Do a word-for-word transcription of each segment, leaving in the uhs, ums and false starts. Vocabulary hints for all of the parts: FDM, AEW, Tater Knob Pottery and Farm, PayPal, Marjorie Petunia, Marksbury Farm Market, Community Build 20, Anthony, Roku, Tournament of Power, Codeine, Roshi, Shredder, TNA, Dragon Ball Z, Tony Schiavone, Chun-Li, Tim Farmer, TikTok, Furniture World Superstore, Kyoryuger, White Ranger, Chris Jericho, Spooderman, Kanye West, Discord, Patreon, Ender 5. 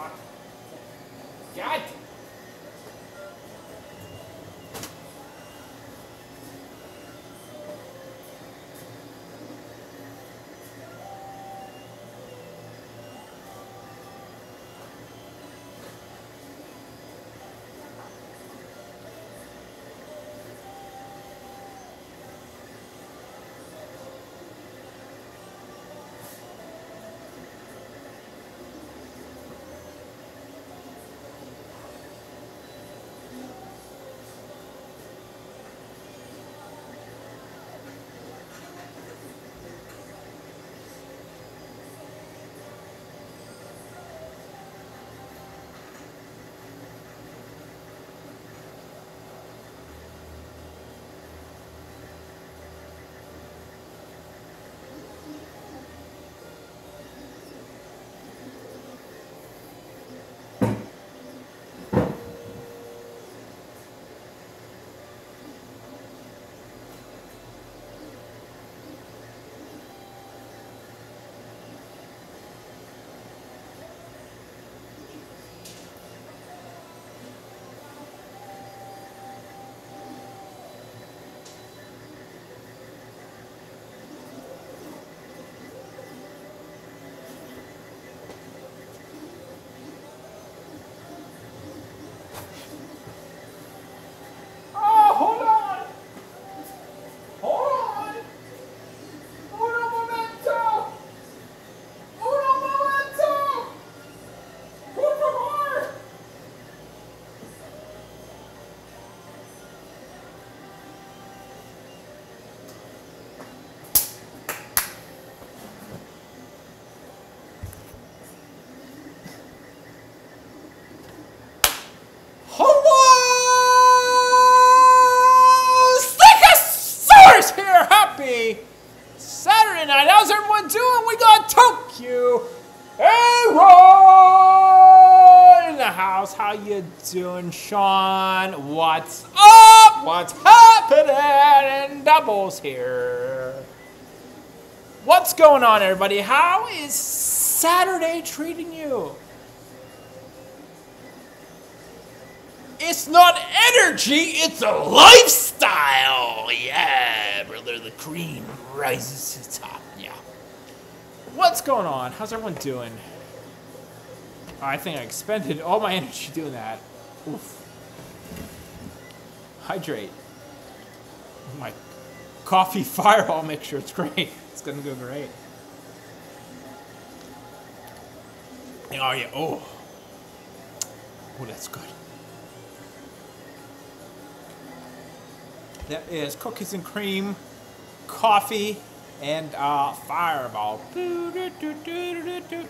fuck? God! How you doing, Sean? What's up? What's happening? And Doubles here. What's going on, everybody? How is Saturday treating you? It's not energy, it's a lifestyle. Yeah, brother, the cream rises to the top. Yeah. What's going on? How's everyone doing? I think I expended all my energy doing that. Oof. Hydrate. My coffee fireball mixture, it's great. It's gonna go great. Oh yeah, oh. Oh, that's good. That is cookies and cream, coffee, and uh, fireball. Doo, doo, doo, doo, doo, doo.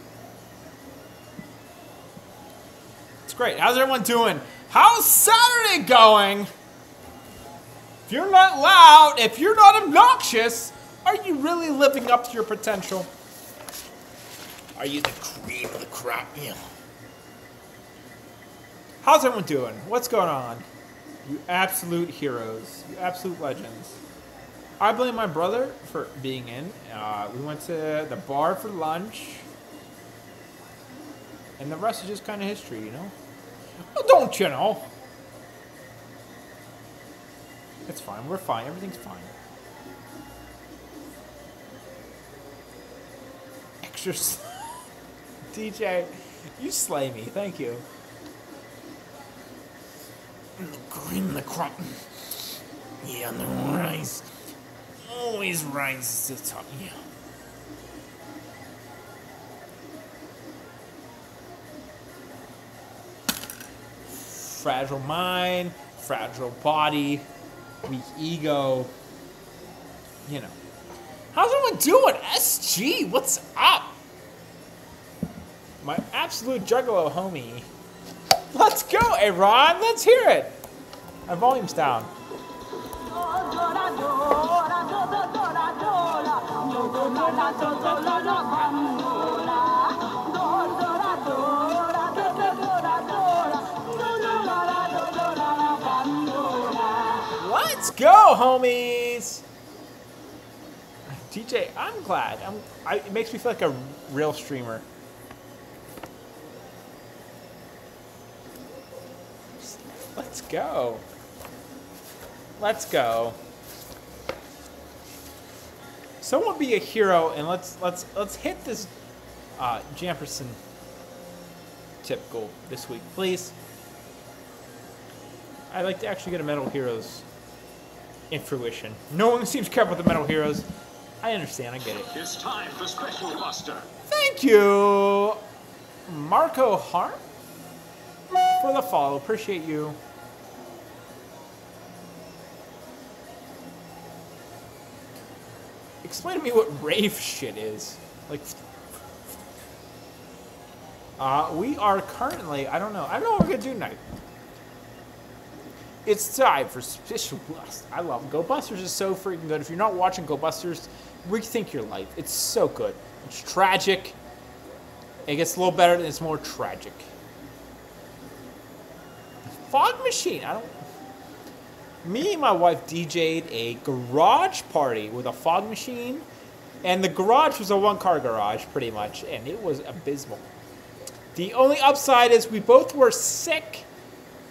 Great. How's everyone doing? How's Saturday going? If you're not loud, if you're not obnoxious, are you really living up to your potential? Are you the cream of the crop? Yeah. How's everyone doing? What's going on? You absolute heroes. You absolute legends. I blame my brother for being in. Uh, we went to the bar for lunch. And the rest is just kind of history, you know? Well, don't you know? It's fine. We're fine. Everything's fine. Exercise. D J, you slay me. Thank you. And the green, the crop. Yeah, and the rise. Always rises to the top. Yeah. Fragile mind, fragile body, weak ego, you know. How's everyone doing? S G, what's up? My absolute juggalo homie. Let's go, Aaron, let's hear it. Our volume's down. Let's go, homies! D J, I'm glad. I'm, I, it makes me feel like a real streamer. Let's go. Let's go. Someone be a hero and let's let's let's hit this uh, Jamperson tip goal this week, please. I'd like to actually get a Metal Heroes in fruition. No one seems to care about the Metal Heroes. I understand. I get it. It's time for Special Buster. Thank you, Marco Hart, for the follow. Appreciate you. Explain to me what rave shit is. Like, uh, we are currently. I don't know. I don't know what we're gonna do tonight. It's time for Special Blast. I love them. Go Busters is so freaking good. If you're not watching Go Busters, rethink your life. It's so good. It's tragic. It gets a little better and it's more tragic. The fog machine. I don't. Me and my wife D J'd a garage party with a fog machine, and the garage was a one-car garage pretty much, and it was abysmal. The only upside is we both were sick.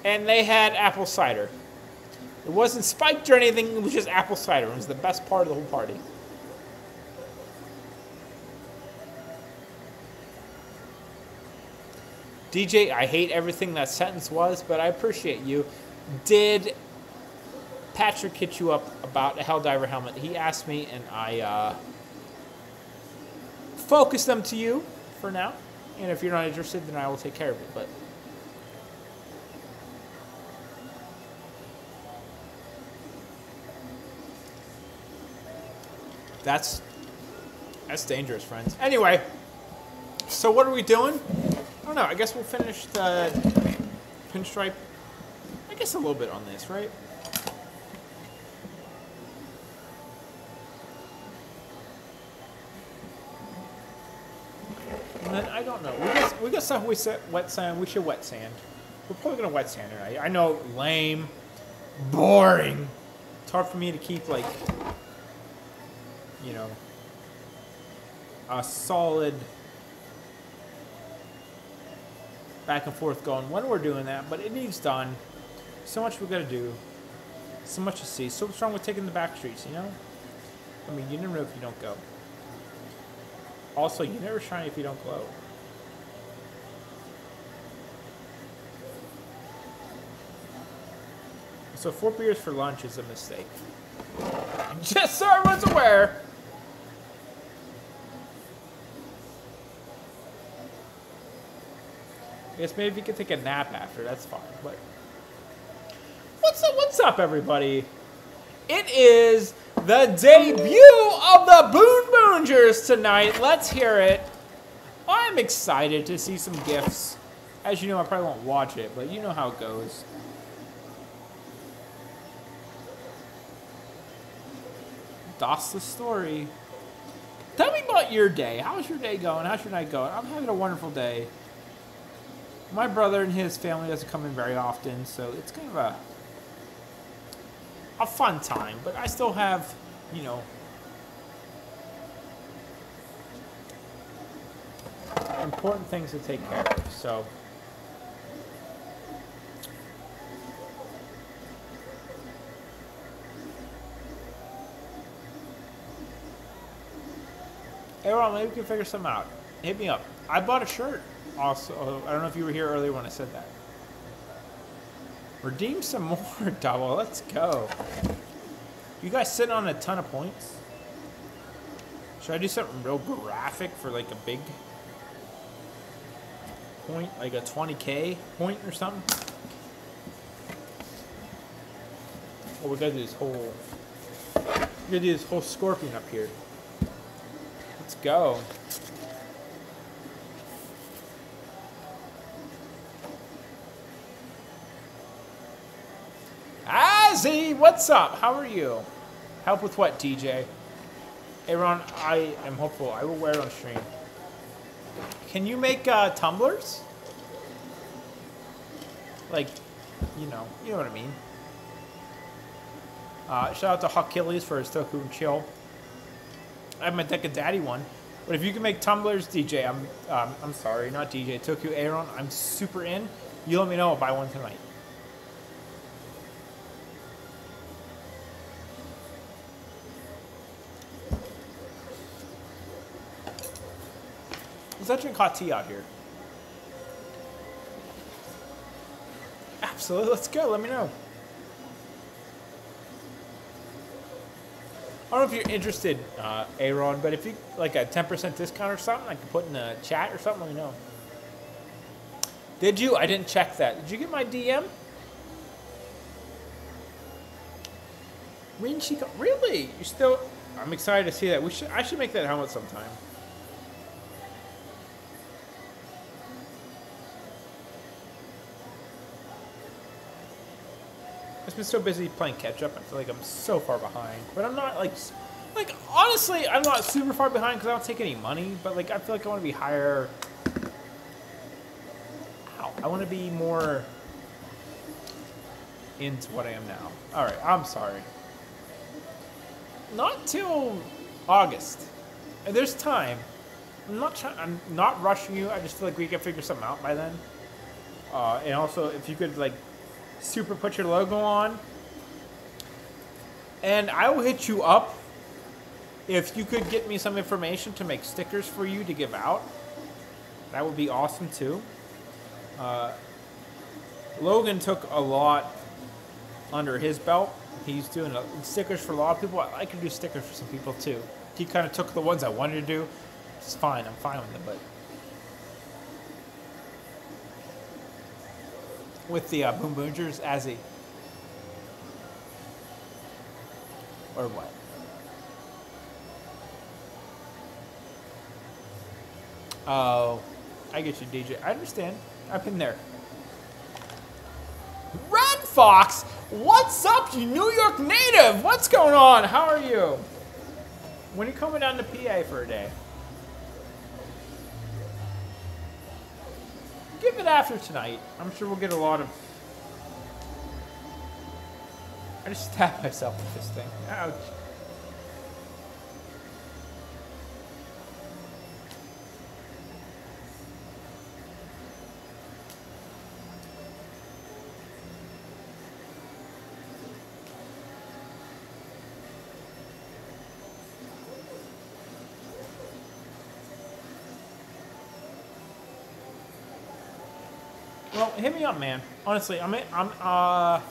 And they had apple cider. It wasn't spiked or anything, it was just apple cider. It was the best part of the whole party. D J, I hate everything that sentence was, but I appreciate you. Did Patrick hit you up about a Helldiver helmet? He asked me, and I uh, focused them to you for now. And if you're not interested, then I will take care of it. But That's, that's dangerous, friends. Anyway, so what are we doing? I don't know. I guess we'll finish the pinstripe, I guess, a little bit on this, right? And then, I don't know. We got, we got stuff we said wet sand. We should wet sand. We're probably going to wet sand tonight. I know, lame, boring. It's hard for me to keep, like... you know, a solid back and forth going when we're doing that, but it needs done. So much we gotta do, so much to see. So what's wrong with taking the back streets, you know? I mean, you never know if you don't go. Also, you never shine if you don't glow. So four beers for lunch is a mistake. Just so everyone's aware. I guess maybe you could take a nap after. That's fine. But what's up? What's up, everybody? It is the debut of the Boom Boongers tonight. Let's hear it. I'm excited to see some gifts. As you know, I probably won't watch it, but you know how it goes. That's the story. Tell me about your day. How's your day going? How's your night going? I'm having a wonderful day. My brother and his family doesn't come in very often, so it's kind of a a fun time. But I still have, you know, important things to take care of. So. Hey, Ron, maybe we can figure something out. Hit me up. I bought a shirt also. I don't know if you were here earlier when I said that. Redeem some more, double. Let's go. You guys sit on a ton of points. Should I do something real graphic for like a big point? Like a twenty K point or something? Oh, we gotta do this whole... we gotta do this whole scorpion up here. Let's go. Azzy, what's up? How are you? Help with what, D J? Hey, Ron, I am hopeful. I will wear it on stream. Can you make uh, tumblers? Like, you know, you know what I mean. Uh, shout out to Hawkillies for his Toku and Chill. I have my Deck of Daddy one, but if you can make tumblers, D J, I'm um, I'm sorry, not D J, Toku Aaron, I'm super in. You let me know, I'll buy one tonight. Let's not drink hot tea out here. Absolutely, let's go. Let me know. I don't know if you're interested, uh, Aaron, but if you like a ten percent discount or something, I can put in the chat or something. Let me know. Did you? I didn't check that. Did you get my D M? Rin Chico, really? You still? I'm excited to see that. We should. I should make that helmet sometime. I've been so busy playing catch up. I feel like I'm so far behind, but I'm not like, like honestly, I'm not super far behind because I don't take any money. But like, I feel like I want to be higher. Ow, I want to be more into what I am now. All right, I'm sorry. Not till August. And there's time. I'm not trying. I'm not rushing you. I just feel like we can figure something out by then. Uh, and also, if you could like. Super put your logo on, and I will hit you up if you could get me some information to make stickers for you to give out. That would be awesome too. uh, Logan took a lot under his belt. He's doing stickers for a lot of people. I could do stickers for some people too. He kind of took the ones I wanted to do. It's fine, I'm fine with them, but with the uh, Boom Boongers as a... Or what? Oh, I get you, D J. I understand. I've been there. Red Fox! What's up, you New York native? What's going on? How are you? When are you coming down to P A for a day? Give it after tonight. I'm sure we'll get a lot of... I just stabbed myself with this thing. Ouch. Well, hit me up, man. Honestly, I'm I'm uh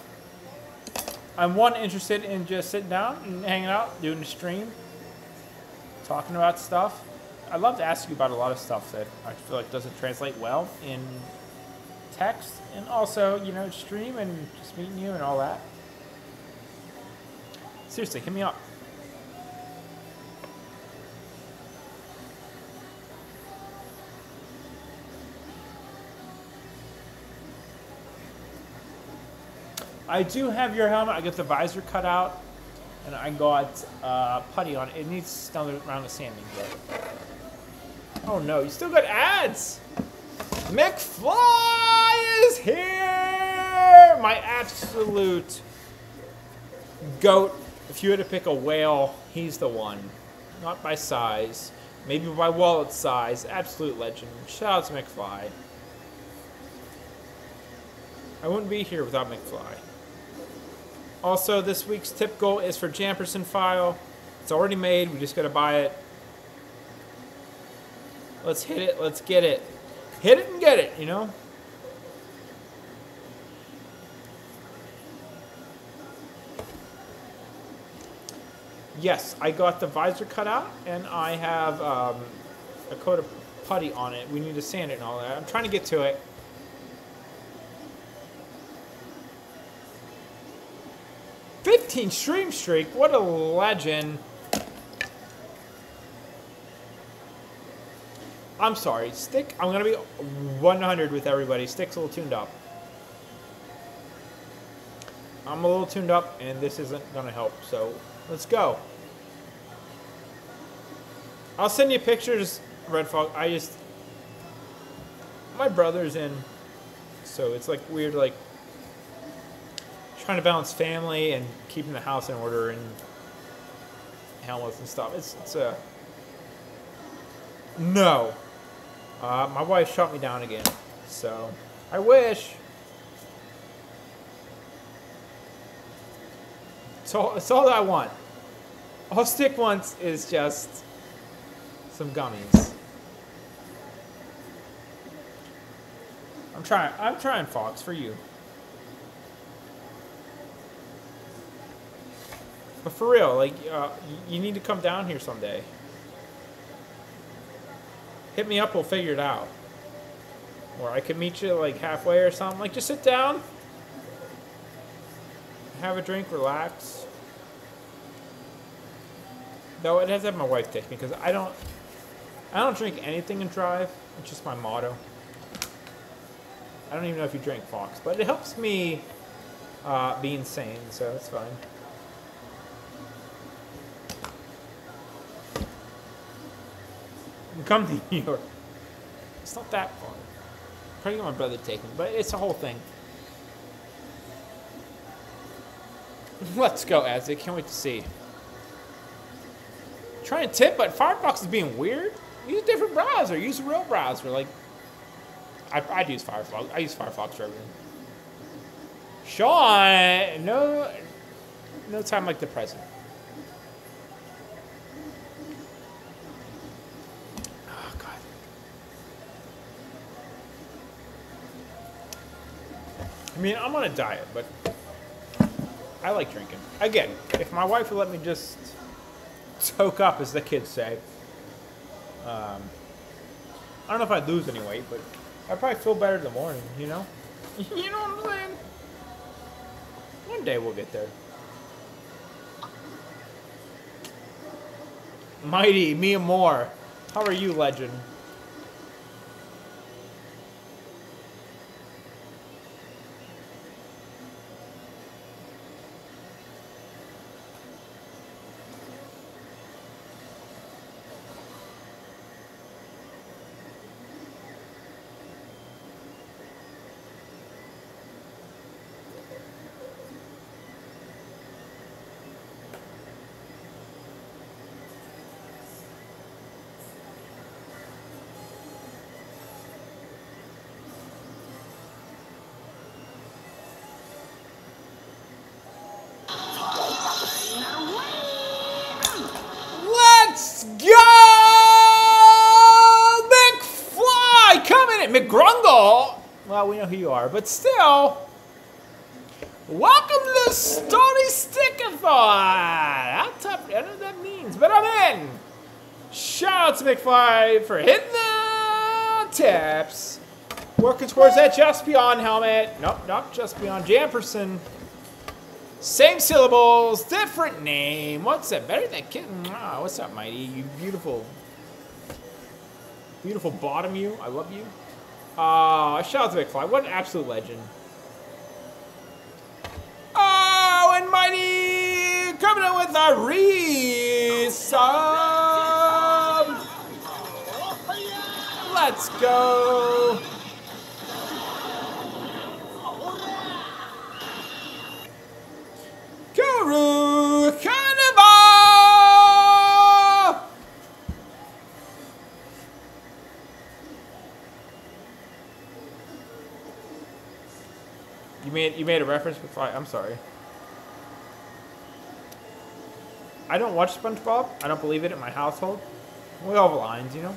I'm one interested in just sitting down and hanging out, doing the stream, talking about stuff. I'd love to ask you about a lot of stuff that I feel like doesn't translate well in text, and also, you know, stream and just meeting you and all that. Seriously, hit me up. I do have your helmet. I got the visor cut out, and I got uh, putty on it. It needs to stumble around the sanding. Oh no, you still got ads! McFly is here! My absolute goat. If you had to pick a whale, he's the one. Not by size, maybe by wallet size. Absolute legend. Shout out to McFly. I wouldn't be here without McFly. Also, this week's tip goal is for Jamperson File. It's already made. We just got to buy it. Let's hit it. Let's get it. Hit it and get it, you know? Yes, I got the visor cut out, and I have um, a coat of putty on it. We need to sand it and all that. I'm trying to get to it. fifteen stream streak, what a legend. I'm sorry, Stick, I'm gonna be one hundred with everybody. Stick's a little tuned up. I'm a little tuned up and this isn't gonna help, so let's go. I'll send you pictures, Red Fog. I just, my brother's in, so it's like weird, like trying to balance family and keeping the house in order and helmets and stuff. It's, it's a no. Uh, my wife shot me down again, so I wish. It's all, it's all that I want. All Stick wants is just some gummies. I'm trying. I'm trying, Fox, for you. But for real, like, uh, you need to come down here someday. Hit me up, we'll figure it out. Or I could meet you, like, halfway or something. Like, just sit down. Have a drink, relax. No, it has to have my wife take me, because I don't... I don't drink anything and drive. It's just my motto. I don't even know if you drink, Fox, but it helps me uh, be insane, so it's fine. Come to New York. It's not that far. I'm trying to get my brother taken, but it's a whole thing. Let's go, Azzy. Can't wait to see. Try and tip, but Firefox is being weird. Use a different browser. Use a real browser. Like, I, I'd use Firefox. I use Firefox for everything. Sean, no, no time like the present. Oh God. I mean, I'm on a diet, but I like drinking. Again, if my wife would let me just soak up, as the kids say, um, I don't know if I'd lose any weight, but I'd probably feel better in the morning, you know? You know what I'm saying? One day we'll get there. Mighty, Mia Moore. How are you, legend? We know who you are, but still, welcome to the Stony Stick-a-thon. I don't know what that means, but I'm in. Shout out to McFly for hitting the tips. Working towards that Just Beyond helmet. Nope, not Just Beyond. Jamperson. Same syllables, different name. What's that? Better than kitten. Oh, what's up, Mighty? You beautiful, beautiful bottom. You, I love you. Uh, shout out to McFly. What an absolute legend. Oh, and Mighty coming in with a resub. Let's go. Guru Carnival. You made, you made a reference before. I'm sorry. I don't watch SpongeBob. I don't believe it in my household. We all have lines, you know?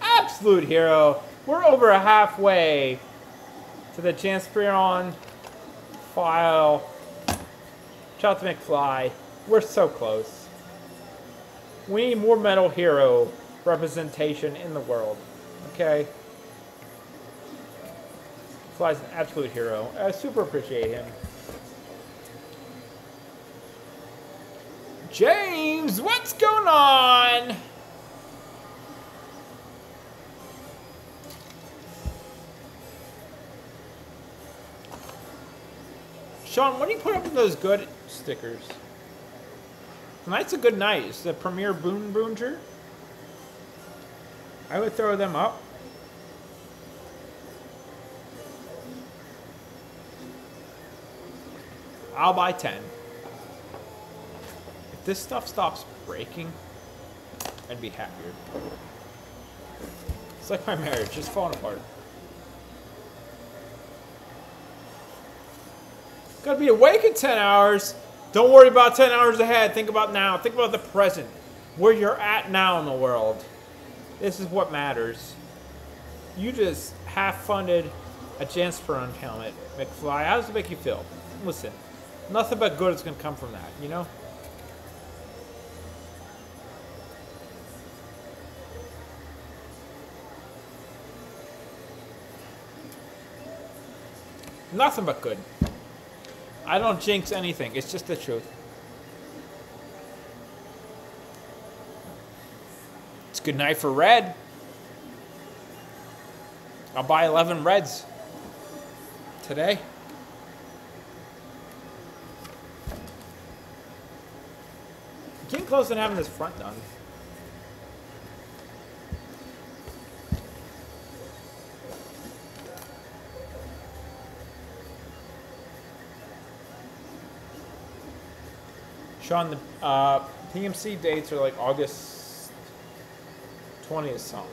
Absolute hero. We're over halfway to the Jamperson file. Shout out to McFly. We're so close. We need more metal hero representation in the world, okay? Fly's an absolute hero. I super appreciate him. James, what's going on? Sean, what do you put up with those good stickers? Tonight's a good night. It's the premier Boom Boonger. I would throw them up. I'll buy ten. If this stuff stops breaking, I'd be happier. It's like my marriage, just falling apart. Gotta be awake in ten hours. Don't worry about ten hours ahead. Think about now. Think about the present. Where you're at now in the world. This is what matters. You just half-funded a Jamperson helmet, McFly. How does it make you feel? Listen, nothing but good is going to come from that, you know? Nothing but good. I don't jinx anything. It's just the truth. It's a good night for red. I'll buy eleven reds today. Getting close to having this front done. Sean, the uh, P M C dates are like August twentieth something.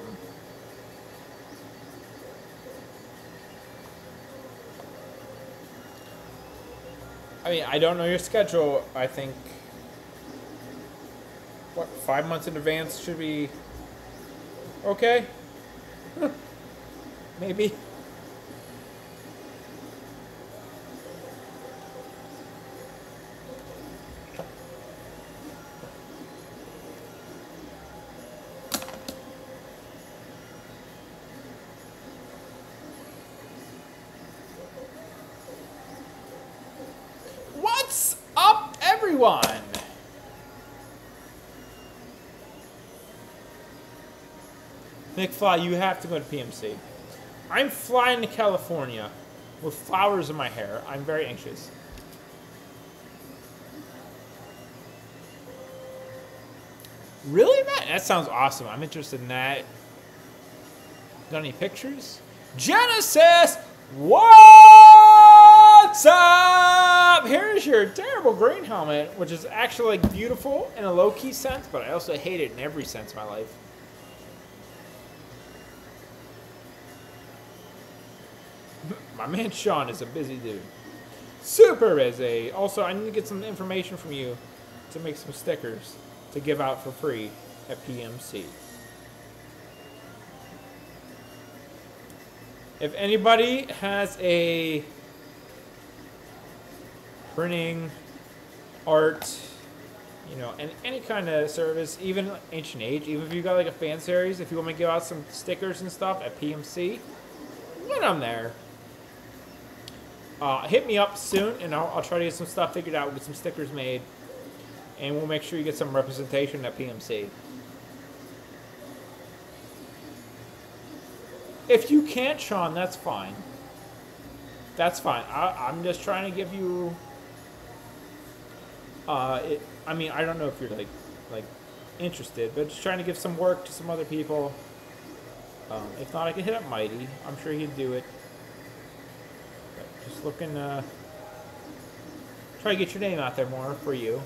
I mean, I don't know your schedule. I think, what, five months in advance should be okay? Maybe. McFly, you have to go to P M C. I'm flying to California with flowers in my hair. I'm very anxious. Really, Matt? That sounds awesome. I'm interested in that. Got any pictures? Genesis, what's up? Here's your terrible green helmet, which is actually like beautiful in a low-key sense, but I also hate it in every sense of my life. My man Sean is a busy dude. Super busy. Also, I need to get some information from you to make some stickers to give out for free at P M C. If anybody has a printing, art, you know, and any kind of service, even Ancient Age, even if you got like a fan series, if you want me to give out some stickers and stuff at P M C, when I'm there, Uh, hit me up soon, and I'll, I'll try to get some stuff figured out. We'll get some stickers made, and we'll make sure you get some representation at P M C. If you can't, Sean, that's fine. That's fine. I, I'm just trying to give you... Uh, it, I mean, I don't know if you're, like, like interested, but just trying to give some work to some other people. Um, if not, I can hit up Mighty. I'm sure he'd do it. Just looking to uh, try to get your name out there more for you.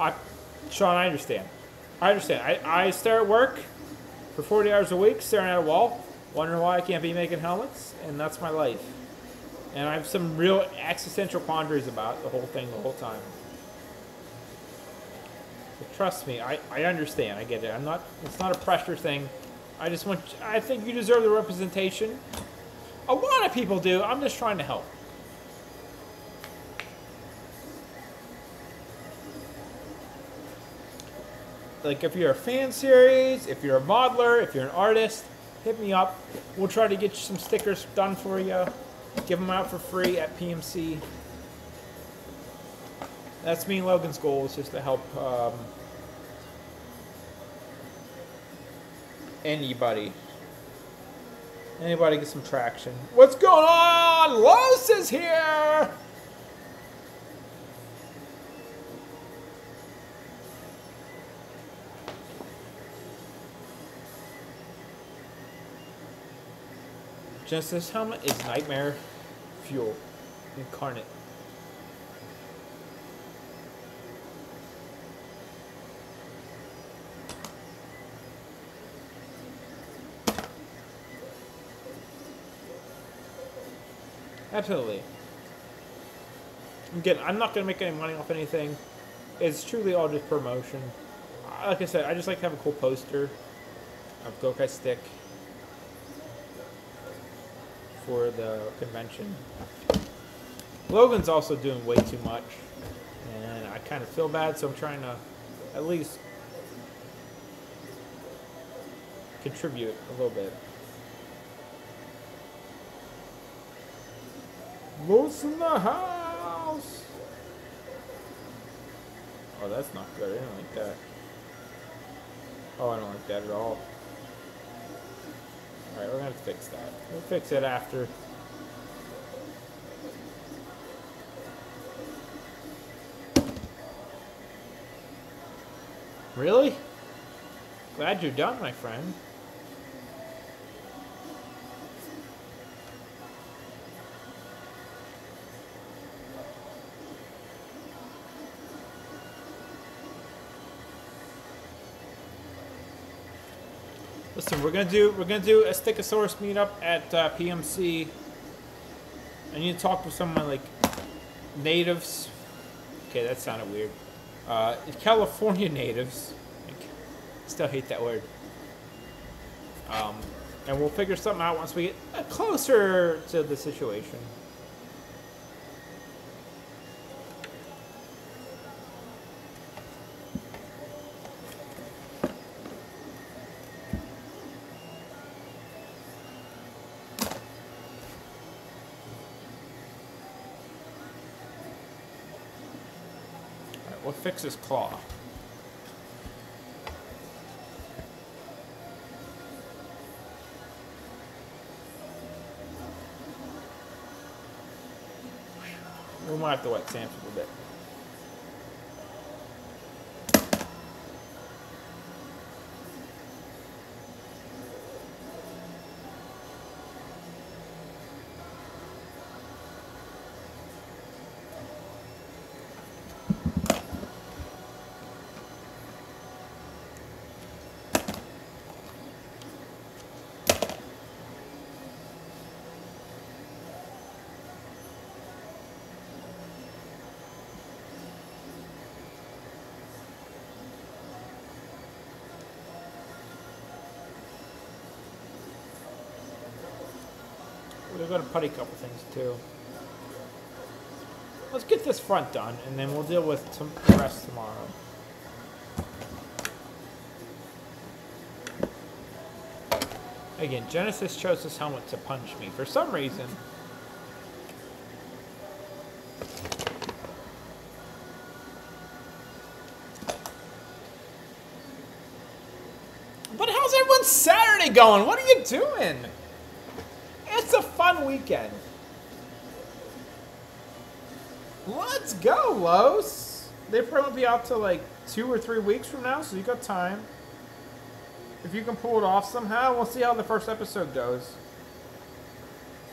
I, Sean, I understand. I understand. I, I stare at work for forty hours a week, staring at a wall, wondering why I can't be making helmets, and that's my life. And I have some real existential quandaries about the whole thing the whole time. But trust me, I, I understand. I get it. I'm not. It's not a pressure thing. I just want. I think you deserve the representation. A lot of people do. I'm just trying to help. Like, if you're a fan series, if you're a modeler, if you're an artist, hit me up. We'll try to get you some stickers done for you. Give them out for free at P M C. That's me and Logan's goal, is just to help um, anybody. Anybody get some traction? What's going on? Los is here! Genesis helmet is nightmare fuel incarnate. Absolutely. Again, I'm not going to make any money off anything. It's truly all just promotion. Like I said, I just like to have a cool poster of Gokai Stick for the convention. Logan's also doing way too much, and I kind of feel bad, so I'm trying to at least contribute a little bit. Moose in the house! Oh, that's not good. I didn't like that. Oh, I don't like that at all. Alright, we're gonna have to fix that. We'll fix it after. Really? Glad you're done, my friend. Listen, we're gonna do we're gonna do a Stickosaurus meetup at uh, P M C. I need to talk with some of my like natives. Okay, that sounded weird. Uh, California natives. I still hate that word. Um, and we'll figure something out once we get closer to the situation. Fix his claw. We might have to wet sand for a bit. We're going to putty a couple things, too. Let's get this front done, and then we'll deal with some rest tomorrow. Again, Genesis chose this helmet to punch me for some reason. But how's everyone's Saturday going? What are you doing? Weekend. Let's go, Los. They probably won't be out till like two or three weeks from now, so you got time. If you can pull it off somehow, we'll see how the first episode goes.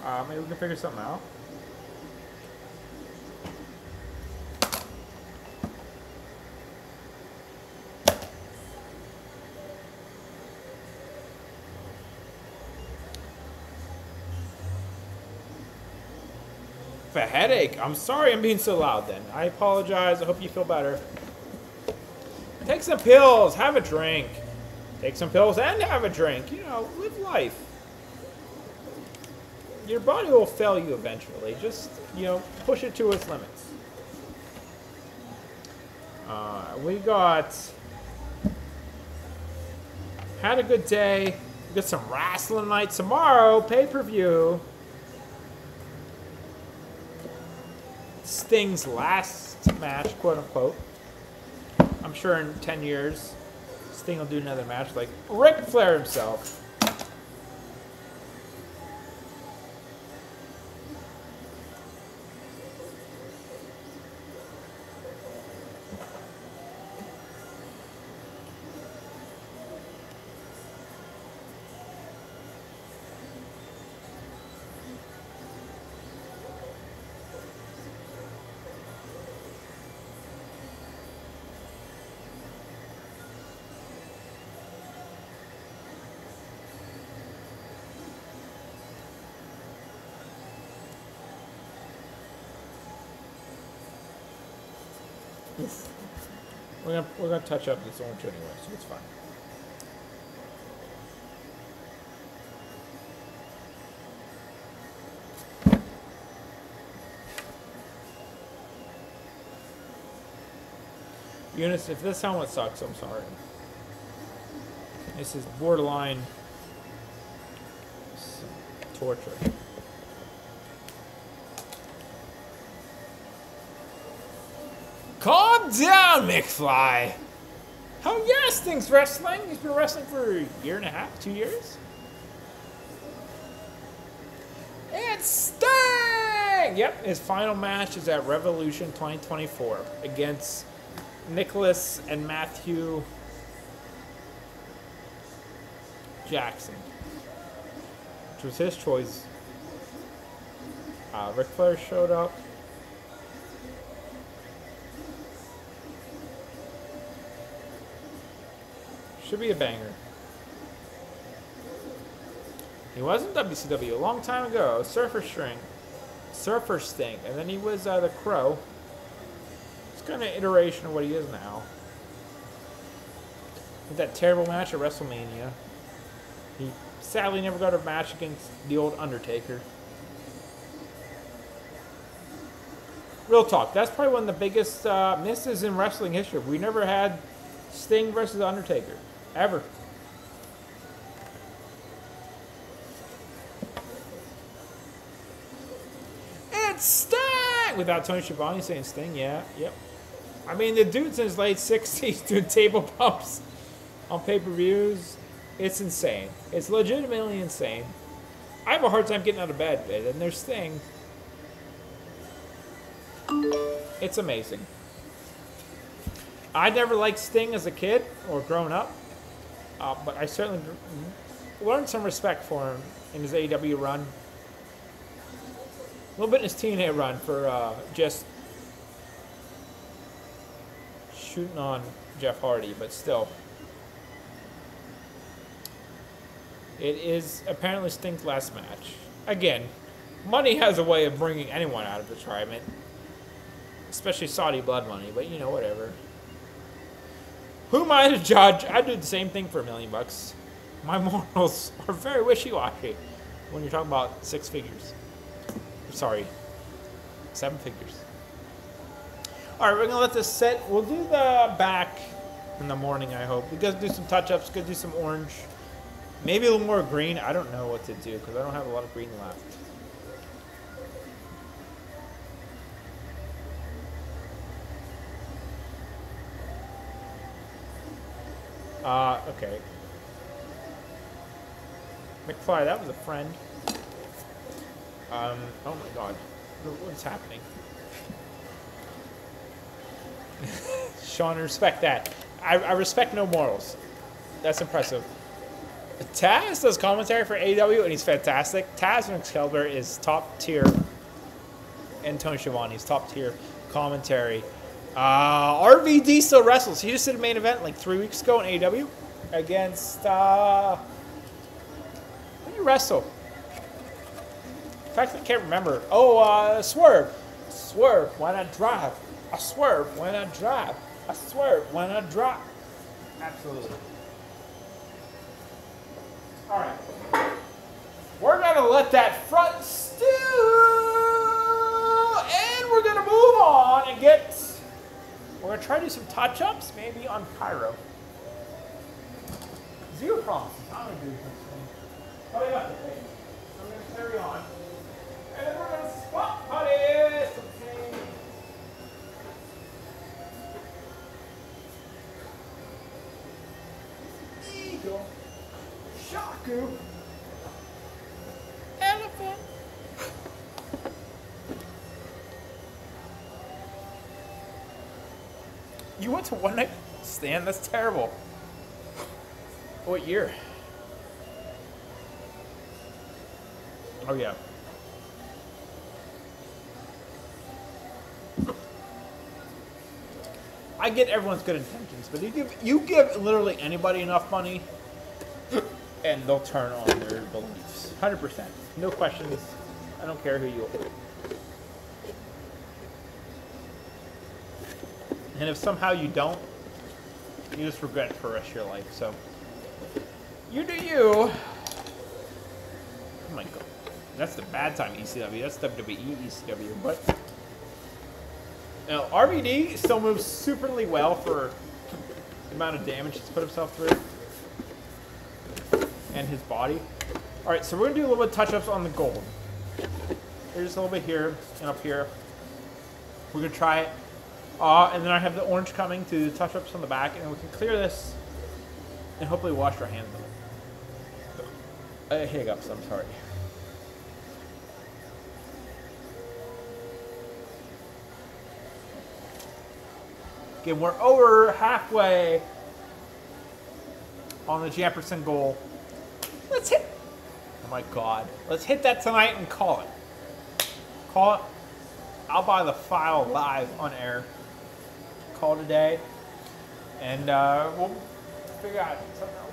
Uh, maybe we can figure something out. A headache. I'm sorry I'm being so loud then. I apologize. I hope you feel better. Take some pills. Have a drink. Take some pills and have a drink. You know, live life. Your body will fail you eventually. Just, you know, push it to its limits. Uh, we got... Had a good day. We got some wrestling night tomorrow. Pay-per-view. Sting's last match, quote unquote. I'm sure in ten years, Sting will do another match like Ric Flair himself. Yes. We're gonna we're gonna touch up this orange anyway, so it's fine. Eunice, if this helmet sucks, I'm sorry. This is borderline torture. Calm down, McFly! How Eunice thinks wrestling? He's been wrestling for a year and a half, two years? And Sting! Yep, his final match is at Revolution twenty twenty-four against Nicholas and Matthew Jackson, which was his choice. Uh, Ric Flair showed up. Should be a banger. He was in W C W a long time ago. Surfer Sting, Surfer Sting, and then he was uh, the Crow. It's kind of an iteration of what he is now. With that terrible match at WrestleMania. He sadly never got a match against the old Undertaker. Real talk, that's probably one of the biggest uh, misses in wrestling history. We never had Sting versus the Undertaker. Ever. It's Sting! Without Tony Schiavone saying Sting, yeah, yep. I mean, the dude's in his late sixties doing table pumps on pay-per-views. It's insane. It's legitimately insane. I have a hard time getting out of bed, and there's Sting. It's amazing. I never liked Sting as a kid or grown up, uh, but I certainly learned some respect for him in his A E W run. A little bit in his T N A run for uh, just shooting on Jeff Hardy, but still. It is apparently Sting's last match. Again, money has a way of bringing anyone out of retirement. Especially Saudi blood money, but you know, whatever. Who am I to judge? I'd do the same thing for a million bucks. My morals are very wishy-washy when you're talking about six figures. Sorry, seven figures. All right, we're gonna let this sit. We'll do the back in the morning, I hope. We gotta do some touch-ups, gotta do some orange, maybe a little more green. I don't know what to do because I don't have a lot of green left. Uh, okay. McFly, that was a friend. Um, oh my god. What's happening? Sean, respect that. I, I respect no morals. That's impressive. Taz does commentary for A E W, and he's fantastic. Taz McKellar is top tier. And Tony Schiavone is top tier commentary. Uh, R V D still wrestles. He just did a main event like three weeks ago in A E W against, uh... How do you wrestle? In fact, I can't remember. Oh, uh, swerve. Swerve when I drive. I swerve when I drive. I swerve when I drive. Absolutely. All right. We're going to let that front stew. And we're going to move on and get... We're going to try to do some touch-ups, maybe on Cairo. Zero problems. I'm going to do this thing. But I got the thing. I'm going to carry on. And then we're going to spot putty some things. Eagle. Shaku. Elephant. You went to one night stand? That's terrible. What year? Oh, yeah. I get everyone's good intentions, but you give you give literally anybody enough money, and they'll turn on their beliefs. one hundred percent. No questions. I don't care who you are. And if somehow you don't, you just regret it for the rest of your life. So, you do you. Oh my god. That's the bad time E C W. That's W W E E C W. But, now, R V D still moves superly well for the amount of damage he's put himself through. And his body. Alright, so we're going to do a little bit of touch-ups on the gold. There's a little bit here and up here. We're going to try it. Uh, and then I have the orange coming to the touch-ups on the back. And we can clear this and hopefully wash our hands of it. I hiccups, I'm sorry. Again, we're over halfway on the Jamperson goal. Let's hit. Oh my god. Let's hit that tonight and call it. Call it. I'll buy the file live on air. Call today. And uh, we'll figure out something else.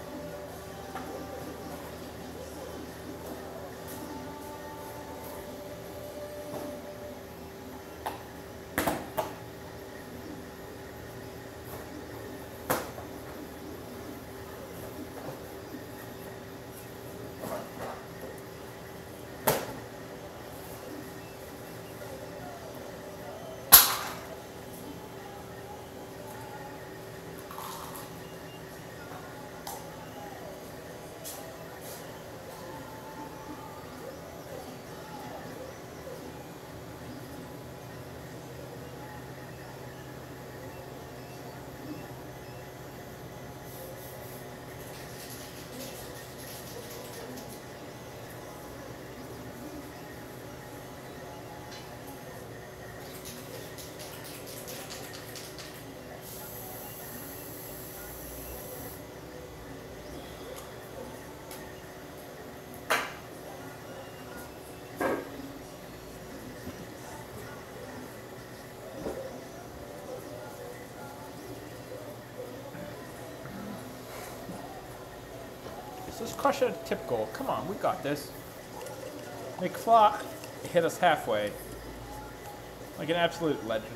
Let's crush a tip goal. Come on, we got this. McFlock hit us halfway. Like an absolute legend.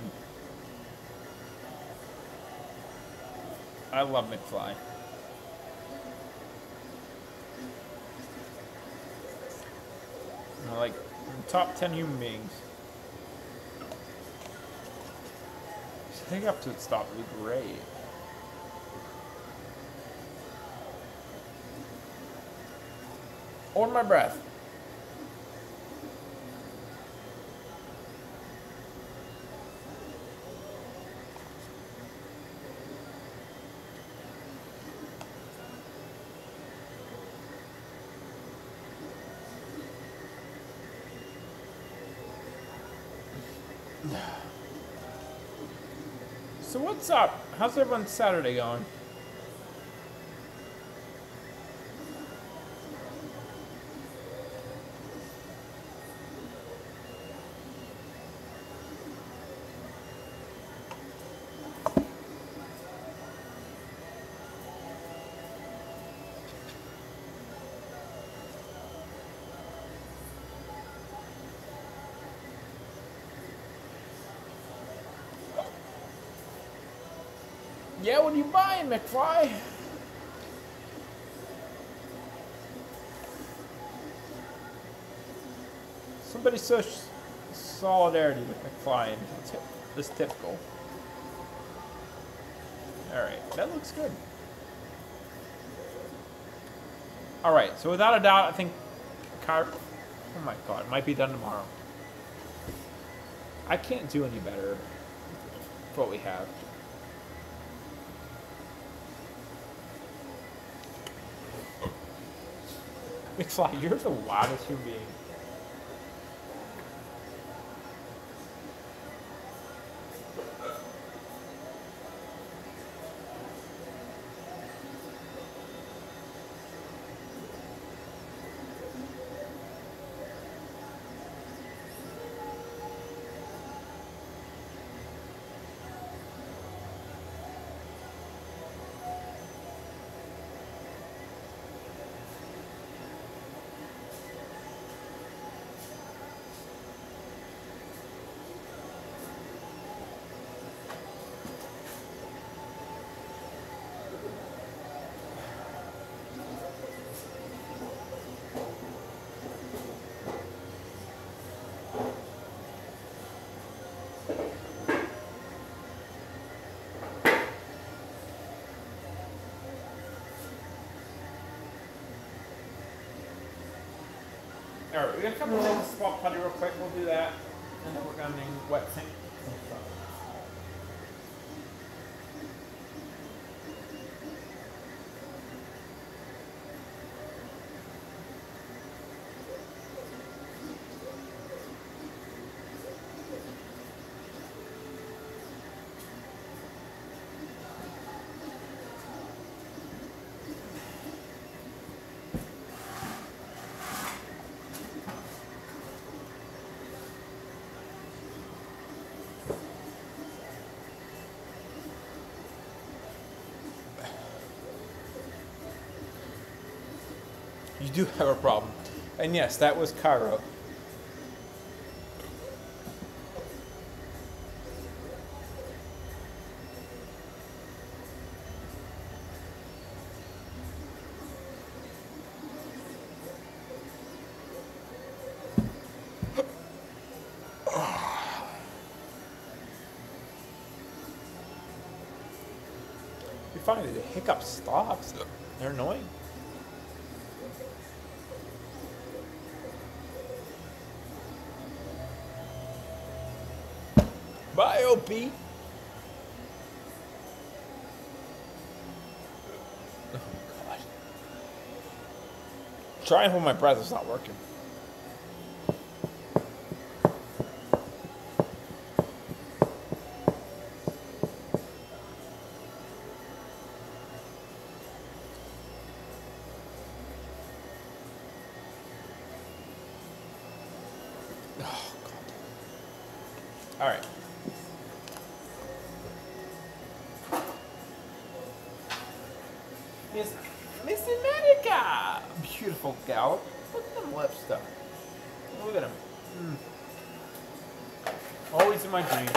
I love McFly. They're like top ten human beings. Just hang up to it, stop, it'd be great. Hold my breath. So what's up? How's everyone's Saturday going? Yeah, what are you buying, McFly? Somebody show solidarity with McFly and tip, this tip goal. Alright, that looks good. Alright, so without a doubt, I think Cairo, oh my god, it might be done tomorrow. I can't do any better with what we have. McFly, you're the wildest human being. Alright, we got a couple of things to swap putty real quick, we'll do that. And then we're going to name wet sink. You do have a problem. And yes, that was Cairo. You find that the hiccup stops. They're annoying. Be oh god. Try and hold my breath, it's not working. Oh god. All right. Gallop. Look at them lips, though. Look at them. Mm. Always in my dreams.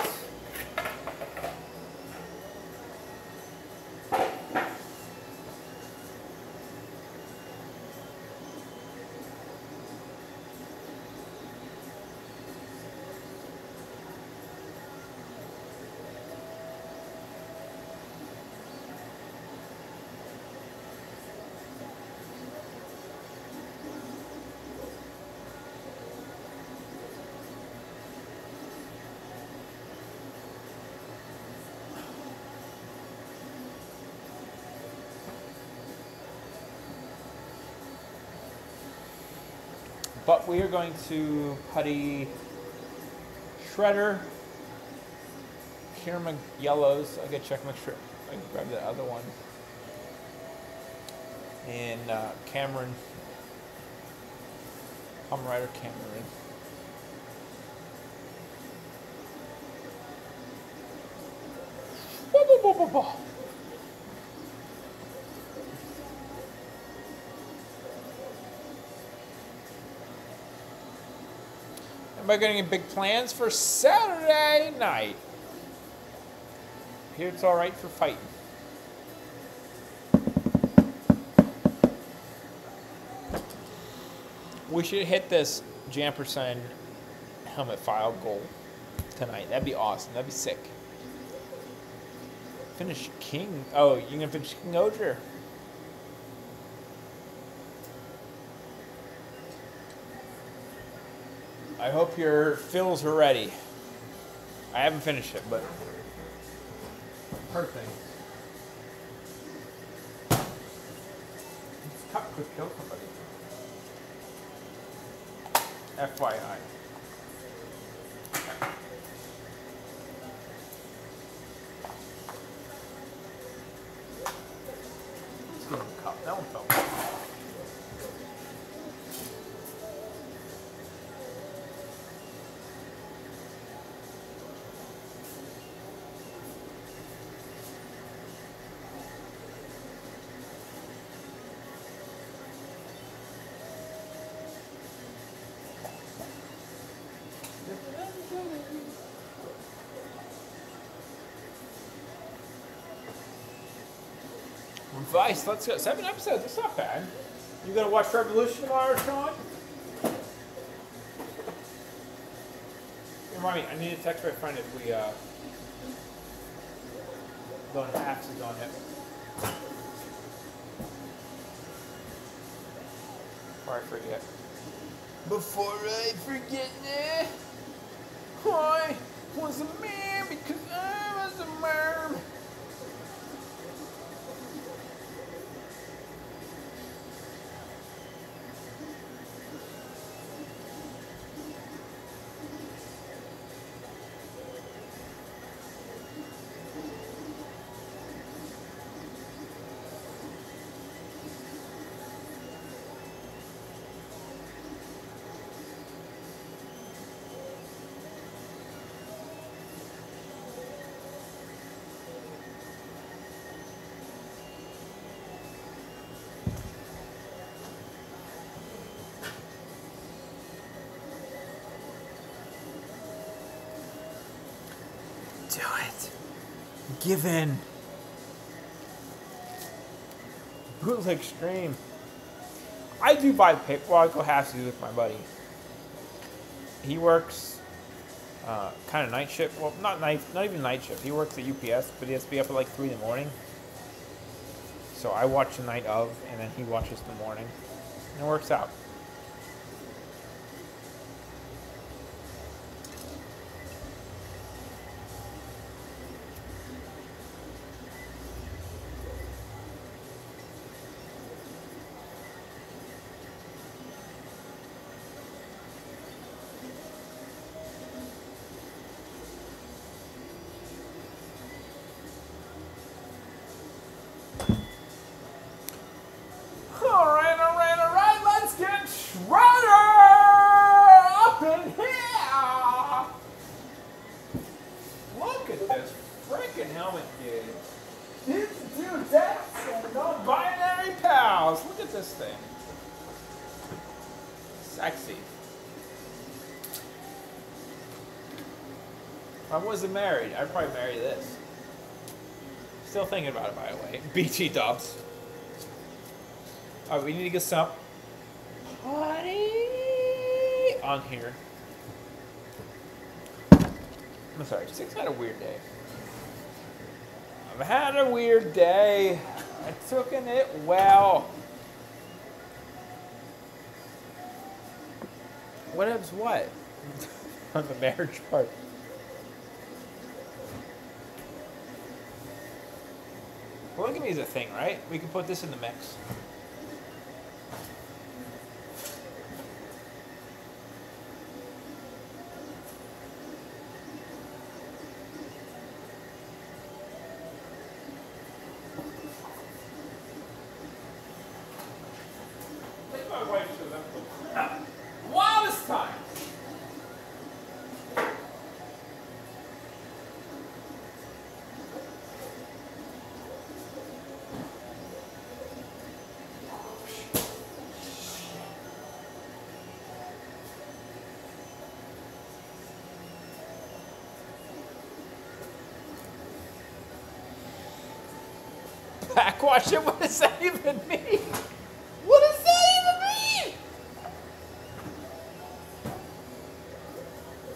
But we are going to putty Shredder, Kierma Yellows. I'll get check, make sure I can grab the other one. And uh, Cameron, Kamen Rider Cameron. Whoa, whoa, whoa, whoa, whoa. Am I getting any big plans for Saturday night? Here it's all right for fighting. We should hit this Jamperson helmet file goal tonight. That'd be awesome. That'd be sick. Finish King. Oh, you gonna finish King Oger? I hope your fills are ready. I haven't finished it, but perfect. This cup could kill somebody. F Y I. Let's give him a cup. That one fell. Vice, let's go. Seven episodes, that's not bad. You gonna watch Revolution tomorrow, Sean? Remind me, I need to text my friend if we uh don't have axes on it. Or I forget. Before I forget that, I was a man because I was a merm. Do it. Give in. Bootleg stream. I do buy paperwork. Well, I have to do with my buddy. He works uh, kind of night shift. Well, not night, not even night shift. He works at U P S, but he has to be up at like three in the morning. So I watch the night of, and then he watches the morning, and it works out. Wasn't married, I'd probably marry this. Still thinking about it, by the way. B T Dubs. Alright, we need to get some party on here. I'm sorry, six had a weird day. I've had a weird day. I took in it well. What is what? On the marriage part. Polygamy is a thing, right? We can put this in the mix. Watch it, what does that even mean? What does that even mean?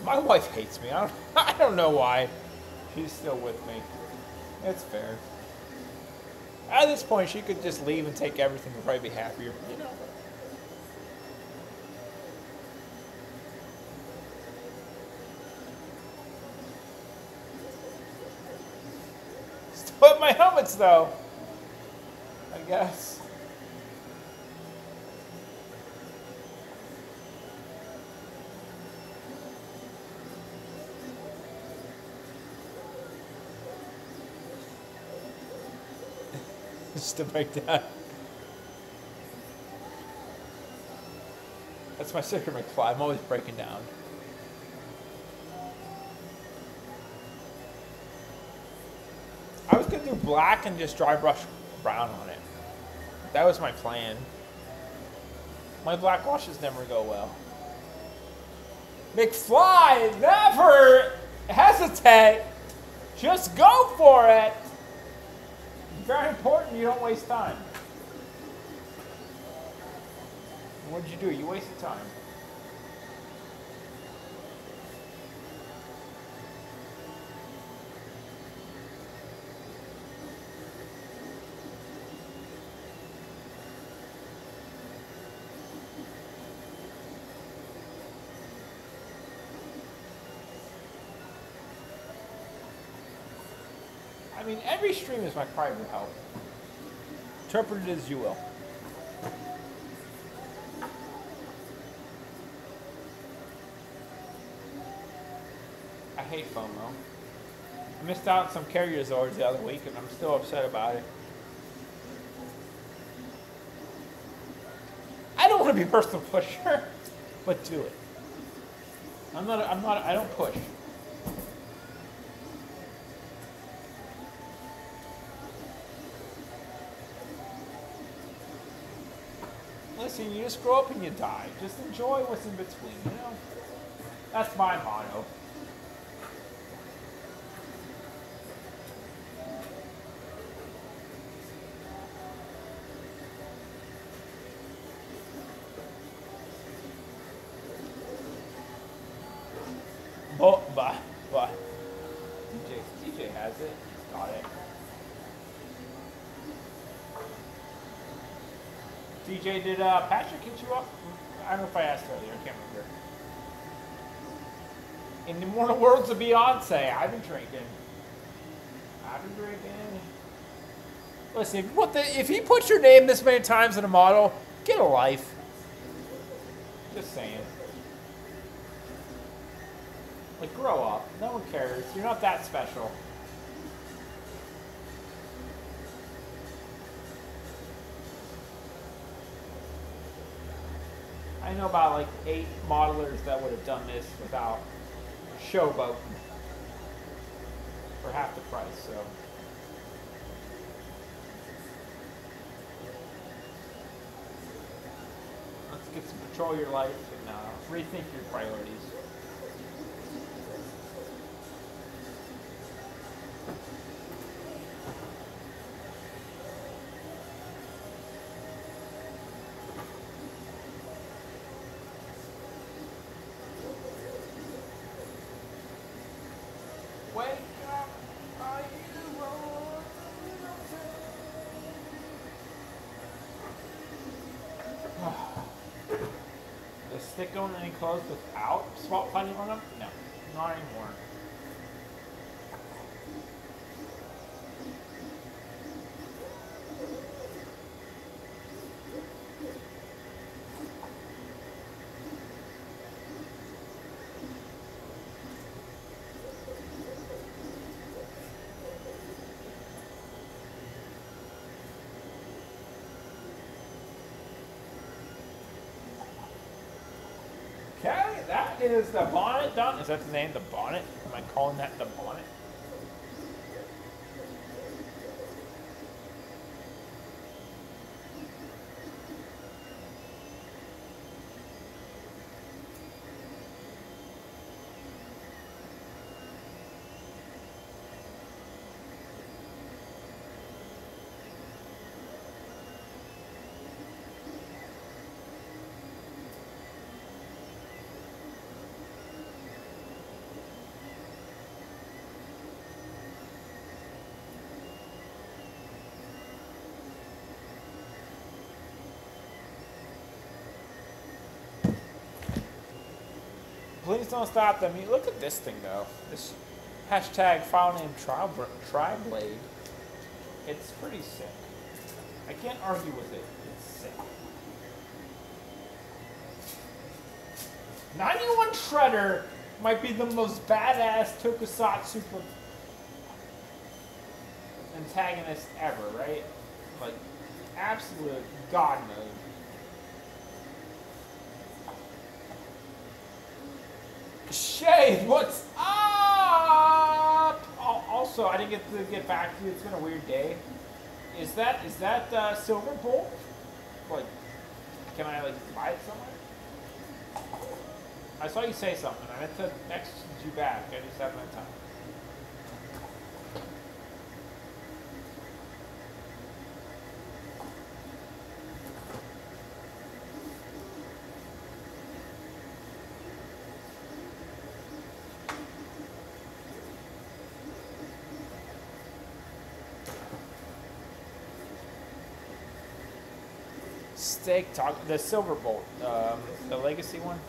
My wife hates me. I don't, I don't know why. She's still with me. It's fair. At this point, she could just leave and take everything and probably be happier. You know. Still have my helmets, though. Yes. Just to break down. That's my secret McFly. I'm always breaking down. I was gonna do black and just dry brush brown on it. That was my plan. My black washes never go well. McFly, never hesitate. Just go for it. Very important, you don't waste time. What did you do? You wasted time. I mean, every stream is my private help. Interpret it as you will. I hate FOMO. I missed out on some carrier zords the other week, and I'm still upset about it. I don't want to be a personal pusher, but do it. I'm not. I'm not. I don't push. Listen, you just grow up and you die. Just enjoy what's in between. You know, that's my motto. Oh, bah, bah. D J, D J has it. Got it. D J, did uh, Patrick hit you up? I don't know if I asked earlier. I can't remember. In the mortal worlds of Beyonce, I've been drinking. I've been drinking. Listen, what the, if he puts your name this many times in a model, get a life. Just saying. Like, grow up. No one cares. You're not that special. I know about, like, eight modelers that would have done this without showboating for half the price, so... Let's get some control of your life and uh, rethink your priorities. Going any clothes without spot lighting on them? No, not anymore. Is the bonnet done? Is that the name? The bonnet? Am I calling that the bonnet? Please don't stop them. I mean, look at this thing though. This hashtag file name Tri-Blade. It's pretty sick. I can't argue with it. It's sick. ninety-one Shredder might be the most badass Tokusatsu antagonist ever, right? Like, absolute god mode. Shade, what's up? Also, I didn't get to get back to you. It's been a weird day. Is that is that uh, silver bowl? Like, can I like buy it somewhere? I saw you say something. I meant to text you back. I just haven't had time. Steak talk, the silver bolt, um, the legacy one.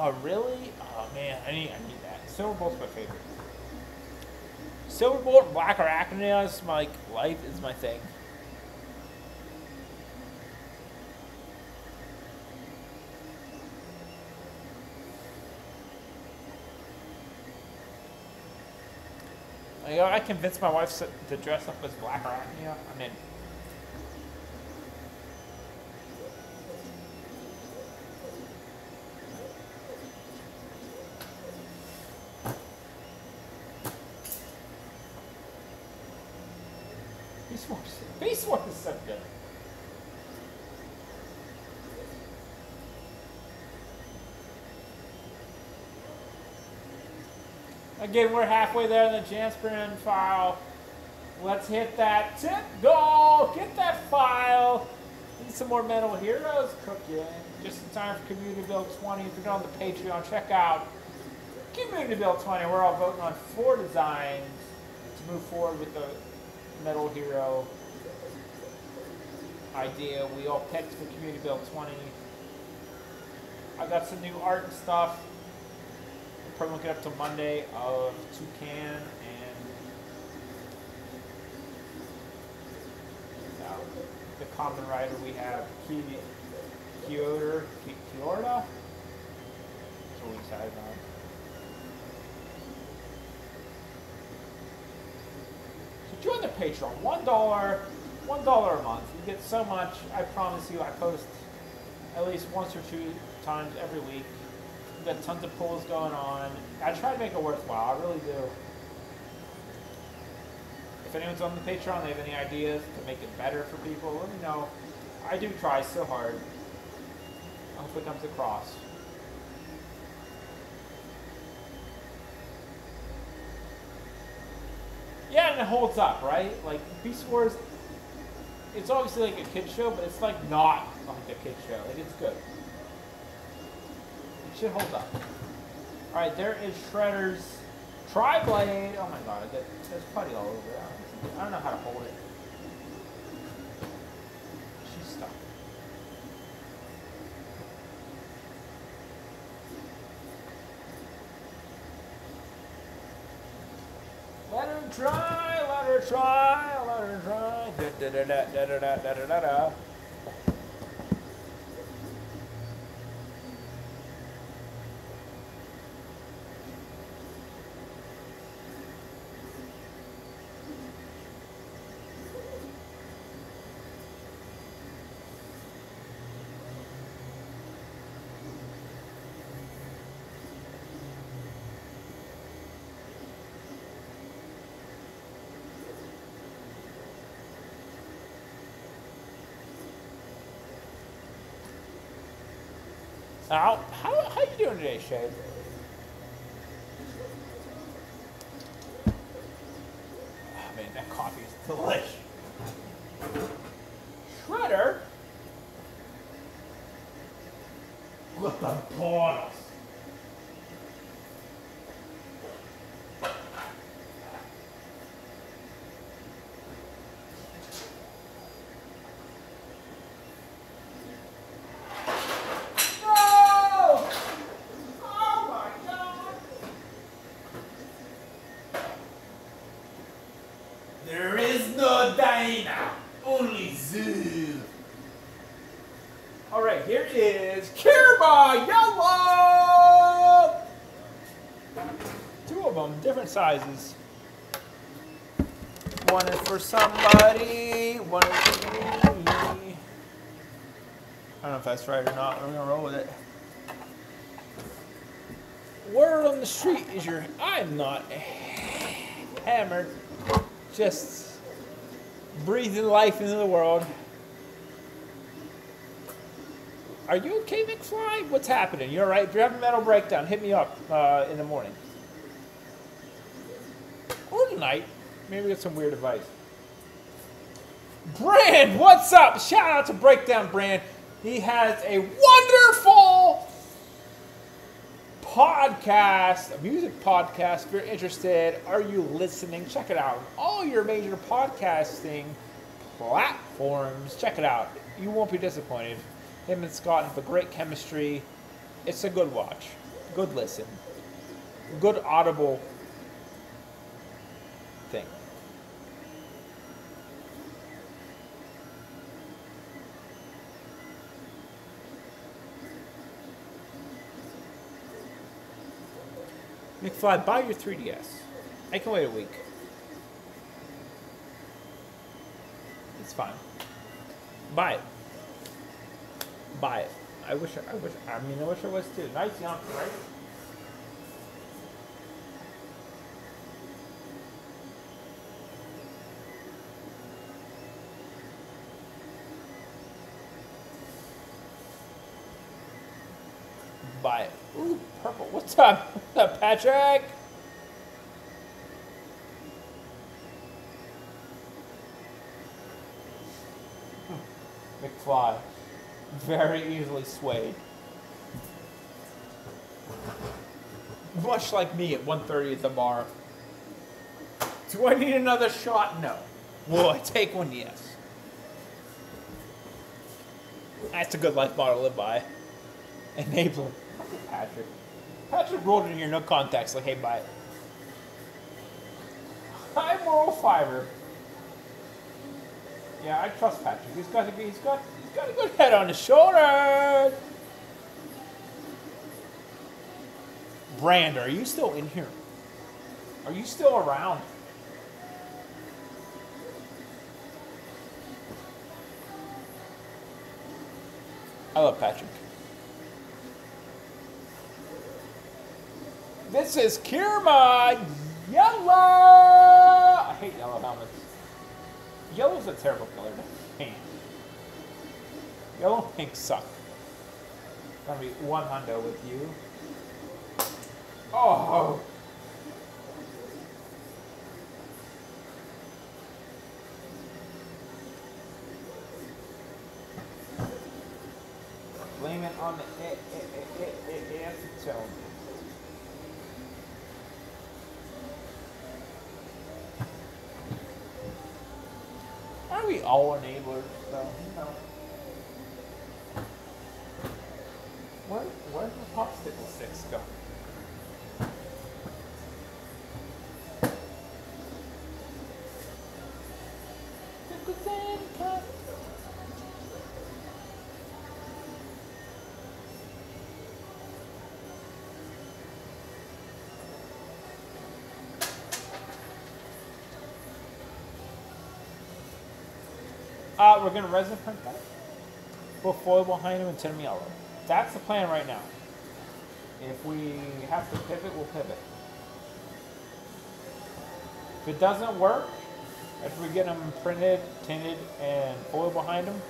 Oh, really? Oh, man. I need, I need that. Silverbolt's my favorite. Silverbolt and Black are acronyms. My life is my thing. You know, I convinced my wife to dress up as Black Arachnia. I'm in. Face wash. Face wash is so good. Again, we're halfway there in the Jamperson file. Let's hit that tip goal. Get that file. Need some more Metal Heroes cooking. Just in time for Community Build twenty. If you're not on the Patreon, check out Community Build twenty. We're all voting on four designs to move forward with the Metal Hero idea. We all picked for Community Build twenty. I got some new art and stuff. Probably won't get up till Monday of Toucan and uh, the Kamen Rider. We have Kyoryuger. Kyoryuger? That's what we decided on. So join the Patreon. One dollar, one dollar a month. You get so much. I promise you. I post at least once or two times every week. We've got tons of polls going on. I try to make it worthwhile. I really do. If anyone's on the Patreon, they have any ideas to make it better for people, let me know. I do try so hard. I hope it comes across. Yeah, and it holds up, right? Like, Beast Wars, it's obviously like a kid's show, but it's like not like a kid's show. Like, it's good. Should hold up. Alright, there is Shredder's Tri-Blade. Oh my god, there's putty all over it. I don't know how to hold it. She's stuck. Let her try, let her try, let her try. Da da da da da da da da da da. How, how, how you doing today, Shade? Oh, man, that coffee is delicious. Shredder? Look at the portals. Sizes. One is for somebody, one is for me. I don't know if that's right or not. We're gonna roll with it. Word on the street is your I'm not hammered. Just breathing life into the world. Are you okay, McFly? What's happening? You alright? If you're having a mental breakdown, hit me up uh, in the morning. Night, maybe we get some weird advice. Brand, what's up? Shout out to Breakdown Brand. He has a wonderful podcast, a music podcast. If you're interested, are you listening? Check it out. All your major podcasting platforms, check it out. You won't be disappointed. Him and Scott have a great chemistry. It's a good watch. good listen, good audible thing. McFly, buy your three D S. I can wait a week. It's fine. Buy it. Buy it. I wish. I wish. I mean, I wish I was too. Nice young, right? Buy it. Ooh, purple. What's up? What's up, Patrick? McFly, very easily swayed. Much like me at one thirty at the bar. Do I need another shot? No. Will I take one? Yes. That's a good life model to live by. Enabling. Patrick. Patrick rolled in here, no contacts. Like, hey, bye. High moral fiber. Yeah, I trust Patrick. He's got to be. He's got. He's got a good head on his shoulders. Brand, are you still in here? Are you still around? I love Patrick. This is Kirma Yellow! I hate yellow helmets. Yellow's a terrible color to paint. Yellow and pink suck. Gonna be one hundo with you. Oh! Blame it on the it, it, it, it, it, acetone. Are we all enablers, though? No. Where, where did the popsicle sticks go? Uh, we're going to resin print that. Put foil behind him and tint him yellow. That's the plan right now. If we have to pivot, we'll pivot. If it doesn't work, after we get them printed, tinted, and foil behind them,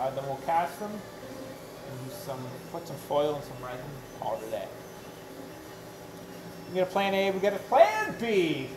uh, then we'll cast them and do some, put some foil and some resin all to that. We got a plan A, we got a plan B.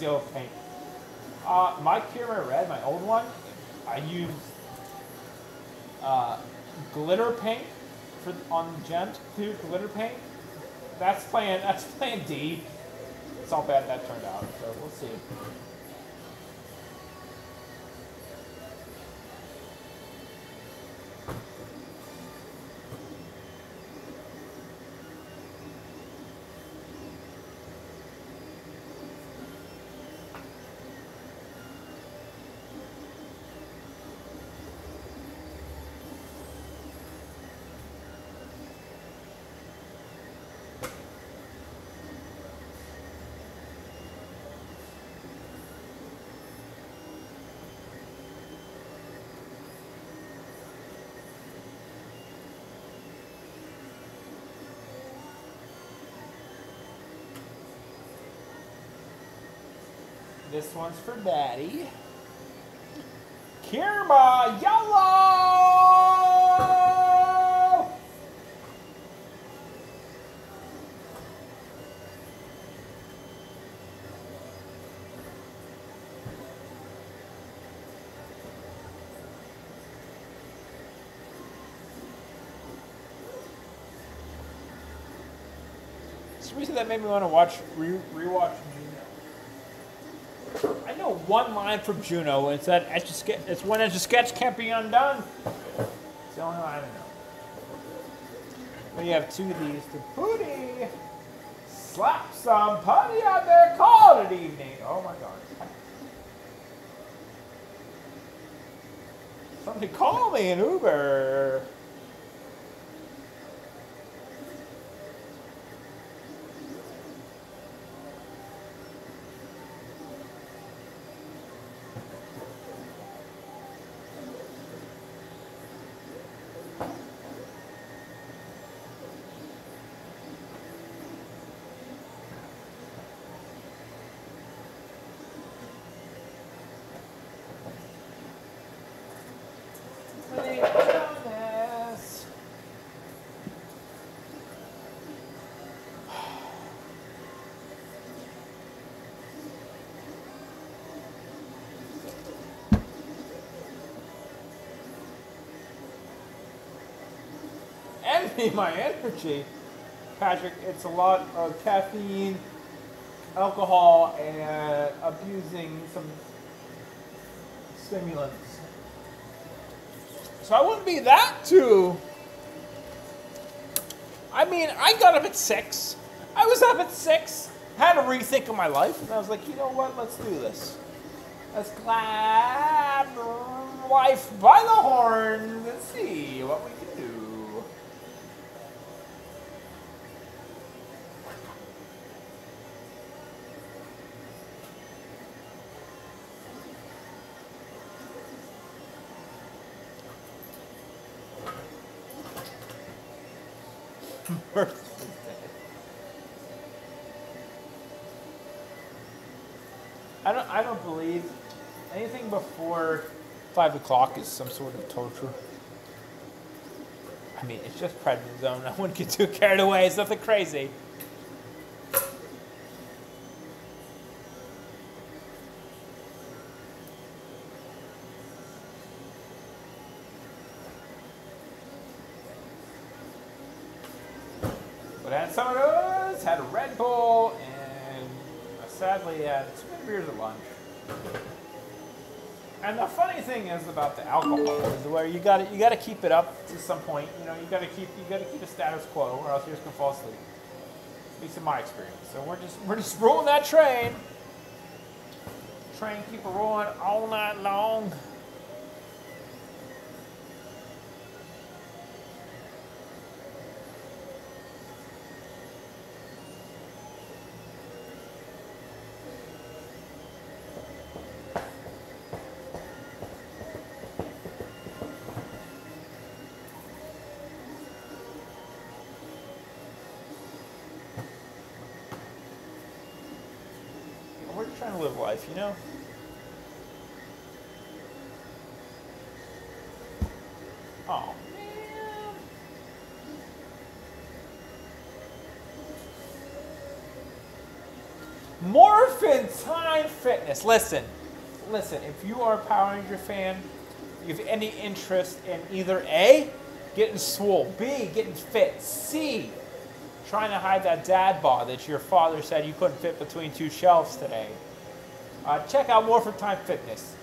Yellow paint. Uh, my Kira Red, my old one, I used uh, glitter paint for on the gem to glitter paint. That's plan. That's plan D. It's all bad that turned out. So we'll see. This one's for Daddy. Kirma Yellow! It's the reason that made me want to watch re rewatch Juno. I know one line from Juno, and it's that etch a sketch. It's when etch a sketch can't be undone. It's the only line I know. We have two of these to booty. Slap some putty on their call it evening. Oh my God. Somebody call me an Uber. My energy, Patrick, it's a lot of caffeine, alcohol, and abusing some stimulants. So I wouldn't be that too. I mean, I got up at six. I was up at six, had a rethink of my life, and I was like, you know what, let's do this. Let's clap life by the horn. Let's see what we can do. I don't I don't believe anything before five o'clock is some sort of torture. I mean, it's just prednisone. I wouldn't get too carried away, it's nothing crazy. Is about the alcohol is where you got it. You got to keep it up to some point. You know, you got to keep you got to keep a status quo, or else you're just gonna fall asleep. At least in my experience. So we're just we're just rolling that train. Train keep it rolling all night long. You know, oh man, Morphin Time Fitness. Listen, listen. If you are a Power Ranger fan, you have any interest in either A, getting swole, B, getting fit, C, trying to hide that dad bod that your father said you couldn't fit between two shelves today. Uh, check out Morphin Time Fitness.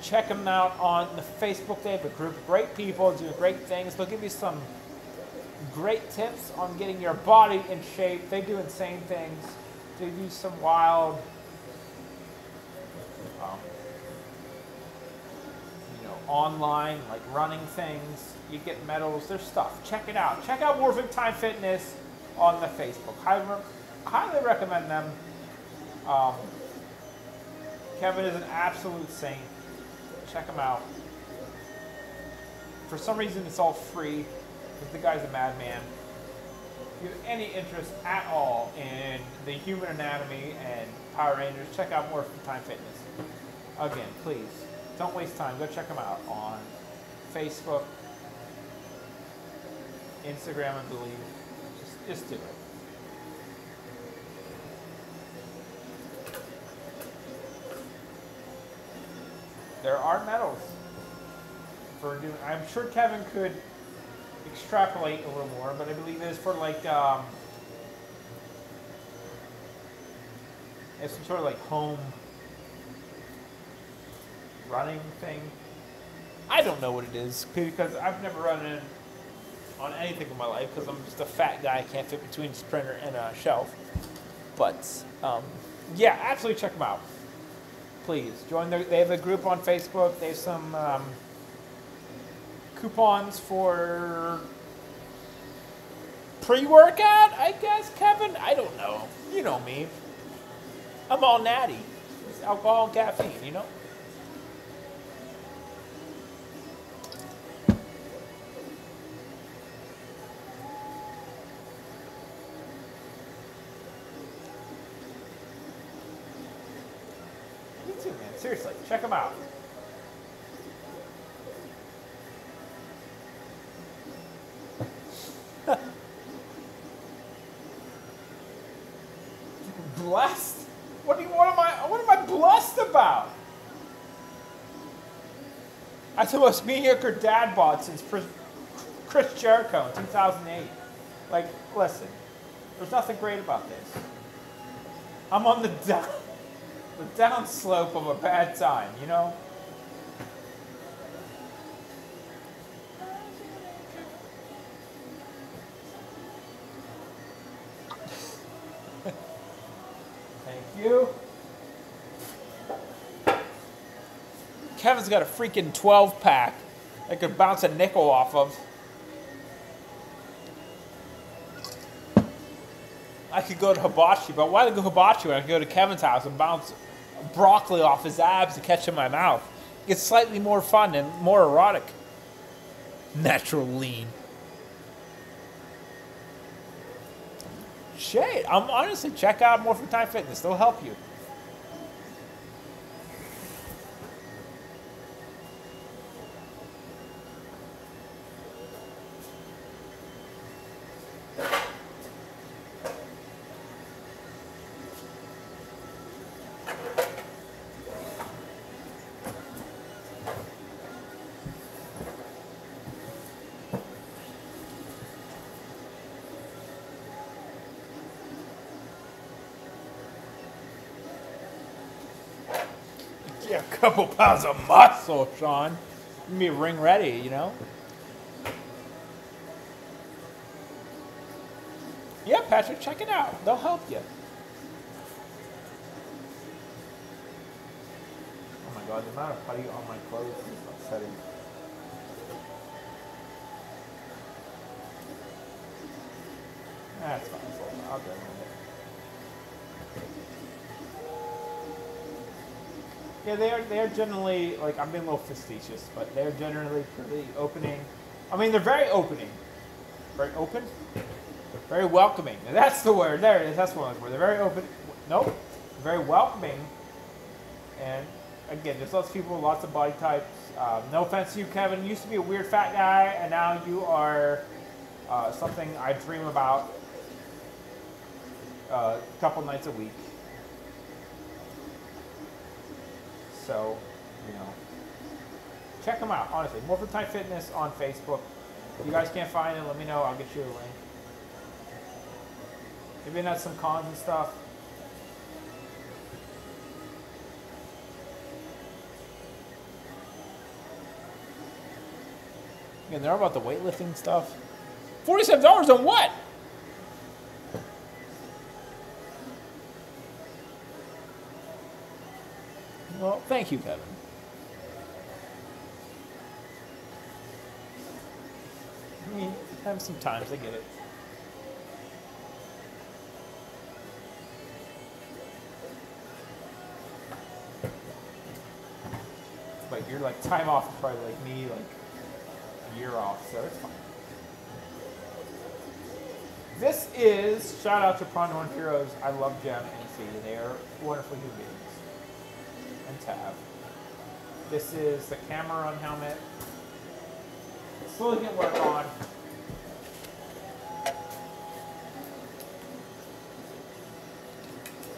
Check them out on the Facebook. They have a group of great people doing great things. They'll give you some great tips on getting your body in shape. They do insane things. They do some wild, um, you know, online, like running things. You get medals. There's stuff. Check it out. Check out Morphin Time Fitness on the Facebook. I re highly recommend them. Um, Kevin is an absolute saint. Check him out. For some reason, it's all free because the guy's a madman. If you have any interest at all in the human anatomy and Power Rangers, check out Morphin Time Fitness. Again, please, don't waste time. Go check him out on Facebook, Instagram, I believe. Just, just do it. There are medals for doing. I'm sure Kevin could extrapolate a little more, but I believe it is for like um, as some sort of like home running thing. I don't know what it is because I've never run in on anything in my life because I'm just a fat guy. I can't fit between this printer and a shelf. But um, yeah, absolutely check them out. Please join their. They have a group on Facebook. They have some um, coupons for pre-workout, I guess, Kevin? I don't know. You know me. I'm all natty. It's alcohol and caffeine, you know? Me too, man. Seriously, check them out. Blessed? What do you? What am I? What am I blessed about? That's the most mediocre dad bod since Chris Jericho in two thousand eight. Like, listen, there's nothing great about this. I'm on the down, the down slope of a bad time, you know. You. Kevin's got a freaking twelve pack that could bounce a nickel off of. I could go to Hibachi, but why go to Hibachi when I could go to Kevin's house and bounce broccoli off his abs to catch in my mouth? It's slightly more fun and more erotic. Natural lean. Shit, I'm honestly, check out Morphin Time Fitness. They'll help you. Couple pounds of muscle, Sean. You can be ring ready, you know? Yeah, Patrick, check it out. They'll help you. Oh my god, the amount of putty on my clothes is upsetting. That's fine. I'll go. Yeah, they are, they are generally, like, I'm being a little facetious, but they're generally pretty opening. I mean, they're very opening. Very open? Very welcoming. And that's the word. There it is. That's one of the words. They're very open. Nope. Very welcoming. And, again, there's lots of people, lots of body types. Um, no offense to you, Kevin. You used to be a weird fat guy, and now you are uh, something I dream about uh, a couple nights a week. So, you know, check them out, honestly. Morphin Time Fitness on Facebook. If you guys can't find it, let me know. I'll get you a link. Maybe not some cons and stuff. Again, they're all about the weightlifting stuff. forty-seven dollars on what? Well, thank you, Kevin. I mean, have some times, I get it. But you're like, time off is probably like me, like a year off, so it's fine. This is, shout out to Prando and Heroes. I love Jam and Fee. They are wonderful human beings. And tab. This is the Cameron helmet. Slowly get work on.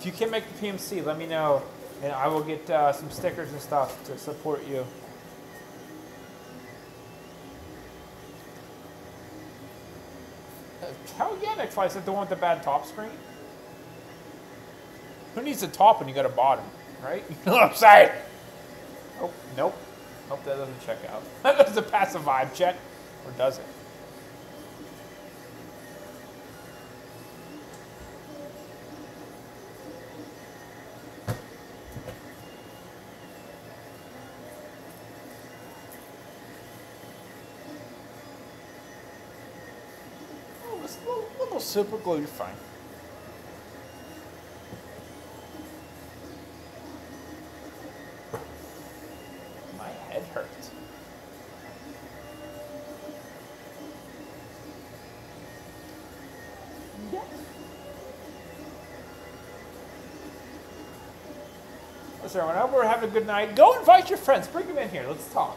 If you can make the P M C, let me know, and I will get uh, some stickers and stuff to support you. How uh, yeah, next flight? Is that the one with the bad top screen? Who needs a top when you got a bottom, right? You know what I'm saying? Oh, nope. Nope, that doesn't check out. That doesn't pass a vibe check. Or does it? Oh, just a little, little super glue, you're fine. We're having a good night. Go invite your friends. Bring them in here. Let's talk.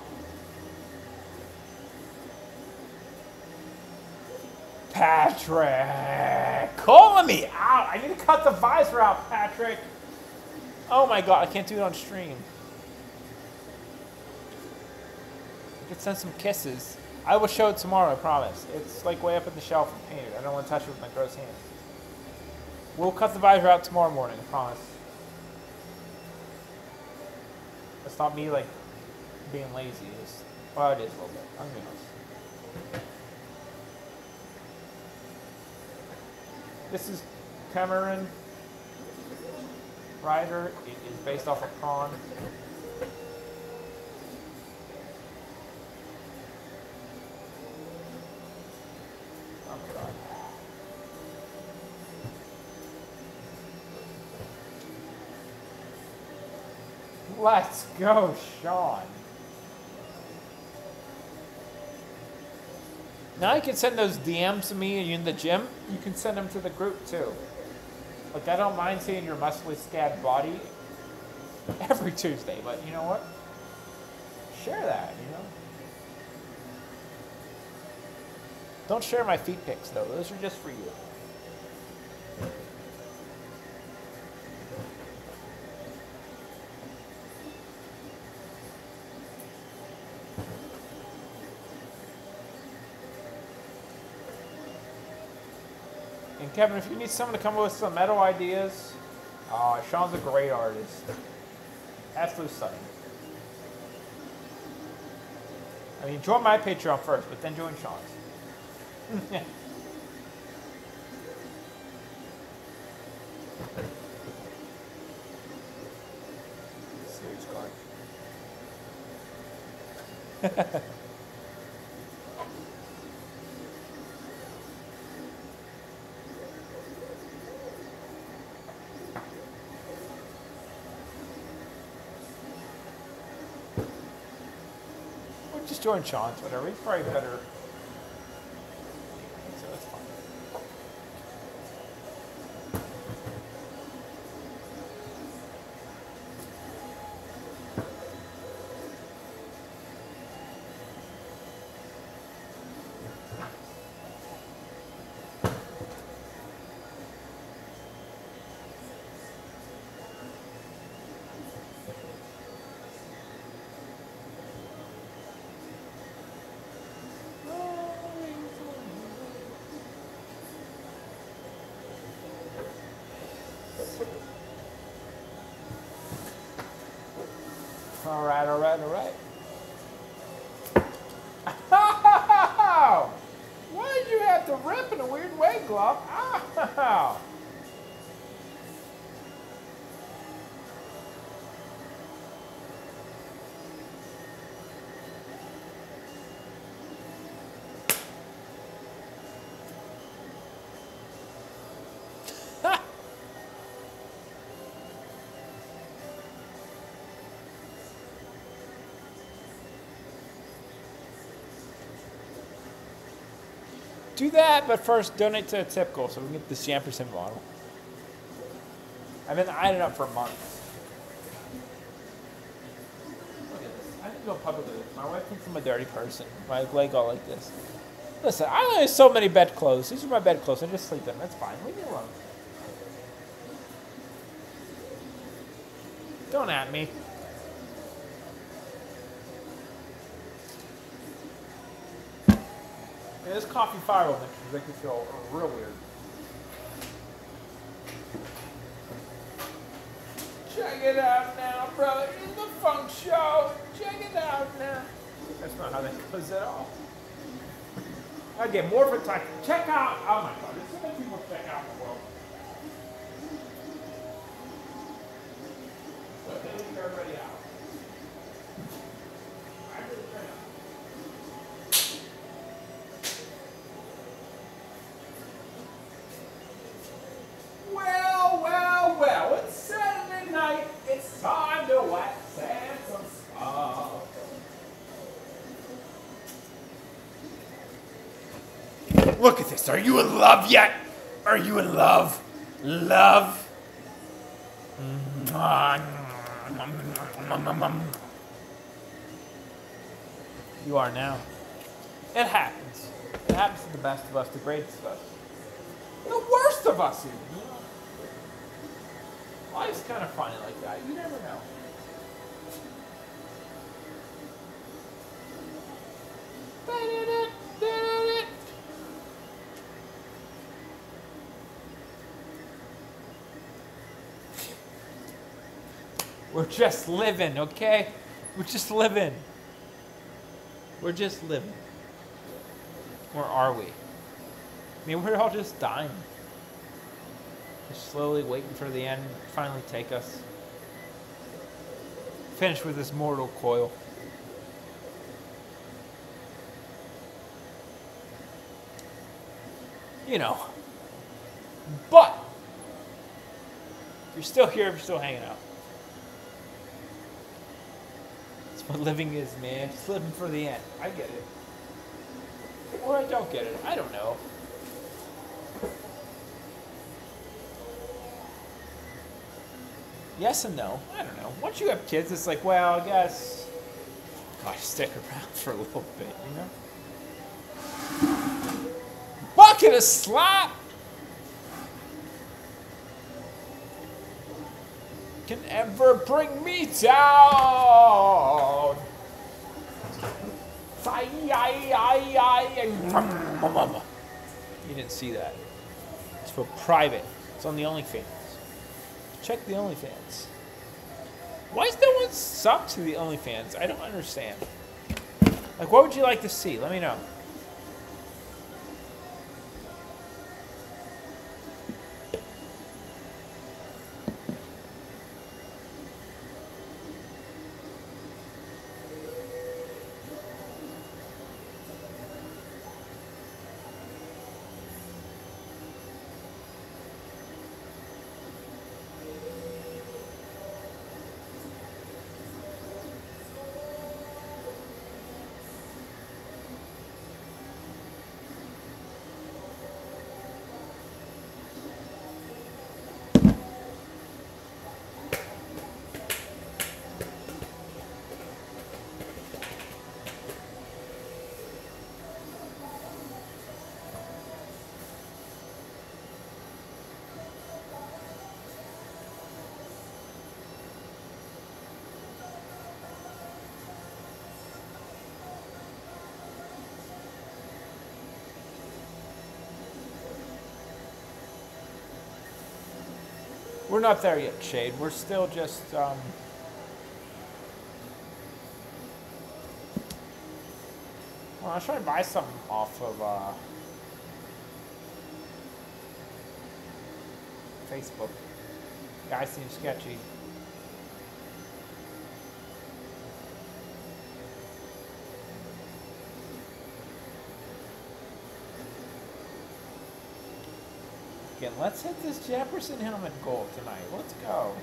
Patrick, calling me out. I need to cut the visor out, Patrick. Oh my God, I can't do it on stream. I could send some kisses. I will show it tomorrow. I promise. It's like way up in the shelf and painted. I don't want to touch it with my gross hands. We'll cut the visor out tomorrow morning. I promise. It's not me, like, being lazy. It's, well, it is a little bit. I'm going to. This is Cameron Rider. It is based off a pawn. Oh, my God. Let's go, Sean. Now you can send those D Ms to me and you in the gym. You can send them to the group too. Like, I don't mind seeing your muscly scab body every Tuesday, but you know what? Share that, you know? Don't share my feet pics though. Those are just for you. Kevin, if you need someone to come up with some metal ideas, uh, Sean's a great artist. Absolute stunning. I mean, join my Patreon first, but then join Sean's. Serious card. Join Sean's, whatever. He's probably better. So that's fine. All right, all right, all right. Ow! Why did you have to rip in a weird way, Glove? Ow! Do that, but first donate to a tip goal so we can get this Jamperson bottle. I've been eyeing it up for months. Look at this. I need to go publicly. My wife thinks I'm a dirty person. My leg all like this. Listen, I only have so many bedclothes. These are my bedclothes. I just sleep in them. That's fine. Leave me alone. Don't at me. Yeah, this coffee fire will make me feel real weird. Check it out now, brother. It's the funk show. Check it out now. That's not how that goes at all. Again, Morphin Time. Check out. Oh my God, there's so many people check out in the world. So they leave everybody out. I really turn out. Well, well, well, it's Saturday night. It's time to wax and some stuff. Look at this. Are you in love yet? Are you in love? Love? You are now. It happens. It happens to the best of us, the greatest of us. The worst of us, even. Life's kind of funny like that. You never know. We're just living, okay? We're just living. We're just living. Where are we? I mean, we're all just dying. Just slowly waiting for the end to finally take us. Finish with this mortal coil. You know. But if you're still here, if you're still hanging out. What living is, man. Just living for the end. I get it. Or I don't get it. I don't know. Yes and no. I don't know. Once you have kids, it's like, well, I guess I stick around for a little bit, you know? Bucket of slop! Can ever bring me down. You didn't see that. It's for private. It's on the OnlyFans. Check the OnlyFans. Why is no one subbed to the OnlyFans? I don't understand. Like, what would you like to see? Let me know. We're not there yet, Shade. We're still just, um... well, I was trying to buy something off of, uh... Facebook. Guy seems sketchy. Again, let's hit this Jamperson helmet goal tonight. Let's go.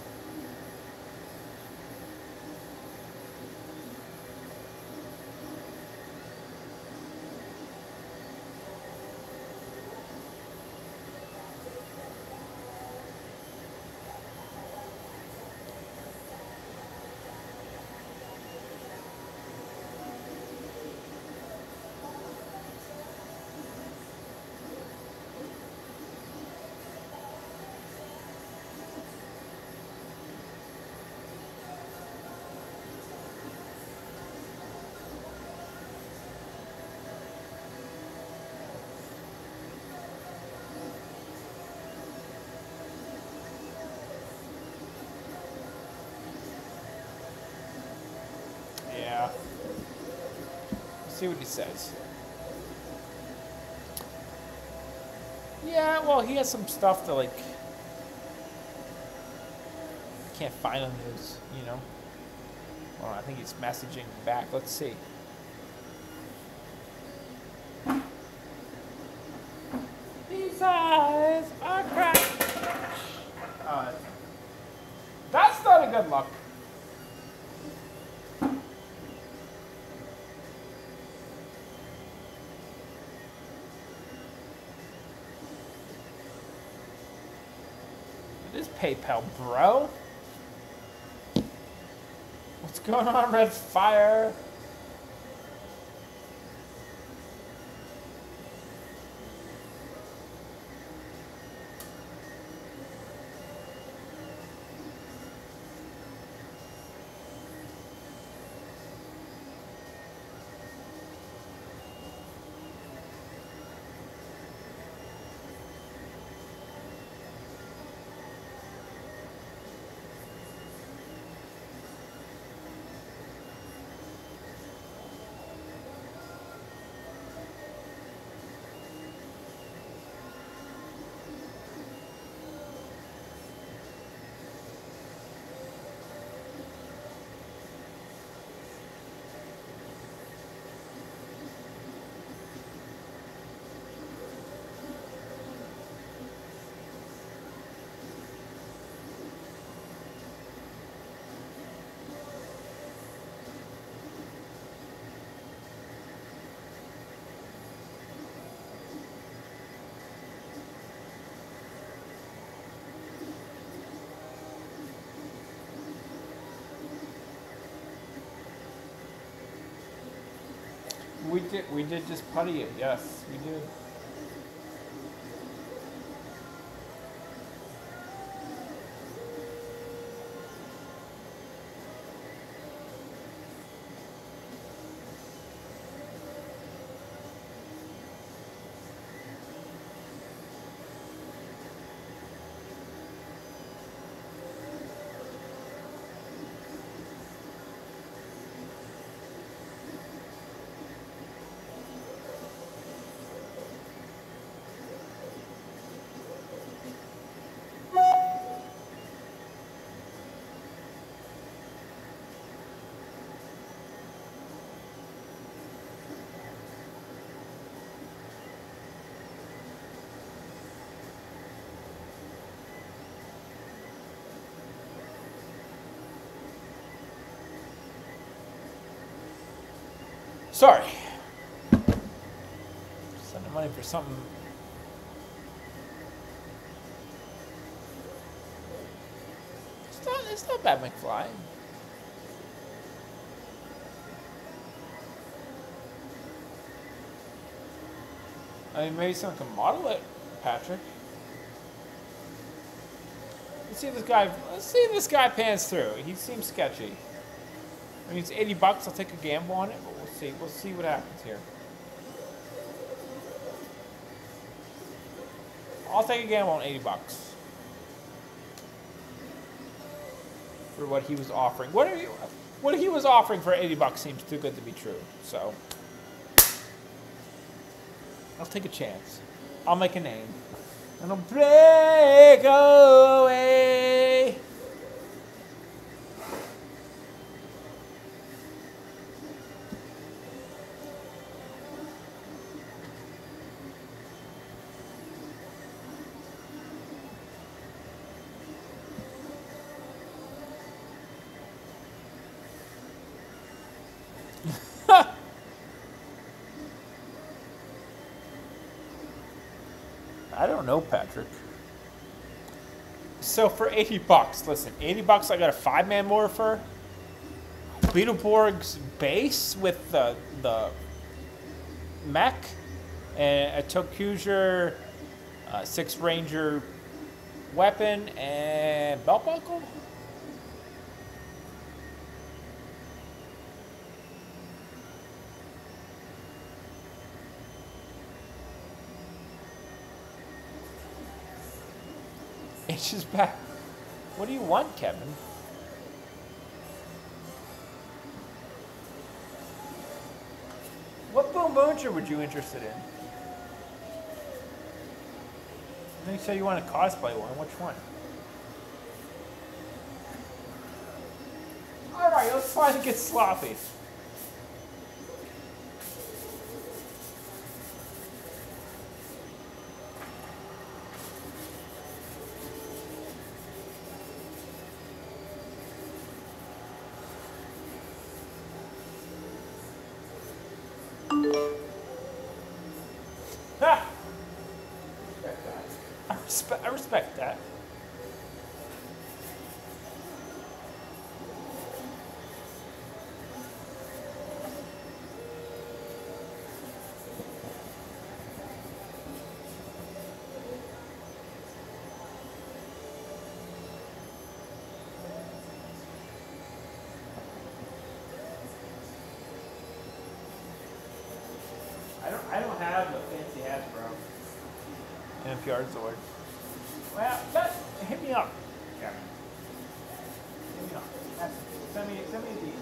see what he says. Yeah, well, he has some stuff that, like, I can't find on his, you know. Well, I think he's messaging back. Let's see. These eyes are cracked. Uh, that's not a good look. This PayPal, bro. What's going on, Red Fire? We did, we did just putty it, yes, we did. Sorry. Sending money for something. It's not, it's not bad, McFly. I mean, maybe someone can model it, Patrick. Let's see if this guy. Let's see if this guy pans through. He seems sketchy. I mean, it's eighty bucks. I'll take a gamble on it. See, we'll see what happens here. I'll take a gamble on eighty bucks for what he was offering. What are you, what he was offering for eighty bucks seems too good to be true. So I'll take a chance. I'll make a name, and I'll break away. I don't know, Patrick. So for eighty bucks, listen, eighty bucks, I got a five-man morpher, Beetleborg's base with the the mech, and a Tokusatsu uh, six ranger weapon and belt buckle. She's back. What do you want, Kevin? Ranger would you be interested in? I think you said you want to cosplay one. Which one? Alright, let's try to get sloppy. I respect that. I don't. I don't have a fancy hat, bro. N P R's the word. Well, that, hit me up. Yeah. Hit me up. That's, send me, send me a D M.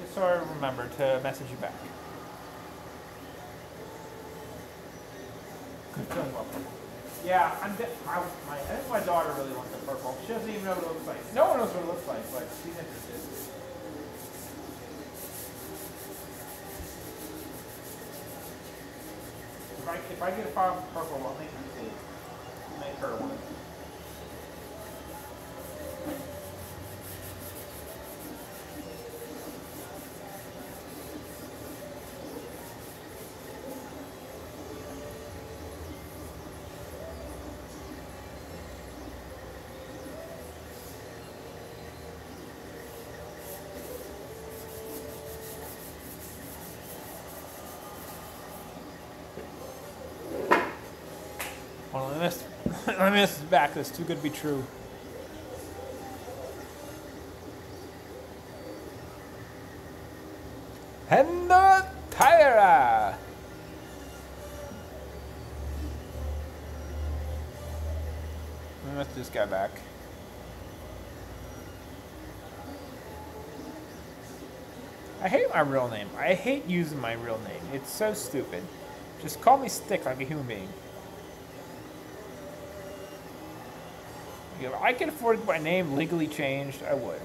Just so I remember to message you back. Good job. Yeah, I'm de I, my, I think my daughter really wants the purple. She doesn't even know what it looks like. No one knows what it looks like, but she's interested. If I, if I get a purple, I'll make her see. Make her one. I miss this back. That's too good to be true. Hendo Tyra. I miss this guy back. I hate my real name. I hate using my real name. It's so stupid. Just call me Stick like a human being. If I could afford my name legally changed, I would.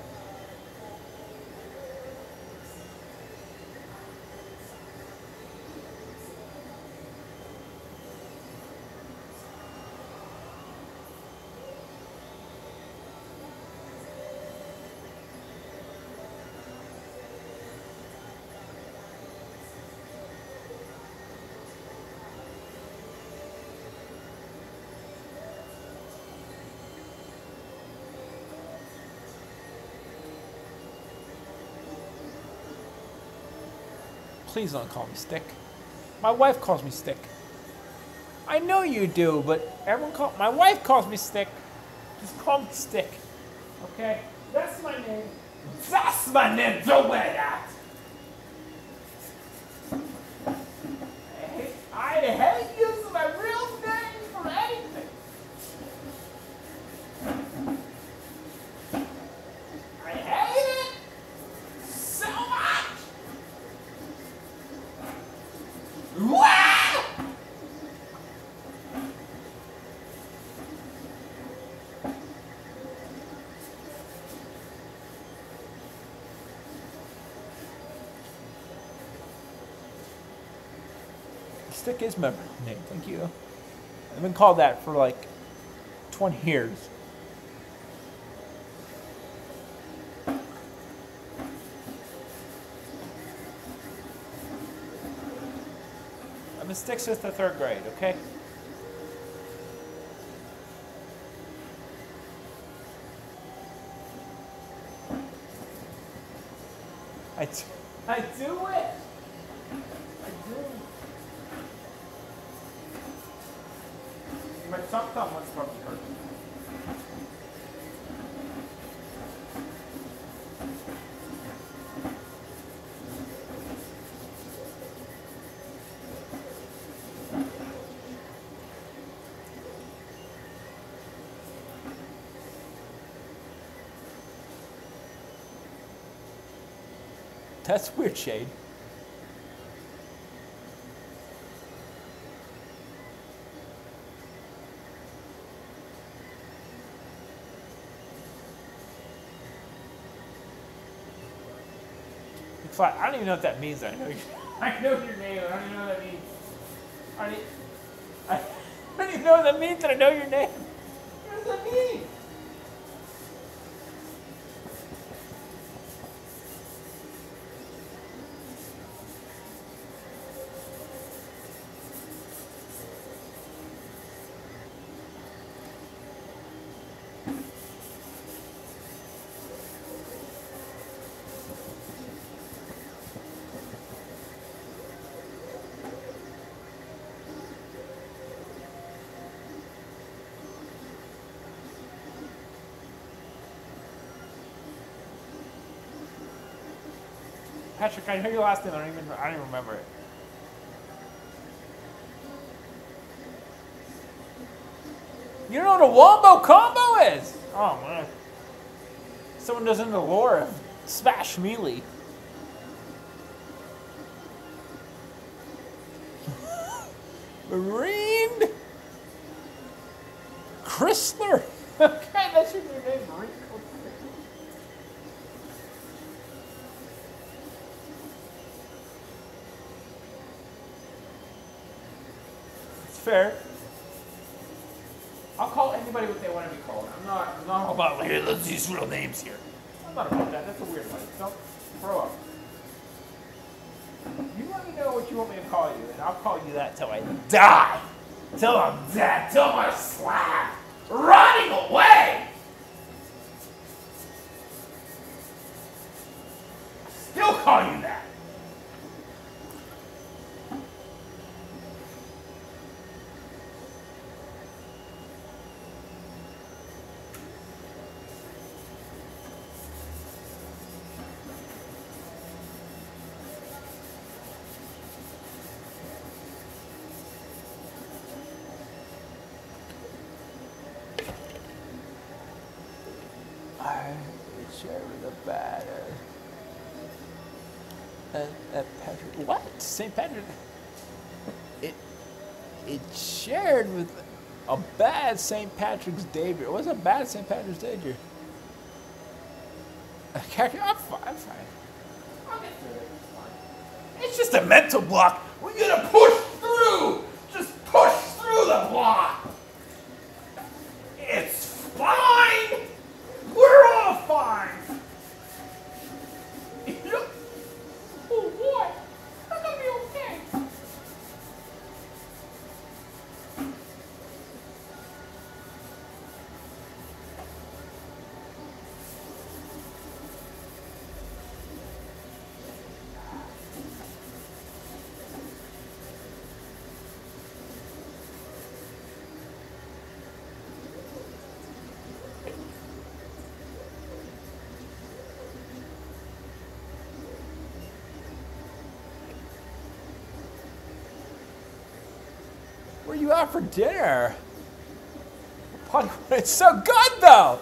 Please don't call me Stick. My wife calls me Stick. I know you do, but everyone call my wife calls me Stick. Just call me Stick. Okay? That's my name. That's my name. Don't wear that. I hate, I hate using my real name for anything. I hate it so much. Wow! Stick is member name, thank you. I've been called that for like twenty years. Mistakes with the third grade, okay? I do, I do it! I do it. My top thumb was probably hurt. That's weird, Shade. Fuck, I don't even know what that means. I know, I know your name. I don't even know what that means. I don't, I don't even know what that means that I know your name. What does that mean? Patrick, I know your last name. I don't even. I don't even remember it. You don't know what a wombo combo is. Oh man! Someone doesn't know the lore of Smash Melee. Marine Chrysler. Okay, that should be your name, Marine. Fair. I'll call anybody what they want to be called. I'm not, I'm not about like, let's use real names here. I'm not about that. That's a weird one. Don't throw up. You let me know what you want me to call you, and I'll call you that till I die. Till I'm dead. Till my slab running away. Still call you that. Saint Patrick, it it shared with a bad Saint Patrick's Day beer. It was a bad Saint Patrick's Day beer. I'm fine. I'm fine. I'll get through it. It's just a mental block. We're gonna push through. Just push through the block. It's fine. We're all fine. Oh boy. I'm gonna be okay. Where are you out for dinner? It's so good though.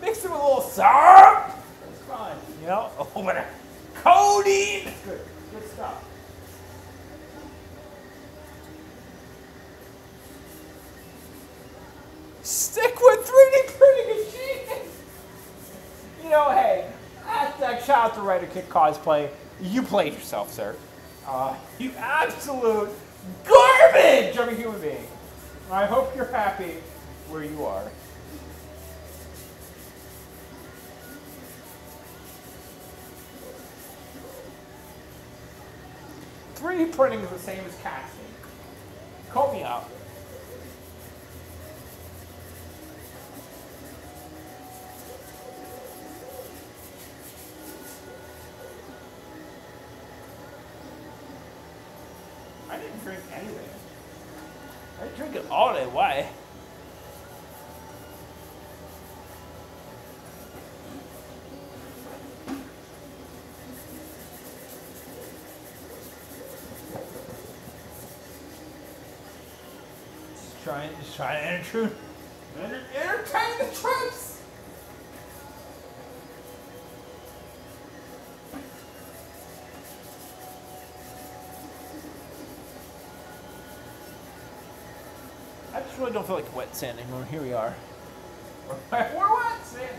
Mix it with a little syrup. It's fine, you know. Oh, whatever. Codeine. That's good. Good stuff. Stick with three D printing and cheese. You know, hey, that, that shout out to Writer Kid Cosplay. You played yourself, sir. Uh, you absolute. Garbage of a human being. I hope you're happy where you are. three D printing is the same as casting. Call me out. I didn't drink anything. I didn't drink it all day. Why? Just trying, just trying to entertain, entertain the troops. I really don't feel like wet sand anymore. Here we are. We're wet sand.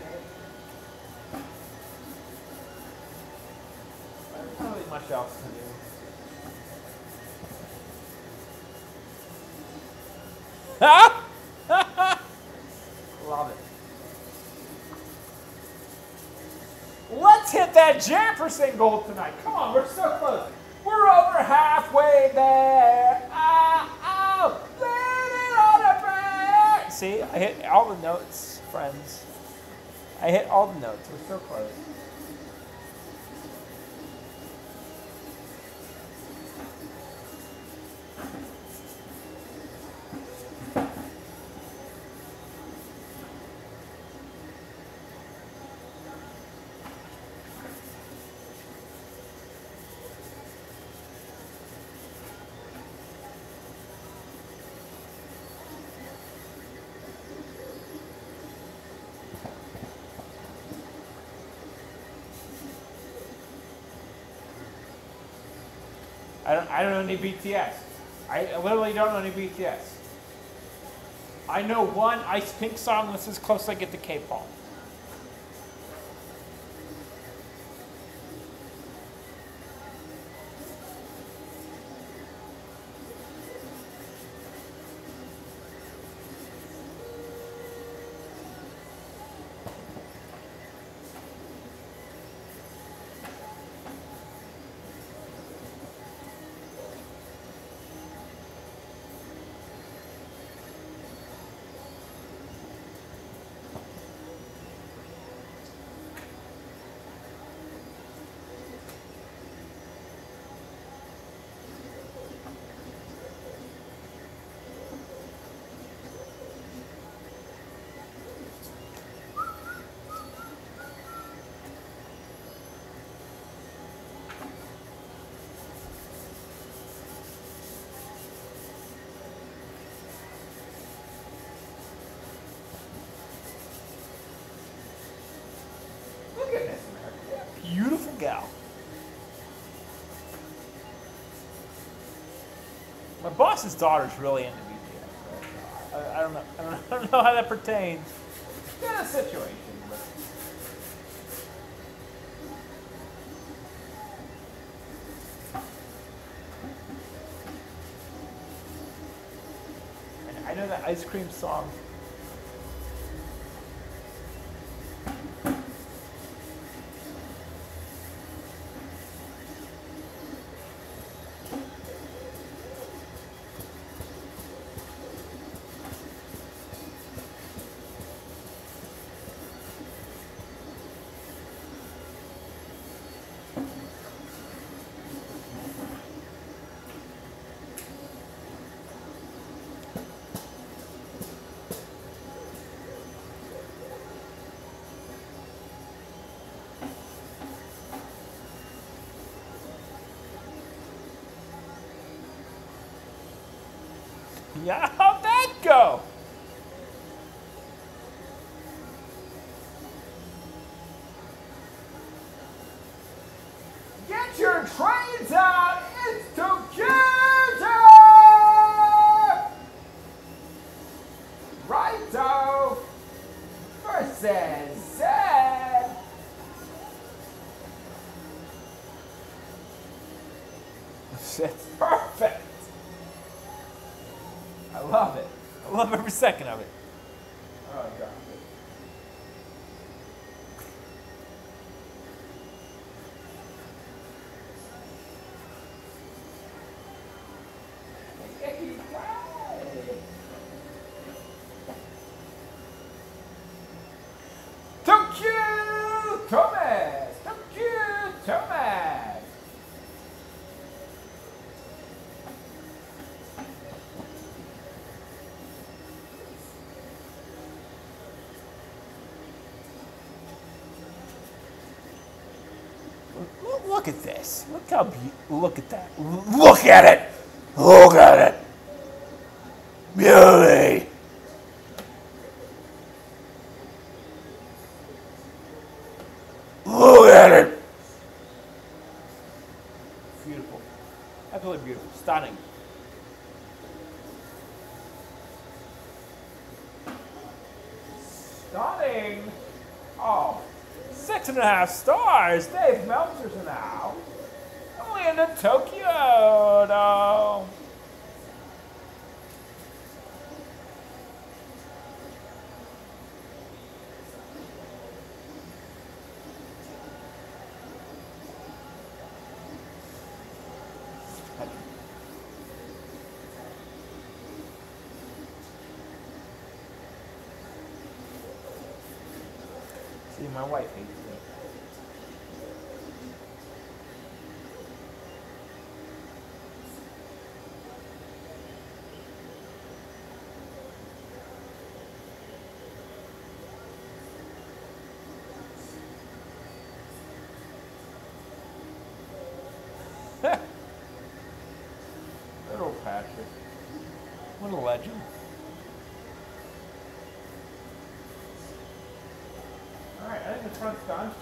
not much else to do. Ah! Love it. Let's hit that Jamperson goal tonight. Come on, we're so close. We're over halfway there. Ah, ah, let it on a break. See, I hit all the notes, friends. I hit all the notes. We're so close. I don't, I don't know any B T S. I literally don't know any B T S. I know one Ice Pink song that's as close as I get to K-pop. My boss's daughter's really into B T S. Right? I, I, don't know, I, don't know, I don't know how that pertains. Kind of situation. But. And I know that ice cream song. Yeah, how'd that go? Get your trains out! It's Tokusatsu! Righto versus Zed! That's perfect! I love it. I love every second of it. Oh, God. Thank you, Thomas. Thank you, Thomas. Look at this. Look how beautiful. Look at that. Look at it. Look at it. Beauty. Look at it. Beautiful. Absolutely beautiful. Stunning. Stunning. Oh. Six and a half stars. Dave Meltzer's in the house. to Tokyo, no. See, my wife hates me. Little Patrick. What a legend. Front gone.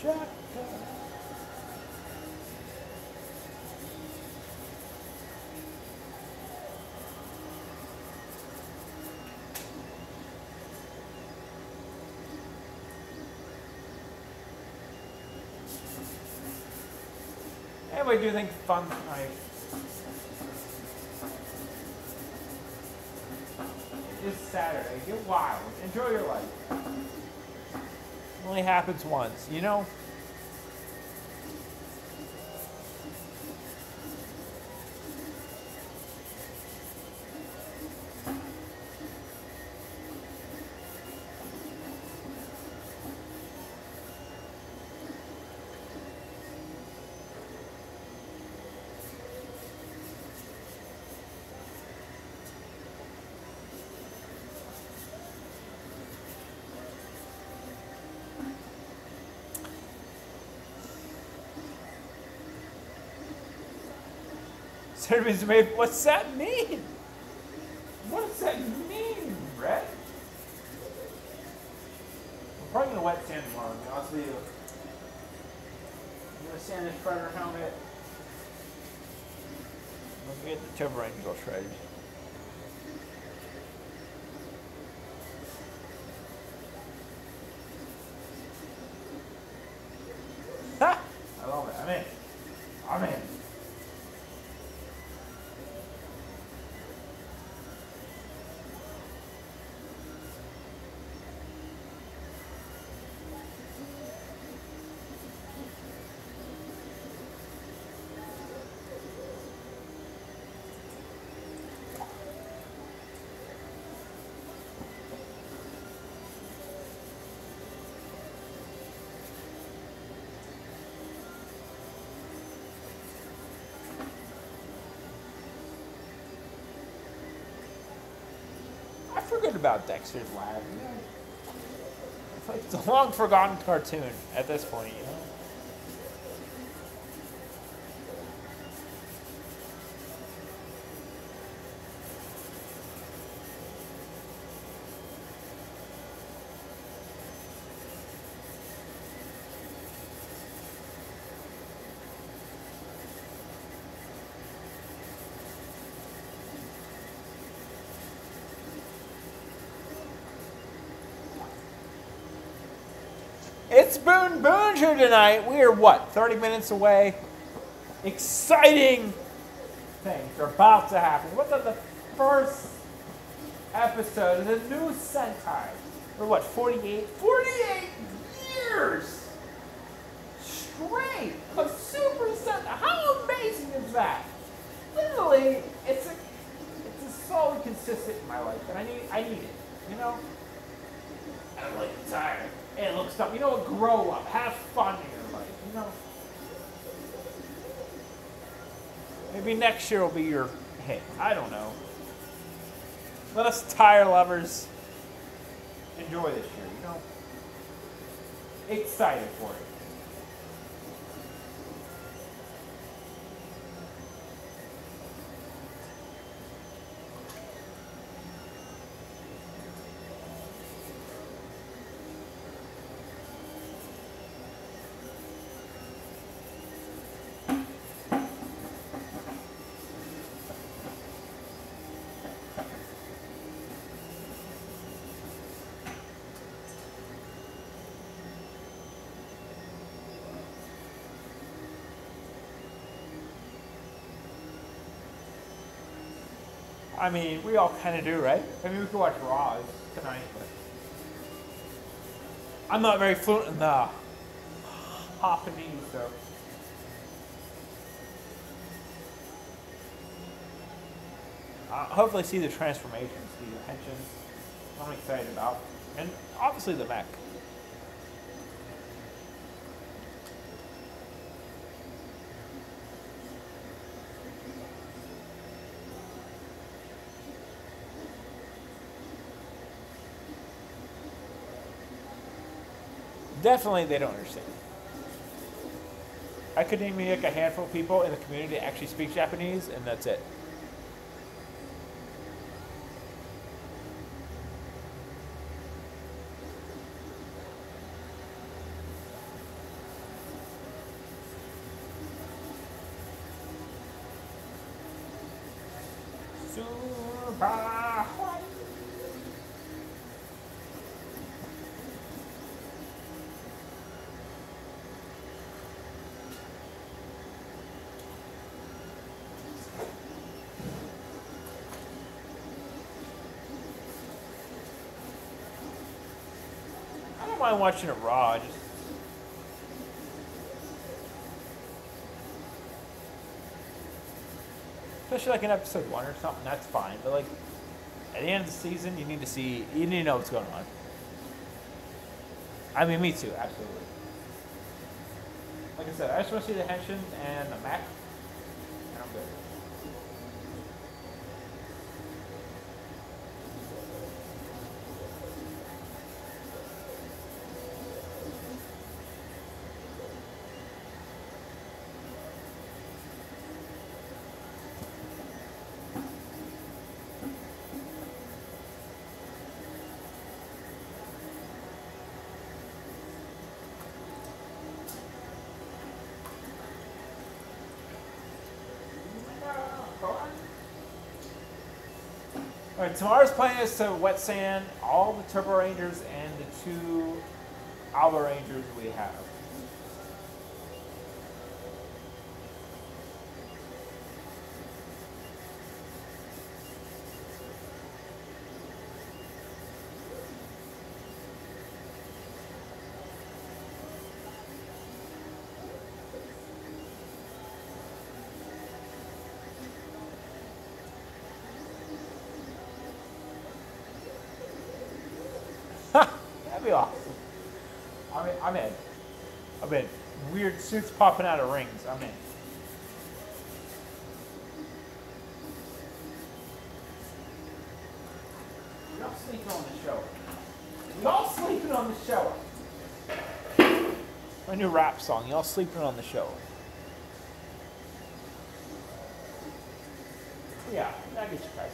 Jack. Anyway, do you think fun I this Saturday, get wild, enjoy your life. Only happens once, you know? What's that mean? What does that mean, Brett? I'm probably gonna wet sand tomorrow, to be honest with you. I'm gonna sand this Shredder helmet. I'm gonna get the Turbo Rangers all shredded. Ha! I love it, I'm in. I'm in. I forget about Dexter's Lab. It's like it's a long forgotten cartoon at this point, you know? It's Boom Boongers tonight. We are, what, thirty minutes away? Exciting things are about to happen. What's on the first episode of the new Sentai? For what, forty-eight? forty-eight years straight of Super Sentai. How amazing is that? Literally, it's a, it's a solid consistent in my life, and I need, I need it, you know? I'm like tired. It looks up. You know what? Grow up. Have fun in your life. You know? Maybe next year will be your hit. I don't know. Let us tire lovers enjoy this year, you know? Excited for it. I mean, we all kind of do, right? I mean, we could watch Raw tonight, but... I'm not very fluent in the Japanese, so... I'll hopefully see the transformations, the attentions I'm excited about. And obviously the mech. Definitely, they don't understand. I could name like a handful of people in the community that actually speak Japanese, and that's it. I don't mind watching it raw. I just especially like in episode one or something, that's fine. But like at the end of the season, you need to see, you need to know what's going on. I mean, me too, absolutely. Like I said, I just want to see the Henshin and the Mac, and I'm good. Alright, tomorrow's plan is to wet sand all the Turbo Rangers and the two Power Rangers we have. I'm in. I'm in. Weird suits popping out of rings. I'm in. We're not sleeping on the shower. Y'all sleeping on the shower. My new rap song. Y'all sleeping on the shower. Yeah, that gets you guys.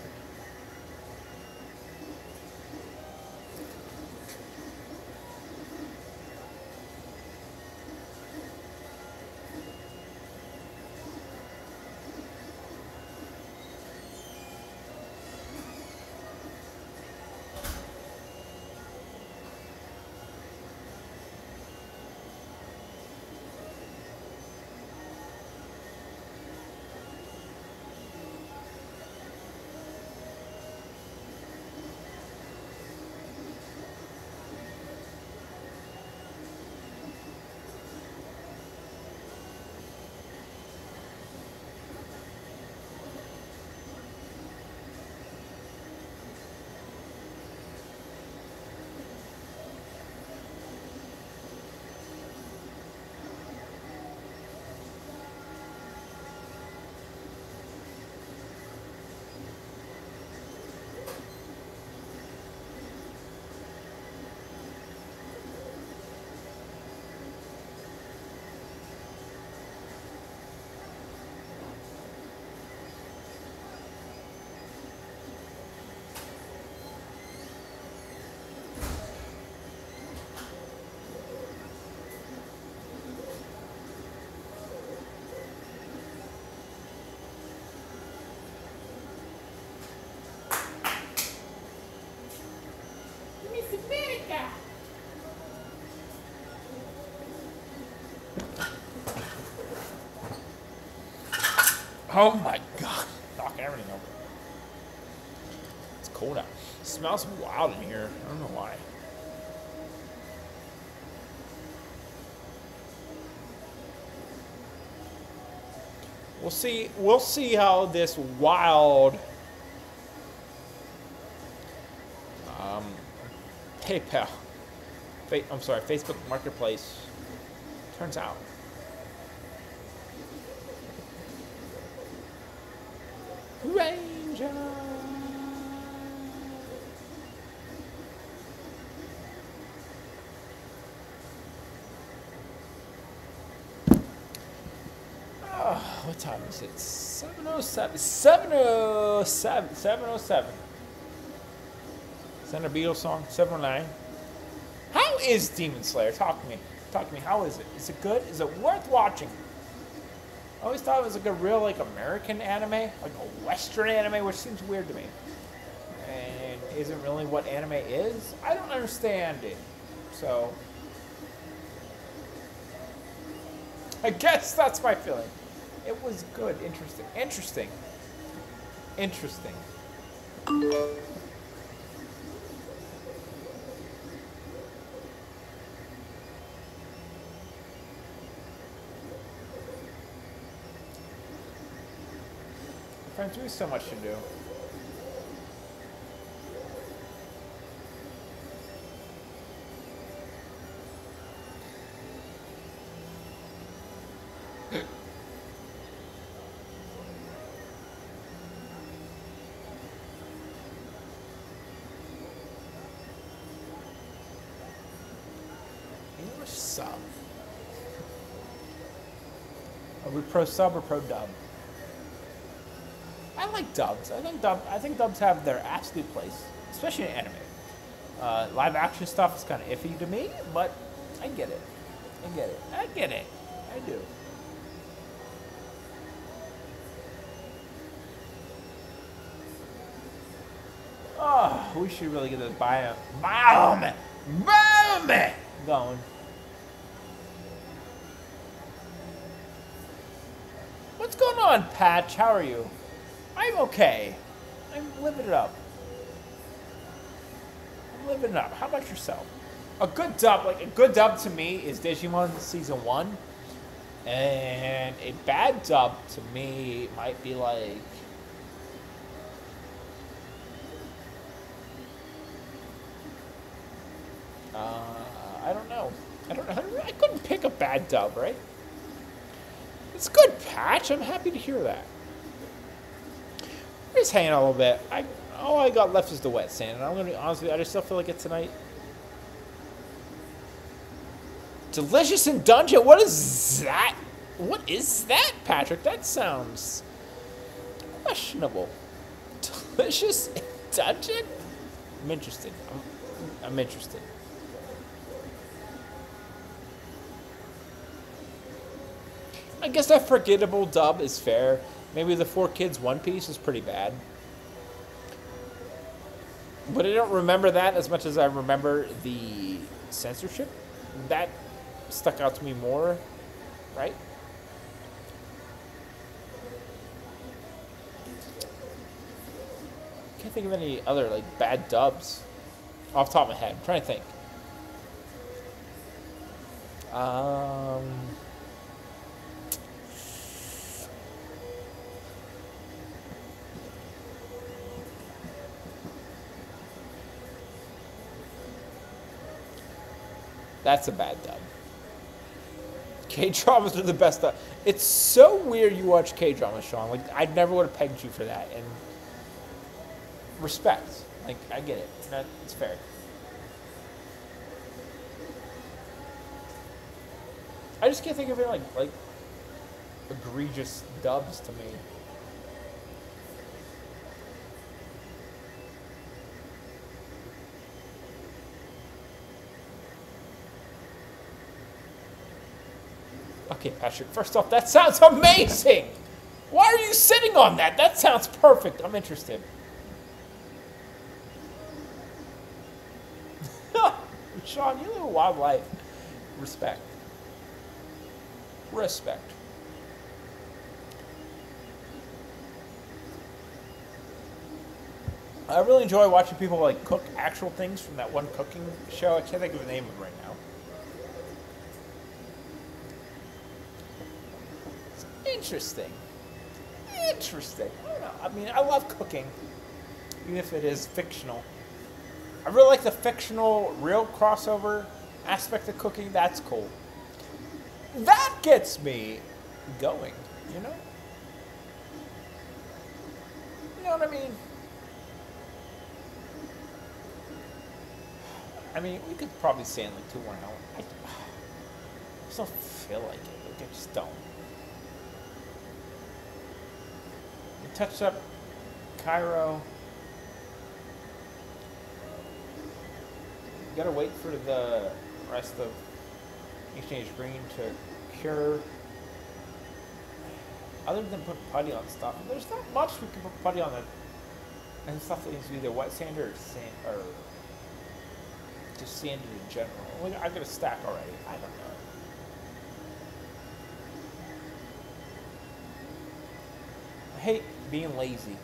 Oh my god. Knock everything over. It's cold out. It smells wild in here. I don't know why. We'll see we'll see how this wild um, PayPal fa I'm sorry, Facebook Marketplace turns out. Ranger. Oh, what time is it? seven oh seven. seven oh seven. seven oh seven. Is that a Beatles song? seven oh nine. How is Demon Slayer? Talk to me. Talk to me. How is it? Is it good? Is it worth watching? I always thought it was like a real like American anime, like a Western anime, which seems weird to me. And isn't really what anime is? I don't understand it. So I guess that's my feeling. It was good, interesting. Interesting. Interesting. Friends, we have so much to do. English sub. Are we pro sub or pro dub? I like dubs. I think dub. I think dubs have their absolute place, especially in anime. Uh, live action stuff is kind of iffy to me, but I get it. I get it. I get it. I do. Oh, we should really get this bio bomb bomb going. What's going on, Patch? How are you? I'm okay. I'm living it up. I'm living it up. How about yourself? A good dub, like a good dub to me is Digimon season one, and a bad dub to me might be like uh, I don't know. I don't know. I couldn't pick a bad dub, right? It's good, Patch. I'm happy to hear that. Just hanging a little bit. I all I got left is the wet sand, and I'm gonna be honest with you, I just still feel like it tonight. Delicious in Dungeon. What is that? What is that, Patrick? That sounds questionable. Delicious in Dungeon. I'm interested. I'm, I'm interested. I guess that forgettable dub is fair. Maybe the four kids One Piece is pretty bad. But I don't remember that as much as I remember the censorship. That stuck out to me more, right? Can't think of any other like bad dubs off the top of my head. I'm trying to think. Um That's a bad dub. K-dramas are the best dub. It's so weird you watch K-dramas, Sean. Like, I never would have pegged you for that. And respect. Like, I get it. It's, not, it's fair. I just can't think of any, like, like egregious dubs to me. Okay, Patrick, first off, that sounds amazing! Why are you sitting on that? That sounds perfect. I'm interested. Sean, you live a wild life. Respect. Respect. I really enjoy watching people like cook actual things from that one cooking show. I can't think of the name of it right now. It's interesting. Interesting. I don't know. I mean, I love cooking, even if it is fictional. I really like the fictional, real crossover aspect of cooking. That's cool. That gets me going, you know? You know what I mean? I mean, we could probably stay in like two more hours. I, I just don't feel like it. Like, I just don't. We touched up Cairo. You gotta wait for the rest of Ancient Age Green to cure. Other than put putty on stuff, there's not much we can put putty on that. And stuff that needs to be either wet sand or sand or. Just sand in general. I got a stack already. I don't know. I hate being lazy.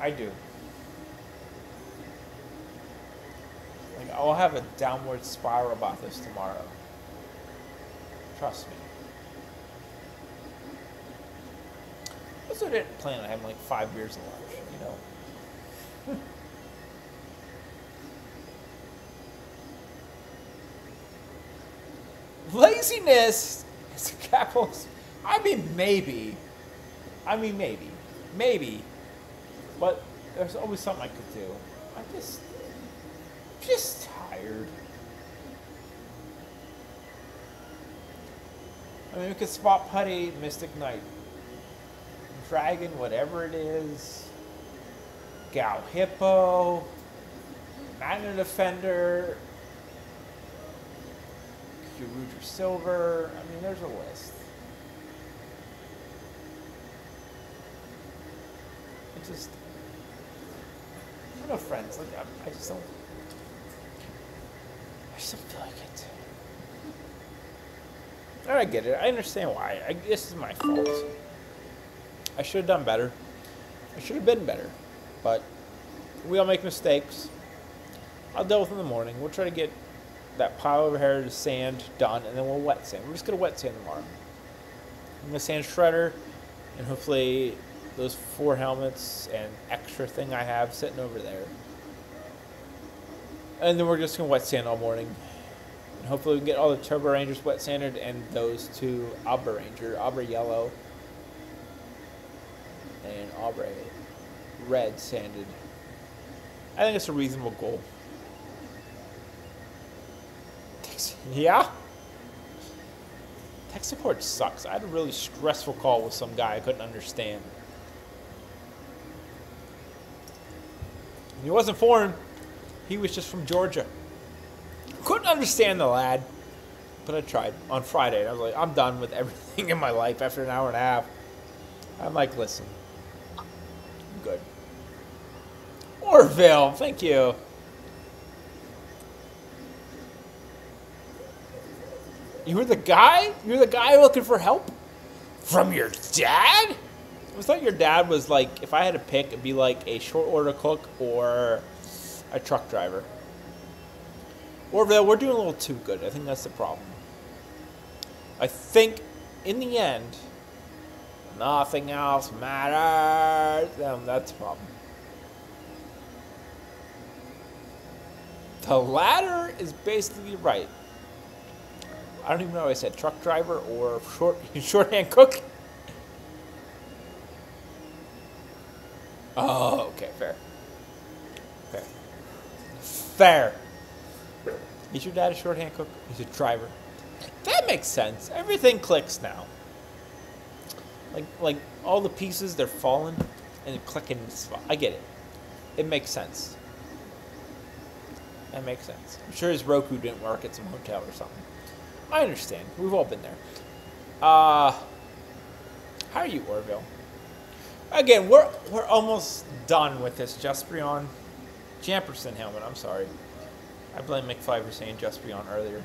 I do. Like, I'll have a downward spiral about this tomorrow. Trust me. Also, I didn't plan on having like five beers of lunch, you know. Laziness is a capitalist. I mean, maybe. I mean, maybe. Maybe. But there's always something I could do. I'm just... just tired. I mean, we could spot putty, Mystic Knight. Dragon, whatever it is. Gal Hippo. Magnet Defender. Kyoryuger Silver. I mean, there's a list. I just, I don't know, friends. Like, I, I just don't. I just don't feel like it. I get it. I understand why. I, this is my fault. I should have done better. I should have been better. But we all make mistakes. I'll deal with it in the morning. We'll try to get that pile over here is sand done, and then we'll wet sand. We're just gonna wet sand tomorrow. I'm gonna sand Shredder, and hopefully those four helmets and extra thing I have sitting over there. And then we're just gonna wet sand all morning. And hopefully we can get all the Turbo Rangers wet sanded and those two Abra Ranger, Abra Yellow, and Abra Red sanded. I think it's a reasonable goal. Yeah? Tech support sucks. I had a really stressful call with some guy I couldn't understand. He wasn't foreign. He was just from Georgia. Couldn't understand the lad. But I tried on Friday. And I was like, I'm done with everything in my life after an hour and a half. I'm like, listen. I'm good. Orville, thank you. You were the guy? You were the guy looking for help? From your dad? I thought your dad was like, if I had to pick, it'd be like a short order cook or a truck driver. Orville, we're doing a little too good. I think that's the problem. I think in the end, nothing else matters. Um, that's the problem. The latter is basically right. I don't even know if I said truck driver or short shorthand cook. Oh, okay, fair. Fair. Fair. Is your dad a shorthand cook? He's a driver. That makes sense. Everything clicks now. Like, like all the pieces, they're falling and they're clicking. I get it. It makes sense. That makes sense. I'm sure his Roku didn't work at some hotel or something. I understand. We've all been there. Uh, how are you, Orville? Again, we're we're almost done with this Just Beyond. Jamperson helmet, I'm sorry. I blame McFly for saying Just Beyond earlier.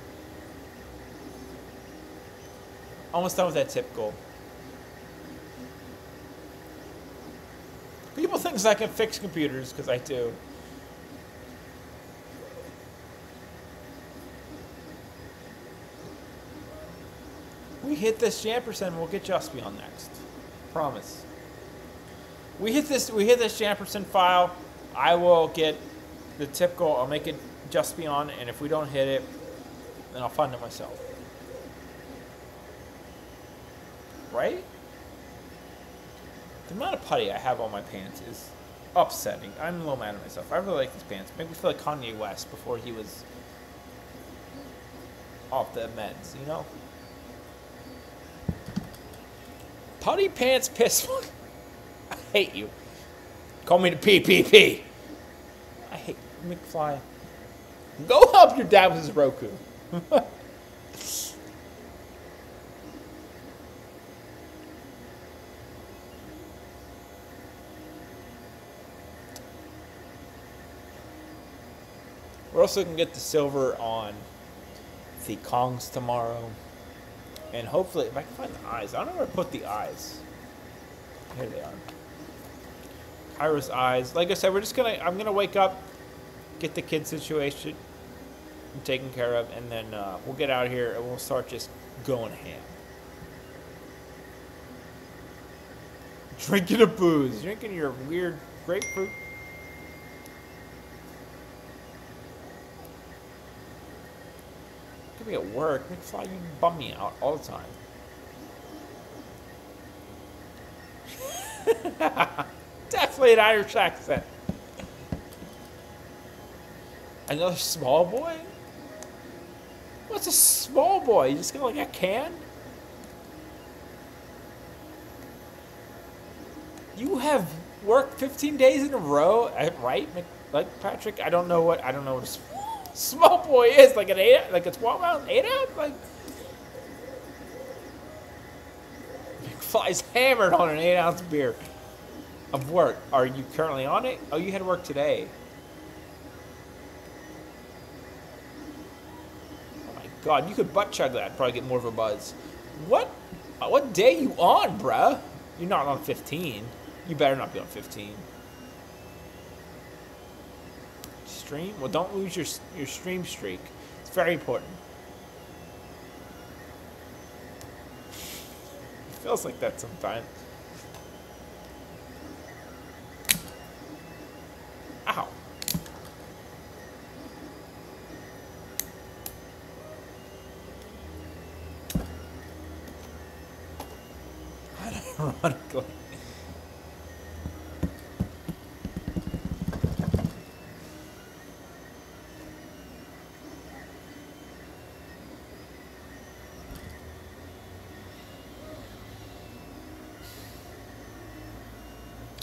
Almost done with that tip goal. People think I can fix computers, because I do. We hit this Jamperson, we'll get Just Beyond next. Promise. We hit this we hit this Jamperson file, I will get the tip goal, I'll make it Just Beyond, and if we don't hit it, then I'll fund it myself. Right? The amount of putty I have on my pants is upsetting. I'm a little mad at myself. I really like these pants. Make me feel like Kanye West before he was off the meds, you know? Putty pants piss. I hate you. Call me the P P P. I hate you, McFly. Go help your dad with his Roku. We're also going to get the silver on the Kongs tomorrow. And hopefully, if I can find the eyes. I don't know where to put the eyes. Here they are. Kairo's eyes. Like I said, we're just going to, I'm going to wake up, get the kid situation taken care of, and then uh, we'll get out of here and we'll start just going ham. Drinking a booze. Drinking your weird grapefruit. Could be at work. McFly, you bum me out all the time. Definitely an Irish accent. Another small boy? What's a small boy? You just got like a can? You have worked fifteen days in a row, right? Like Patrick, I don't know what I don't know what. Small boy is like an eight, like a twelve ounce, eight ounce, like McFly's hammered on an eight ounce beer of work. Are you currently on it? Oh, you had work today. Oh my God, you could butt chug that, probably get more of a buzz. What, what day you on, bruh? You're not on fifteen. You better not be on fifteen. Stream? Well, don't lose your your stream streak. It's very important. It feels like that sometimes. Ow. Unironically.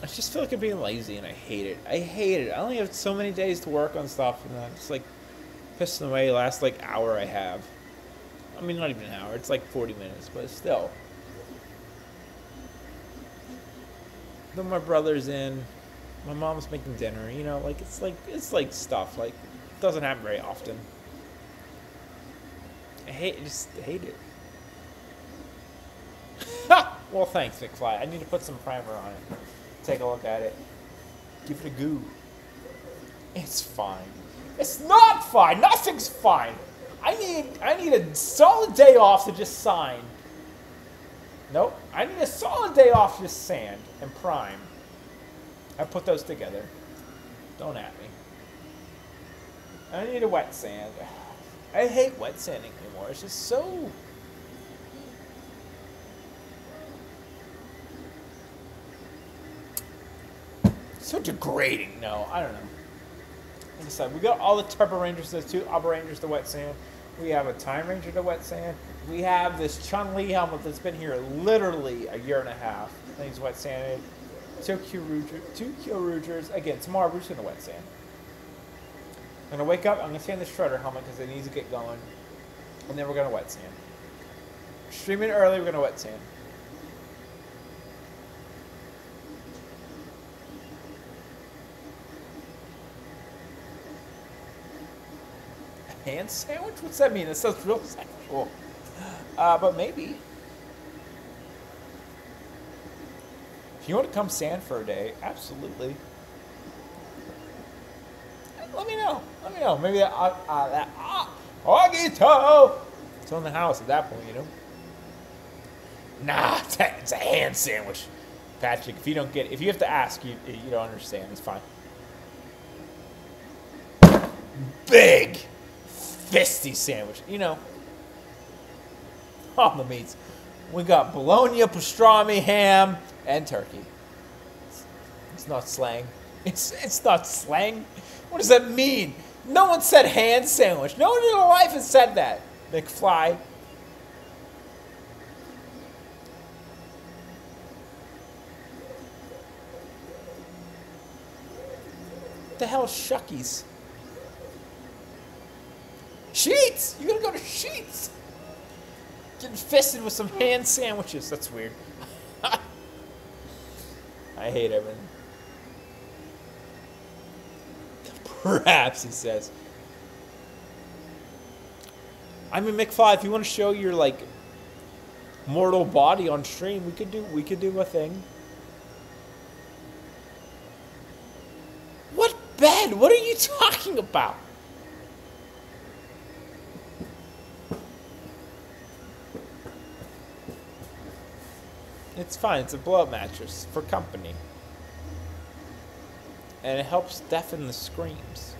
I just feel like I'm being lazy and I hate it. I hate it. I only have so many days to work on stuff and I'm just like pissing away the last like hour I have. I mean, not even an hour. It's like forty minutes, but still. Then my brother's in. My mom's making dinner. You know, like it's like it's like stuff. Like it doesn't happen very often. I hate. I just hate it. Ha! Well, thanks, McFly. I need to put some primer on it. Take a look at it. Give it a goo. It's fine. It's not fine. Nothing's fine. I need I need a solid day off to just sign. Nope. I need a solid day off to just sand and prime. I put those together. Don't at me. I need a wet sand. I hate wet sanding anymore. It's just so... so degrading. No, I don't know. Like I said, we got all the Turbo Rangers, the two Alba Rangers, the wet sand. We have a Time Ranger, the wet sand. We have this Chun-Li helmet that's been here literally a year and a half. I think it's wet sanded. Two Kyoryuger, two Kyorugers. Again, tomorrow we're just going to wet sand. I'm going to wake up. I'm going to sand the Shredder helmet because it needs to get going. And then we're going to wet sand. Streaming early, we're going to wet sand. hand sandwich? What's that mean? That sounds real sexual. Uh, but maybe. If you want to come sand for a day, absolutely. Let me know. Let me know. Maybe that, uh, uh, that uh, Agito! It's on the house at that point, you know? Nah, it's a, it's a hand sandwich. Patrick, if you don't get it, if you have to ask, you, you don't understand. It's fine. Big fisty sandwich. You know, all the meats. We got bologna, pastrami, ham, and turkey. It's, it's not slang. It's, it's not slang. What does that mean? No one said hand sandwich. No one in their life has said that. McFly. What the hell is Shuckies? Sheets! You gotta go to Sheets! Getting fisted with some hand sandwiches. That's weird. I hate everything. Perhaps, he says. I mean, McFly, if you want to show your, like, mortal body on stream, we could do, we could do a thing. What bed? What are you talking about? It's fine. It's a blow-up mattress for company. And it helps deafen the screams.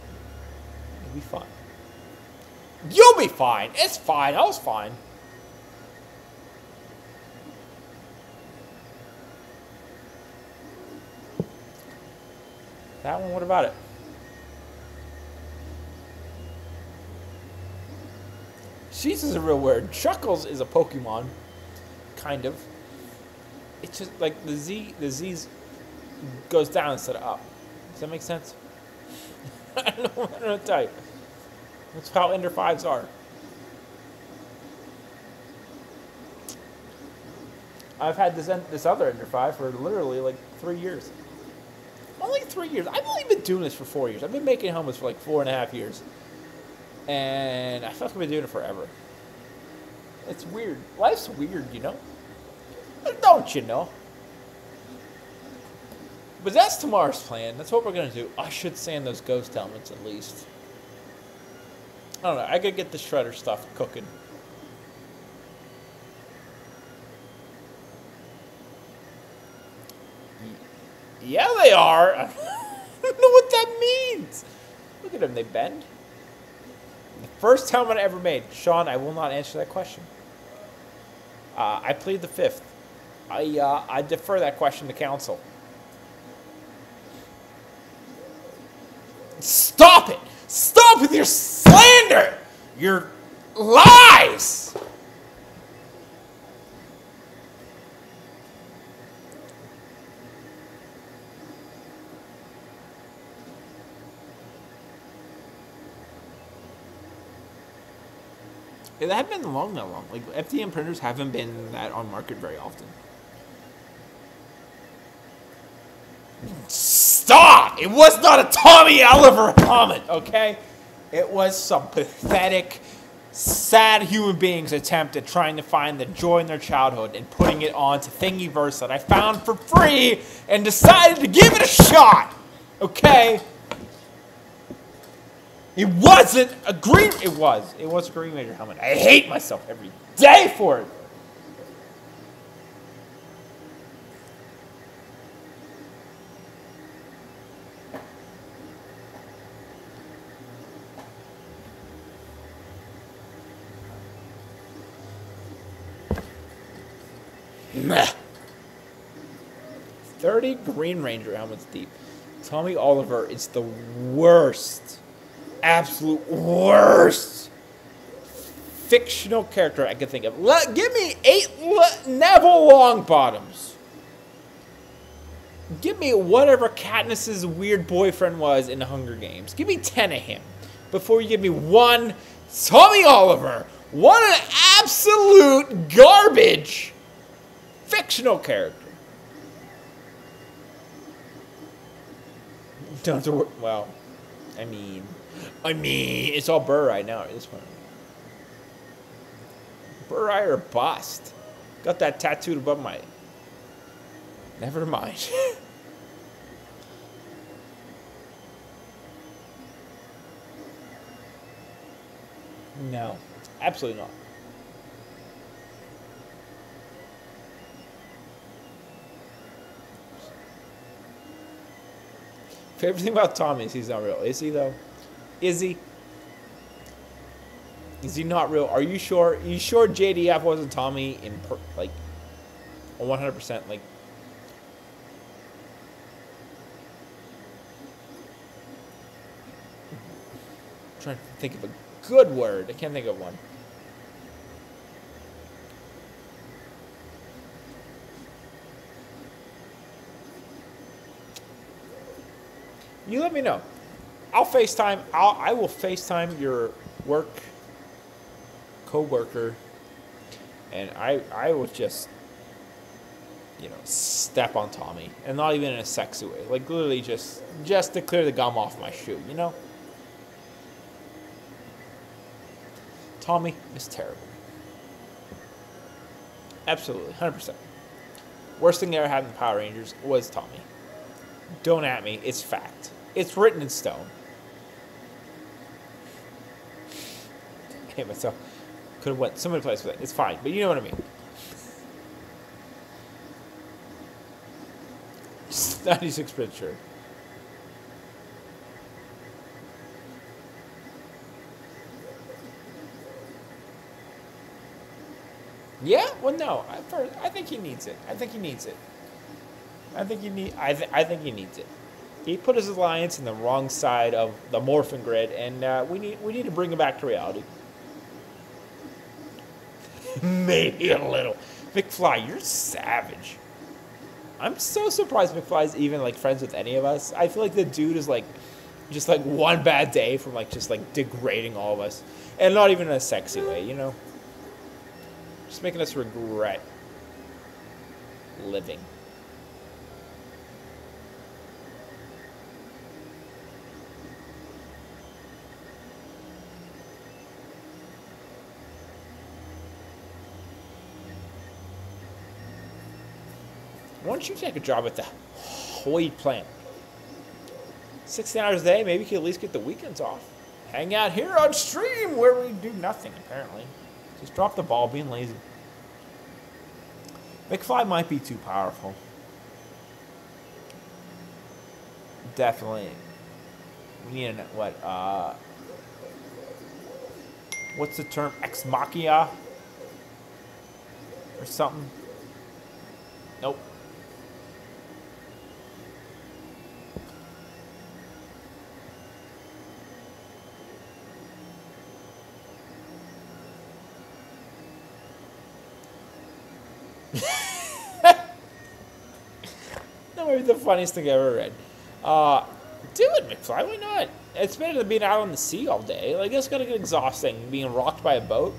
It'll be fine. You'll be fine. It's fine. I was fine. That one, what about it? She's is a real word. Chuckles is a Pokemon. Kind of. It's just like the Z, the Z's goes down instead of up. Does that make sense? I don't know what to tell you. That's how Ender fives are. I've had this this other Ender five for literally like three years. Only three years. I've only been doing this for four years. I've been making helmets for like four and a half years, and I feel like I've been doing it forever. It's weird. Life's weird, you know. Don't you know? But that's tomorrow's plan. That's what we're going to do. I should sand those ghost helmets at least. I don't know. I got to get the Shredder stuff cooking. Yeah, they are. I don't know what that means. Look at them. They bend. The first helmet I ever made. Sean, I will not answer that question. Uh, I plead the fifth. I, uh, I defer that question to counsel. Stop it! Stop with your slander! Your lies! Yeah, they haven't been long that long. Like, F D M printers haven't been that on market very often. Stop! It was not a Tommy Oliver comment, okay? It was some pathetic, sad human beings' attempt at trying to find the joy in their childhood and putting it onto Thingiverse that I found for free and decided to give it a shot, okay? It wasn't a green... It was. It was a Green Ranger helmet. I hate myself every day for it. thirty Green Ranger helmets deep. Tommy Oliver is the worst, absolute worst fictional character I could think of. Let, give me eight le Neville Longbottoms. Give me whatever Katniss's weird boyfriend was in the Hunger Games. Give me ten of him before you give me one Tommy Oliver. What an absolute garbage fictional character. Don't have to worry. Well, I mean, I mean, it's all Burr right now at this point. Burr or bust. Got that tattooed above my... Never mind. No, absolutely not. Favorite thing about Tommy is he's not real. Is he though? Is he? Is he not real? Are you sure? Are you sure J D F wasn't Tommy in per like one hundred percent like? I'm trying to think of a good word. I can't think of one. You let me know. I'll FaceTime. I'll, I will FaceTime your work co-worker, and I I will just, you know, step on Tommy, and not even in a sexy way. Like literally just just to clear the gum off my shoe, you know. Tommy is terrible. Absolutely, one hundred percent. Worst thing that ever happened to Power Rangers was Tommy. Don't at me. It's fact. It's written in stone. I hate myself. Could have went so many places with it. It's fine, but you know what I mean. ninety-six percent sure. Yeah? Well, no. I, first, I think he needs it. I think he needs it. I think he need. I th I think he needs it. He put his alliance in the wrong side of the morphin grid, and uh, we need we need to bring him back to reality. Maybe a little. McFly, you're savage. I'm so surprised McFly's even like friends with any of us. I feel like the dude is like, just like one bad day from like just like degrading all of us, and not even in a sexy way, you know. Just making us regret living. Why don't you take a job at the Hoy plant? sixteen hours a day, maybe you could at least get the weekends off. Hang out here on stream where we do nothing, apparently. Just drop the ball, being lazy. McFly might be too powerful. Definitely. We need a, what, uh... what's the term? Ex machina? Or something? Nope. That might be the funniest thing I ever read. Uh, do it, McFly. Why not? It's better than being out on the sea all day. Like, it's gonna get exhausting being rocked by a boat.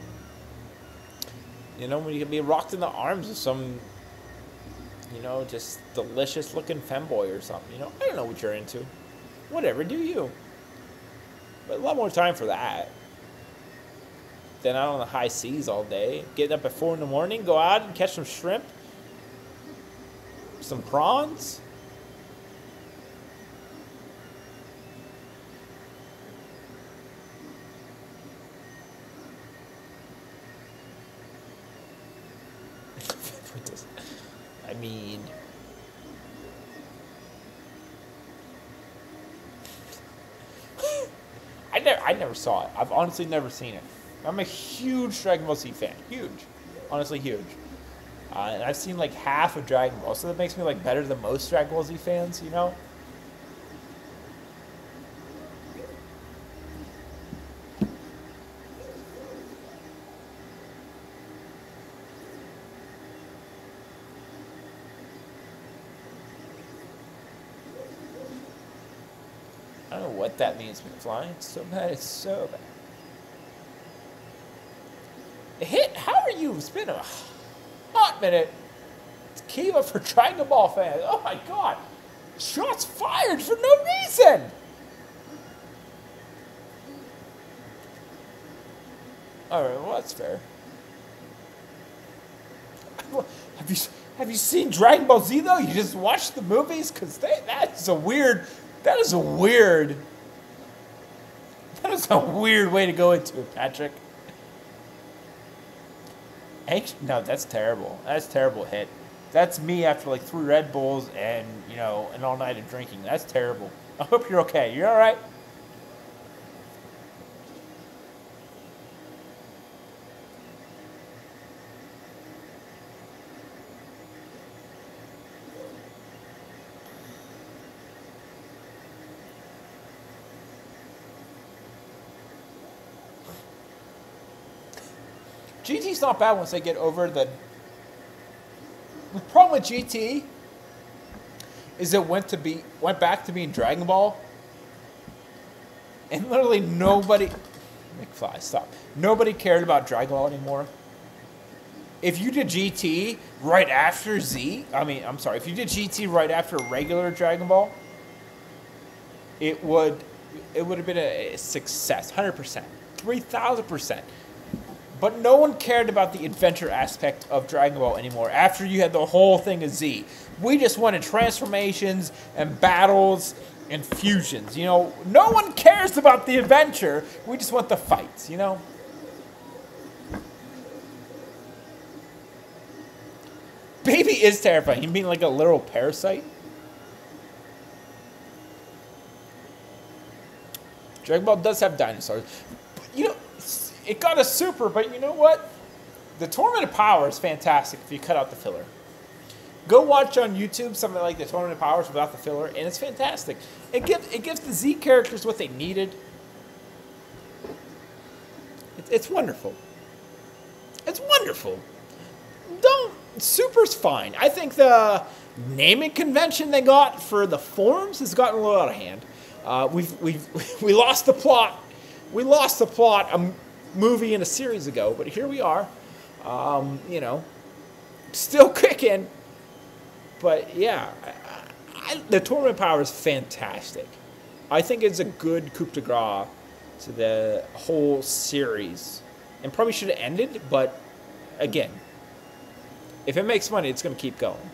You know, when you can be rocked in the arms of some, you know, just delicious-looking femboy or something. You know, I don't know what you're into. Whatever, do you? But a lot more time for that than out on the high seas all day. Getting up at four in the morning, go out and catch some shrimp, some prawns. I mean, I never, I never saw it. I've honestly never seen it. I'm a huge Dragon Ball Z fan. Huge. Honestly, huge. Uh, and I've seen like half of Dragon Ball, so that makes me like better than most Dragon Ball Z fans, you know? I don't know what that means, McFly. It's so bad. It's so bad. Hit, how are you? It's been a hot minute. It's Kiva for Dragon Ball fans. Oh my god. Shots fired for no reason. Alright, well, that's fair. Have you, have you seen Dragon Ball Z, though? You just watched the movies? Because that is a weird... That is a weird... That is a weird way to go into it, Patrick. Ancient... No, that's terrible. That's a terrible hit. That's me after, like, three Red Bulls and, you know, an all night of drinking. That's terrible. I hope you're okay. You're all right? G T's not bad once they get over the... The problem with G T is it went to be went back to being Dragon Ball, and literally nobody, McFly, stop. Nobody cared about Dragon Ball anymore. If you did G T right after Z, I mean, I'm sorry, if you did G T right after regular Dragon Ball, it would it would have been a success, one hundred percent, three thousand percent. But no one cared about the adventure aspect of Dragon Ball anymore after you had the whole thing of Z. We just wanted transformations and battles and fusions, you know? No one cares about the adventure. We just want the fights, you know? Baby is terrifying. You mean like a literal parasite? Dragon Ball does have dinosaurs. But, you know... It got a super, but you know what? The Tournament of Power is fantastic if you cut out the filler. Go watch on YouTube something like the Tournament of Powers without the filler, and it's fantastic. It gives it gives the Z characters what they needed. It's, it's wonderful. It's wonderful. Don't super's fine. I think the naming convention they got for the forms has gotten a little out of hand. Uh, we've we've we lost the plot. We lost the plot. Um, movie and a series ago, but here we are, um, you know, still kicking. But yeah, I, I, the Tournament Power is fantastic. I think it's a good coup de grace to the whole series, and probably should have ended. But again, if it makes money, it's going to keep going.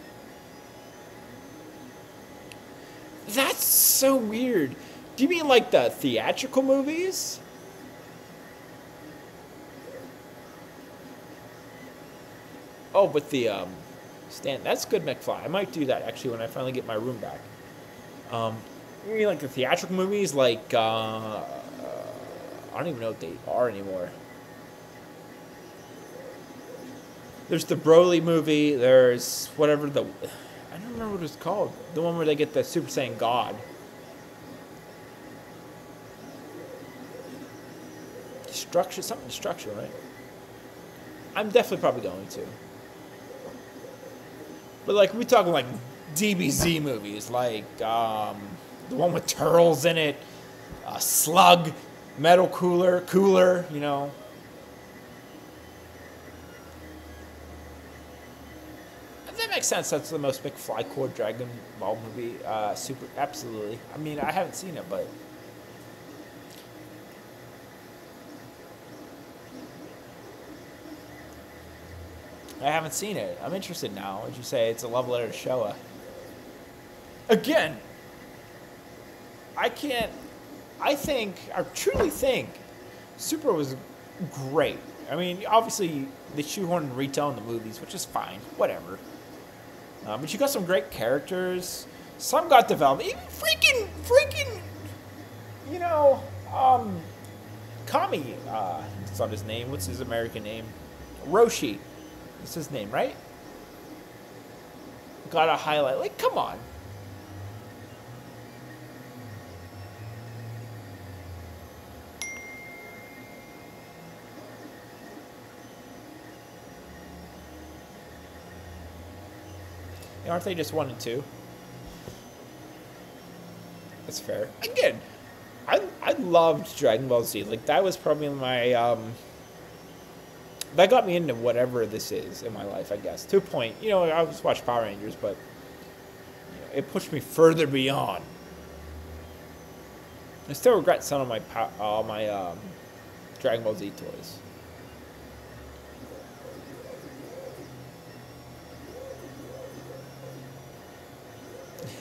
That's so weird. Do you mean like the theatrical movies? Oh, but the um, stand, that's good, McFly. I might do that, actually, when I finally get my room back. Um, you mean like the theatrical movies? Like, uh, uh, I don't even know what they are anymore. There's the Broly movie. There's whatever the... I don't remember what it's called. The one where they get the Super Saiyan God. Destruction, something destruction, right? I'm definitely probably going to. But, like, we're talking, like, D B Z movies, like, um, the one with turtles in it, uh, Slug, Metal Cooler, Cooler, you know. Does that make sense? That's the most McFly core Dragon Ball movie, uh, super, absolutely. I mean, I haven't seen it, but... I haven't seen it. I'm interested now. Would you say it's a love letter to Showa? Again, I can't... I think, I truly think, Super was great. I mean, obviously, they shoehorned retail in the movies, which is fine. Whatever. Um, but you got some great characters. Some got development. Even freaking, freaking, you know, um, Kami, uh, that's not his name. What's his American name? Roshi. That's his name, right? Got a highlight. Like, come on. And aren't they just one and two? That's fair. Again, I I loved Dragon Ball Z. Like, that was probably my um. That got me into whatever this is in my life, I guess. To a point, you know, I was watching Power Rangers, but you know, it pushed me further beyond. I still regret some of my all my um, Dragon Ball Z toys.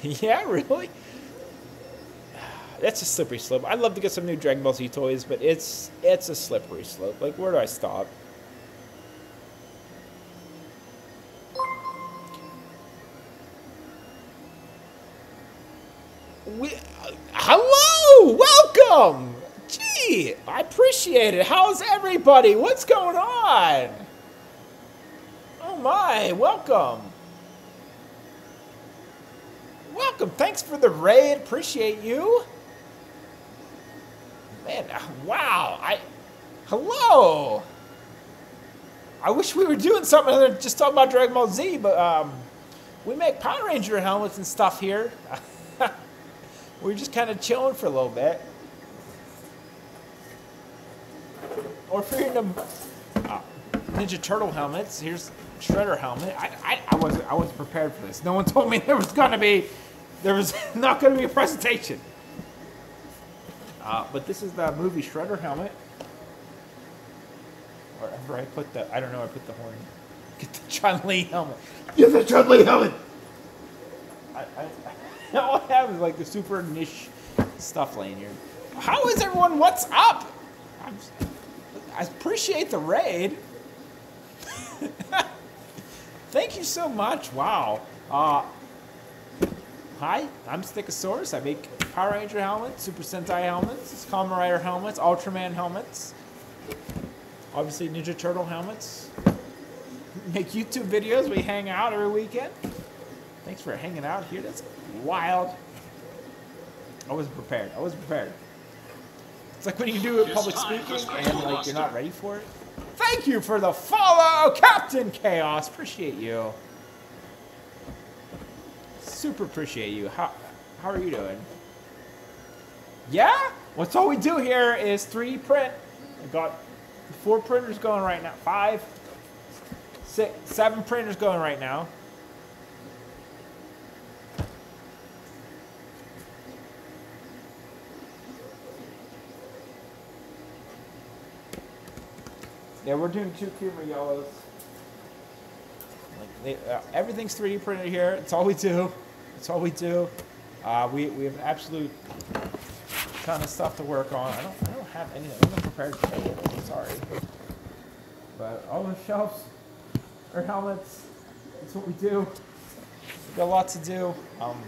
Yeah, really? That's a slippery slope. I'd love to get some new Dragon Ball Z toys, but it's it's a slippery slope. Like, where do I stop? We, uh, hello! Welcome! Gee, I appreciate it. How's everybody? What's going on? Oh my, welcome. Welcome. Thanks for the raid. Appreciate you. Man, wow. I hello. I wish we were doing something other than just talking about Dragon Ball Z, but um we make Power Ranger helmets and stuff here. We're just kind of chilling for a little bit. Or if you're into uh, Ninja Turtle helmets, here's Shredder helmet. I, I I wasn't I wasn't prepared for this. No one told me there was gonna be there was not gonna be a presentation. Uh, but this is the movie Shredder helmet. Wherever I put the, I don't know, I put the horn. Get the Chun-Li helmet. Get the Chun-Li helmet. I, I, I all I have is like the super niche stuff laying here. How is everyone? What's up? I'm, I appreciate the raid. Thank you so much. Wow. Uh, hi, I'm Stickosaurus. I make Power Ranger helmets, Super Sentai helmets, Kamen Rider helmets, Ultraman helmets. Obviously Ninja Turtle helmets. Make YouTube videos. We hang out every weekend. Thanks for hanging out here. That's wild. I wasn't prepared. I wasn't prepared. It's like when you do it public speaking and like you're not ready for it. Thank you for the follow, Captain Chaos. Appreciate you. Super appreciate you. How how are you doing? Yeah? What's all we do here is three D print. I got four printers going right now. Five, six, seven printers going right now. Yeah, we're doing two Cooper yellows. Like they, uh, everything's three D printed here. It's all we do. It's all we do. Uh, we we have an absolute ton of stuff to work on. I don't I don't have anything. I'm not prepared for it. I'm sorry. But all the shelves are helmets. That's what we do. We've got a lot to do. Um,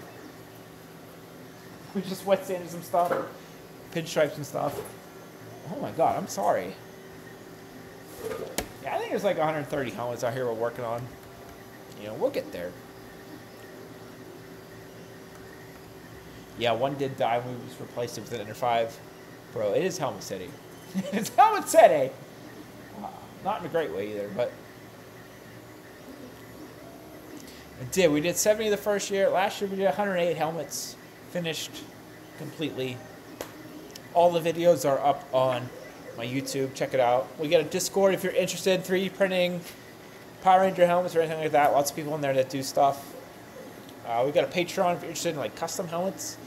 we just wet sanded some stuff, pinstripes and stuff. Oh my God! I'm sorry. Yeah, I think there's like one hundred thirty helmets out here we're working on. You know, we'll get there. Yeah, one did die. We just replaced it with an Inner Five. Bro, it is Helmet City. It's Helmet City! Uh, not in a great way either, but... It did. We did seventy the first year. Last year we did one hundred eight helmets. Finished completely. All the videos are up on... my YouTube, check it out. We got a Discord if you're interested in three D printing Power Ranger helmets or anything like that. Lots of people in there that do stuff. Uh, we got a Patreon if you're interested in like custom helmets.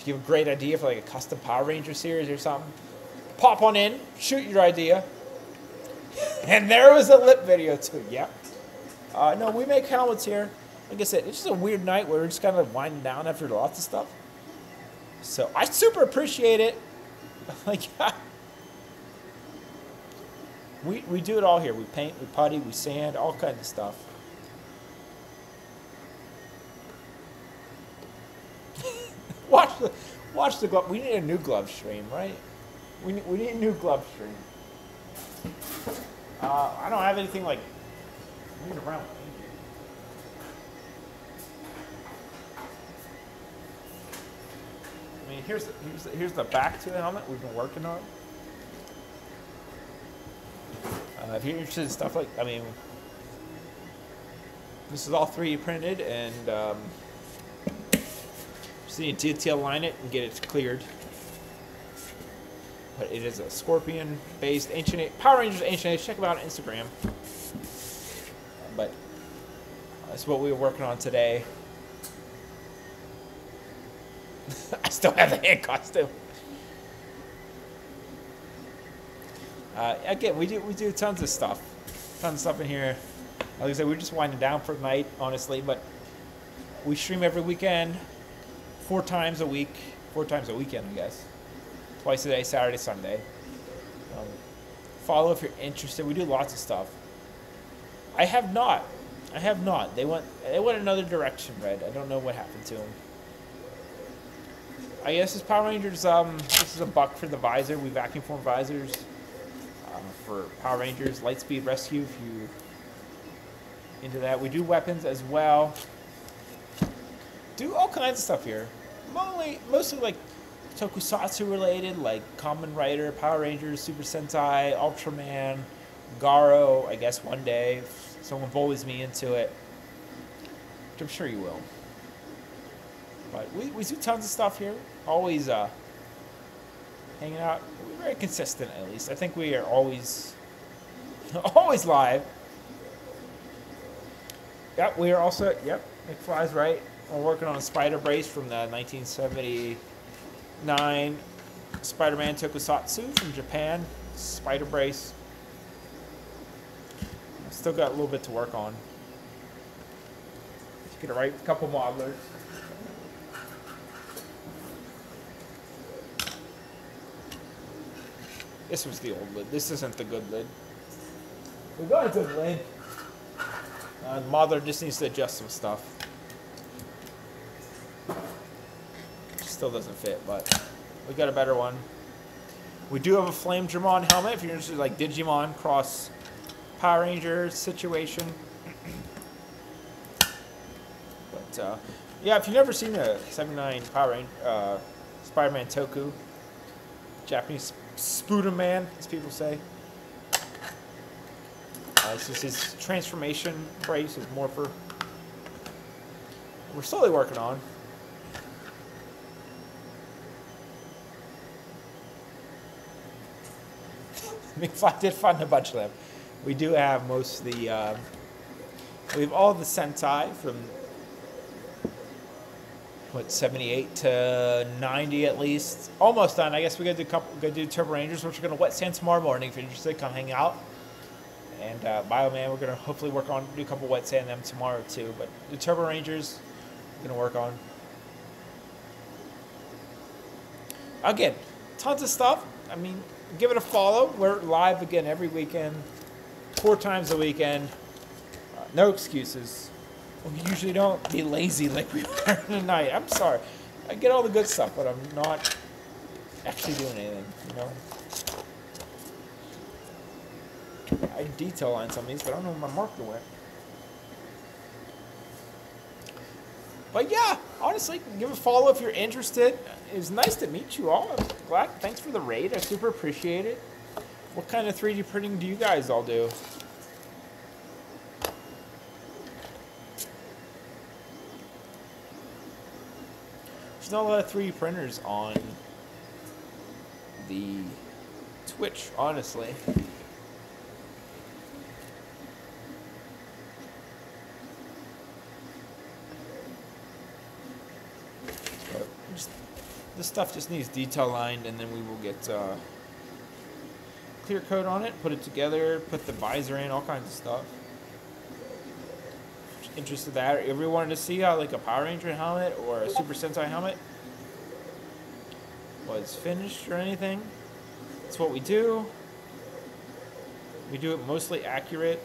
If you have a great idea for like a custom Power Ranger series or something, pop on in, shoot your idea. And there was a lip video too, yep. Uh, no, we make helmets here. Like I said, it's just a weird night where we're just kind of winding down after lots of stuff. So I super appreciate it. Like, We, we do it all here. We paint, we putty, we sand, all kinds of stuff. watch the watch the glove. We need a new glove stream, right? We need, we need a new glove stream. Uh, I don't have anything like weird around. I mean, here's the, here's the, here's the back to the helmet we've been working on. Uh, if you're interested in stuff like, I mean, this is all three D printed, and um, just need to detail line it and get it cleared. But it is a Scorpion-based Ancient Age, Power Rangers Ancient Age. Check them out on Instagram. But uh, that's what we were working on today. I still have the hand costume. Uh, again, we do we do tons of stuff, tons of stuff in here. Like I said, we're just winding down for the night, honestly. But We stream every weekend, four times a week, four times a weekend, I guess. Twice a day, Saturday, Sunday. Um, follow if you're interested. We do lots of stuff. I have not. I have not. They went. They went another direction, Red. I don't know what happened to them. I guess this Power Rangers. Um, this is a buck for the visor. We vacuum form visors um, for Power Rangers Lightspeed Rescue. If you into that, we do weapons as well. Do all kinds of stuff here. Mostly, mostly like Tokusatsu related, like Kamen Rider, Power Rangers, Super Sentai, Ultraman, Garo. I guess one day if someone bullies me into it, which I'm sure you will. But we, we do tons of stuff here. Always uh, hanging out. We're very consistent, at least. I think we are always, always live. Yep, we are also, yep, McFly's right. We're working on a spider brace from the nineteen seventy-nine Spider-Man Tokusatsu from Japan. Spider brace. Still got a little bit to work on. Just gonna write a couple modelers. This was the old lid. This isn't the good lid. We got a good lid. Uh, the modeler just needs to adjust some stuff. Still doesn't fit, but we got a better one. We do have a Flame Dramon helmet if you're interested, like Digimon cross Power Rangers situation. But uh, yeah, if you've never seen the seventy-nine Power Ranger, uh, Spider-Man Toku, Japanese Spooderman, as people say. Uh, this is his transformation brace, his morpher. We're slowly working on. McFly did find a bunch of them. We do have most of the, uh, we have all the Sentai from, what, seventy-eight to ninety at least. Almost done. I guess we're going to do, couple, gonna do Turbo Rangers, which we're going to wet sand tomorrow morning. If you're interested, come hang out. And uh, Bioman, we're going to hopefully work on, do a couple wet sand them tomorrow too. But the Turbo Rangers, we're going to work on. Again, tons of stuff. I mean, give it a follow. We're live again every weekend, four times a weekend. Uh, no excuses. We usually don't be lazy like we are tonight. I'm sorry. I get all the good stuff, but I'm not actually doing anything, you know? I detail line some of these, but I don't know where my marker went. But yeah, honestly, give a follow if you're interested. It was nice to meet you all. I'm glad. Thanks for the raid. I super appreciate it. What kind of three D printing do you guys all do? There's not a lot of three D printers on the Twitch, honestly. This stuff just needs detail lined, and then we will get uh, clear coat on it, put it together, put the visor in, all kinds of stuff. Interested in that? If you wanted to see how like a Power Ranger helmet or a Super Sentai helmet was finished or anything, that's what we do. We do it mostly accurate.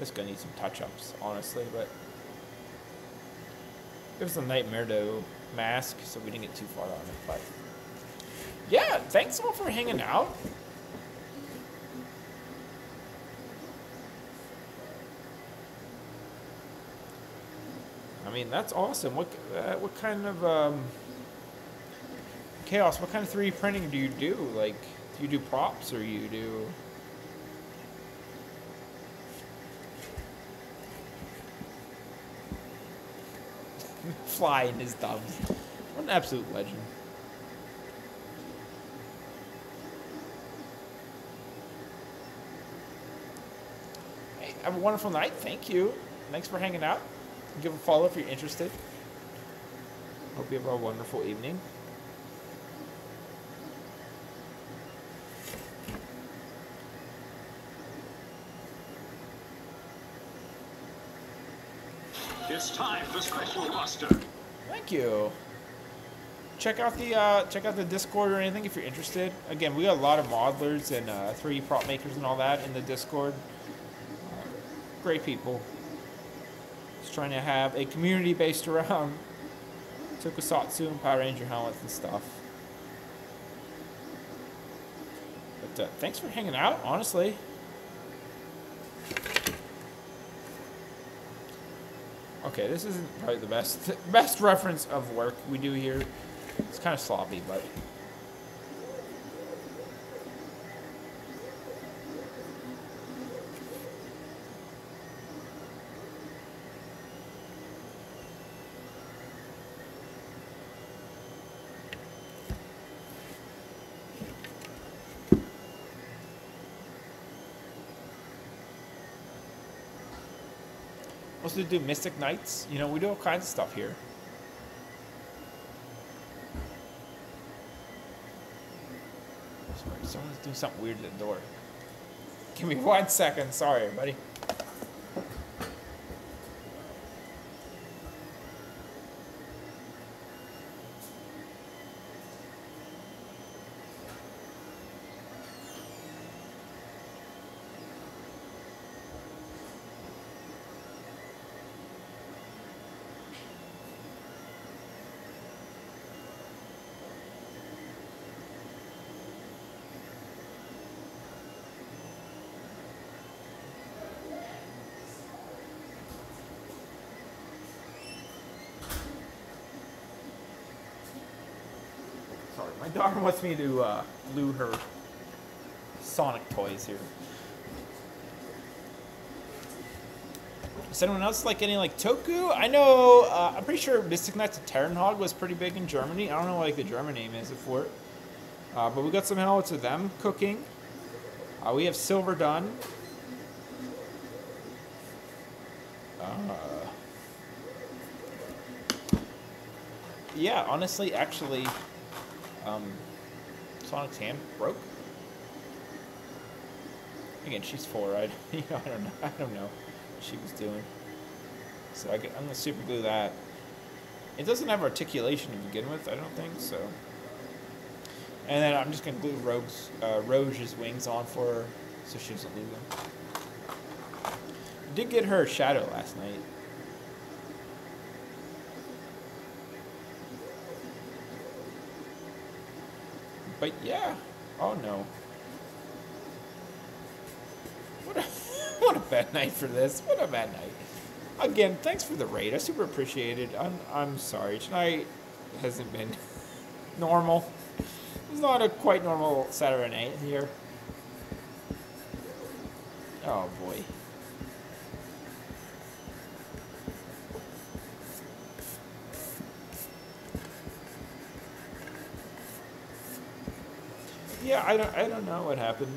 It's gonna need some touch-ups, honestly, but it was a nightmare to mask, so we didn't get too far on it, but yeah, thanks all for hanging out. I mean, that's awesome. What uh, what kind of um, chaos? What kind of three D printing do you do? Like, do you do props or you do? Fly in his thumbs. What an absolute legend. Hey, have a wonderful night. Thank you. Thanks for hanging out. Give a follow if you're interested. Hope you have a wonderful evening. It's time for special roster. Thank you. Check out the uh, check out the Discord or anything if you're interested. Again, we got a lot of modelers and uh, three D prop makers and all that in the Discord. Great people. Just trying to have a community based around Tokusatsu and Power Ranger helmets and stuff. But uh, thanks for hanging out, honestly. Okay, this isn't probably the best best reference of work we do here. It's kind of sloppy, but also do Mystic Nights. You know, we do all kinds of stuff here. Sorry, someone's doing something weird at the door. Give me one second. Sorry, everybody. My daughter wants me to uh, loo her Sonic toys here. Does anyone else like any like Toku? I know, uh, I'm pretty sure Mystic Knights of Terranhog was pretty big in Germany. I don't know what like, the German name is for it. Uh, but we got some helmets of them cooking. Uh, we have Silver Dun. Uh, yeah, honestly, actually... Um, Sonic's hand broke. Again, she's four. I, you know, I don't know. I don't know what she was doing. So I could, I'm gonna super glue that. It doesn't have articulation to begin with. I don't think so. And then I'm just gonna glue Rogue's, uh, Rogue's wings on for her, so she doesn't lose them. I did get her shadow last night. But yeah, oh no. What a, what a bad night for this, what a bad night. Again, thanks for the raid, I super appreciate it. I'm, I'm sorry, tonight hasn't been normal. It's not a quite normal Saturday night here. Oh boy. Yeah, I don't, I don't know what happened.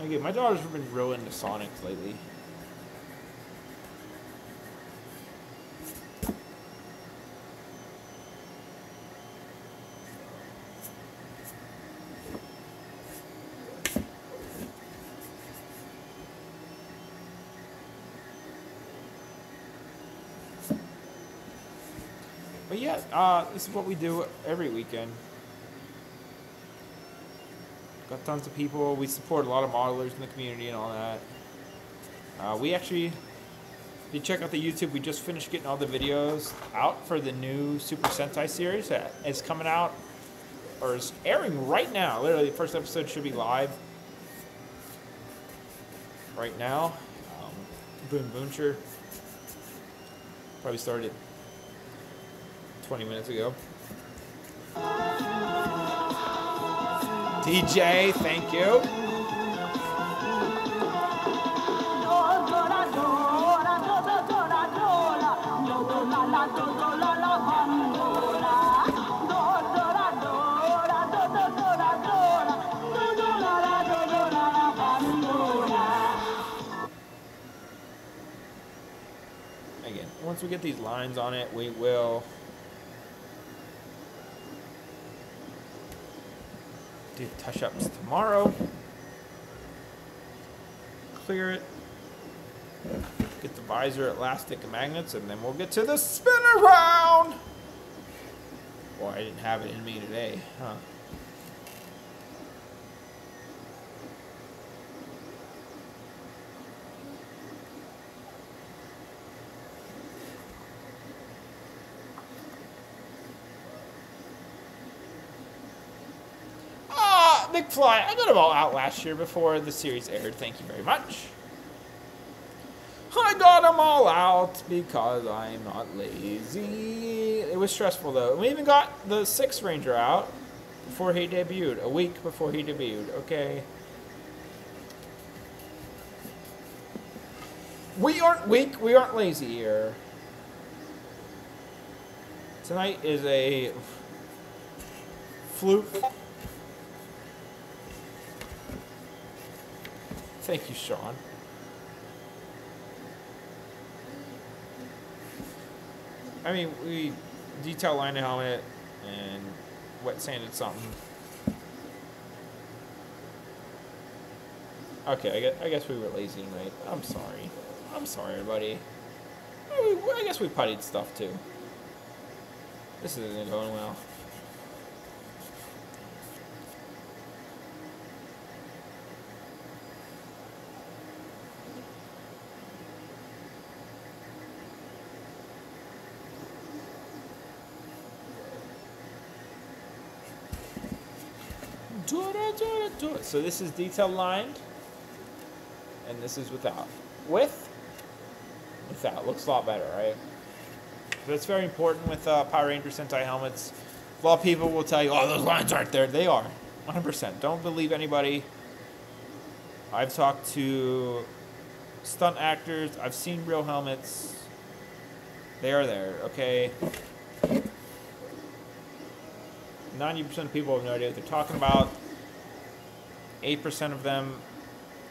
Okay, my daughter's been real into Sonic lately. But yeah, uh, this is what we do every weekend. Got tons of people. We support a lot of modelers in the community and all that. Uh, we actually, if you check out the YouTube, we just finished getting all the videos out for the new Super Sentai series that is coming out, or is airing right now. Literally, the first episode should be live right now. Um, Boom Boongers probably started twenty minutes ago. D J, thank you. Again, once we get these lines on it, we will... do touch-ups tomorrow. Clear it. get the visor, elastic, and magnets, and then we'll get to the spin around! Boy, I didn't have it in me today, huh? Fly. I got them all out last year before the series aired. Thank you very much. I got them all out because I'm not lazy. It was stressful though. We even got the Sixth Ranger out before he debuted. A week before he debuted. Okay. We aren't weak. We aren't lazy here. Tonight is a fluke. Thank you, Sean. I mean, we detail lined helmet and wet sanded something. Okay, I guess, I guess we were lazy tonight. I'm sorry. I'm sorry, everybody. I guess we puttied stuff, too. This isn't going well. So this is detail lined, and this is without. With? Without. Looks a lot better, right? That's very important with uh, Power Ranger Sentai helmets. A lot of people will tell you, oh, those lines aren't there. They are. one hundred percent. Don't believe anybody. I've talked to stunt actors. I've seen real helmets. They are there, okay? ninety percent of people have no idea what they're talking about. eight percent of them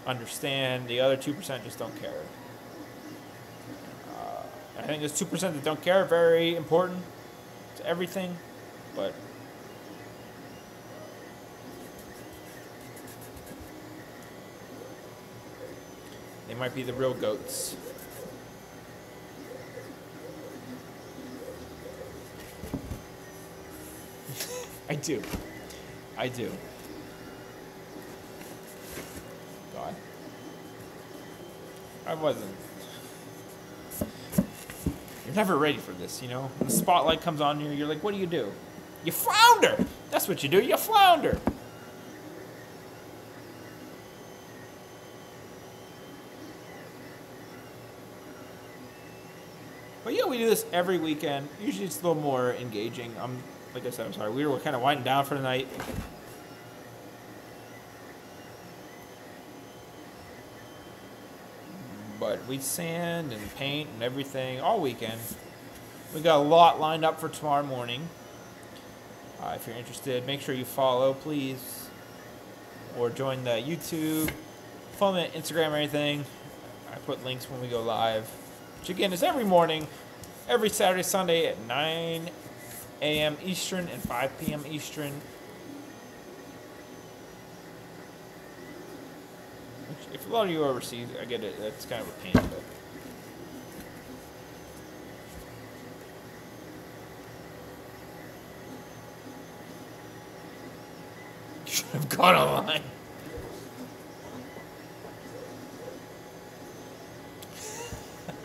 understand. The other two percent just don't care. Uh, I think those two percent that don't care are very important to everything, but... they might be the real goats. I do. I do. I wasn't. You're never ready for this, you know? When the spotlight comes on you, you're like, what do you do? You flounder! That's what you do, you flounder! But yeah, we do this every weekend. Usually it's a little more engaging. I'm, like I said, I'm sorry. We were kind of winding down for the night. But we sand and paint and everything all weekend. We got a lot lined up for tomorrow morning. Uh, if you're interested, make sure you follow, please. Or join the YouTube. Follow me on Instagram or anything. I put links when we go live. Which again is every morning. Every Saturday, Sunday at nine A M Eastern and five P M Eastern. If a lot of you are overseas, I get it. That's kind of a pain. But... should have gone online.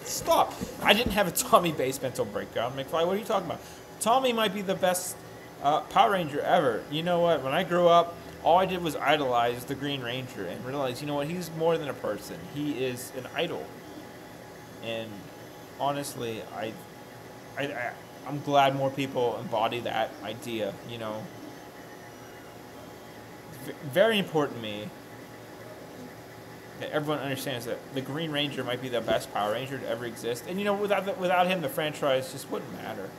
Stop! I didn't have a Tommy base mental breakdown. McFly, what are you talking about? Tommy might be the best uh, Power Ranger ever. You know what? When I grew up, all I did was idolize the Green Ranger and realize, you know what, he's more than a person. He is an idol. And honestly, I, I, I, I'm glad more people embody that idea, you know. V very important to me that everyone understands that the Green Ranger might be the best Power Ranger to ever exist. And, you know, without, the, without him, the franchise just wouldn't matter.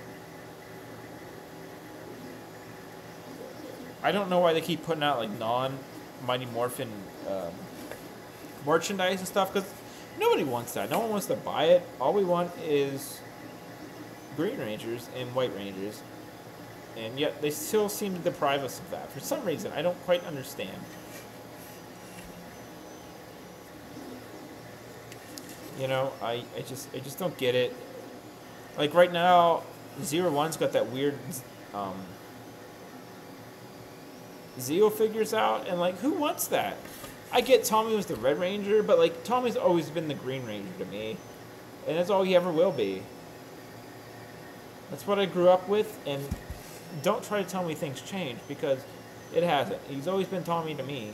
I don't know why they keep putting out, like, non-Mighty Morphin um, merchandise and stuff, because nobody wants that. No one wants to buy it. All we want is Green Rangers and White Rangers, and yet they still seem to deprive us of that. For some reason, I don't quite understand. You know, I, I just I just don't get it. Like right now, Zero One's got that weird um, Zeo figures out, and like, who wants that? I get Tommy was the Red Ranger, but like, Tommy's always been the Green Ranger to me, and that's all he ever will be. That's what I grew up with, and don't try to tell me things change, because it hasn't. He's always been Tommy to me, and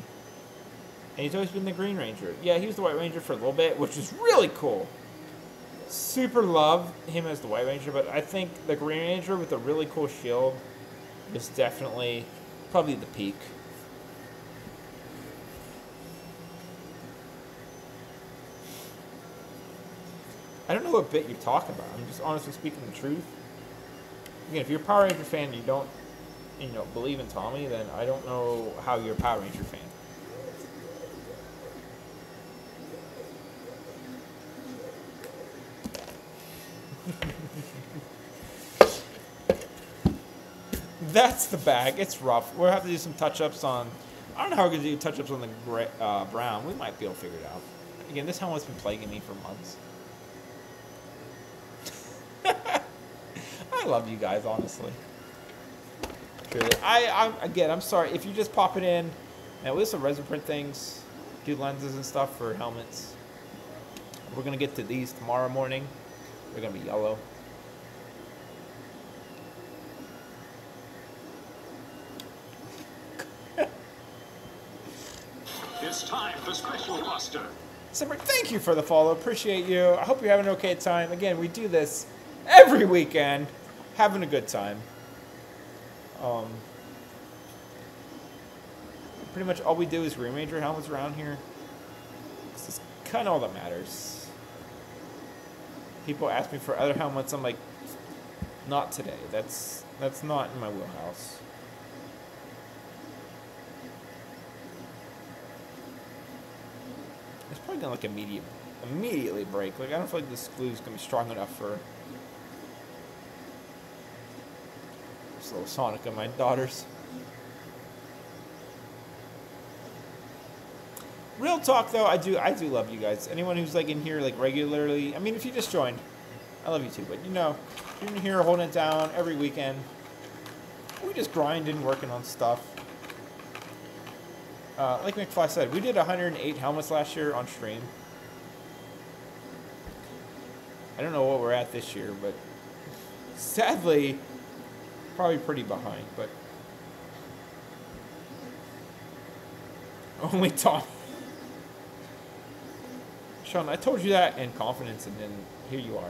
he's always been the Green Ranger. Yeah, he was the White Ranger for a little bit, which is really cool. Super love him as the White Ranger, but I think the Green Ranger with a really cool shield is definitely probably the peak. I don't know what bit you're talking about. I'm just honestly speaking the truth. Again, if you're a Power Ranger fan and you don't, you know, believe in Tommy, then I don't know how you're a Power Ranger fan. That's the bag. It's rough. We'll have to do some touch-ups on... I don't know how we're going to do touch-ups on the gray, uh, brown. We might be able to figure it out. Again, this helmet's been plaguing me for months. I love you guys, honestly. Truly. I, I'm, again, I'm sorry. If you just pop it in... Now, we also resin print things. Do lenses and stuff for helmets. We're going to get to these tomorrow morning. They're going to be yellow. It's time for Special Master. Simmer, thank you for the follow. Appreciate you. I hope you're having an okay time. Again, we do this every weekend. Having a good time. Um, pretty much all we do is Green Ranger helmets around here. This is kind of all that matters. People ask me for other helmets. I'm like, not today. That's that's not in my wheelhouse. It's probably gonna like immediate, immediately break. Like I don't feel like this glue is gonna be strong enough for. There's a little Sonic of my daughters. Real talk though, I do, I do love you guys. Anyone who's like in here like regularly, I mean, if you just joined, I love you too. But you know, you're in here holding it down every weekend. We just grinding, working on stuff. Uh, like McFly said, we did one hundred eight helmets last year on stream. I don't know what we're at this year, but sadly, probably pretty behind. But only Tom. Sean, I told you that in confidence, and then here you are.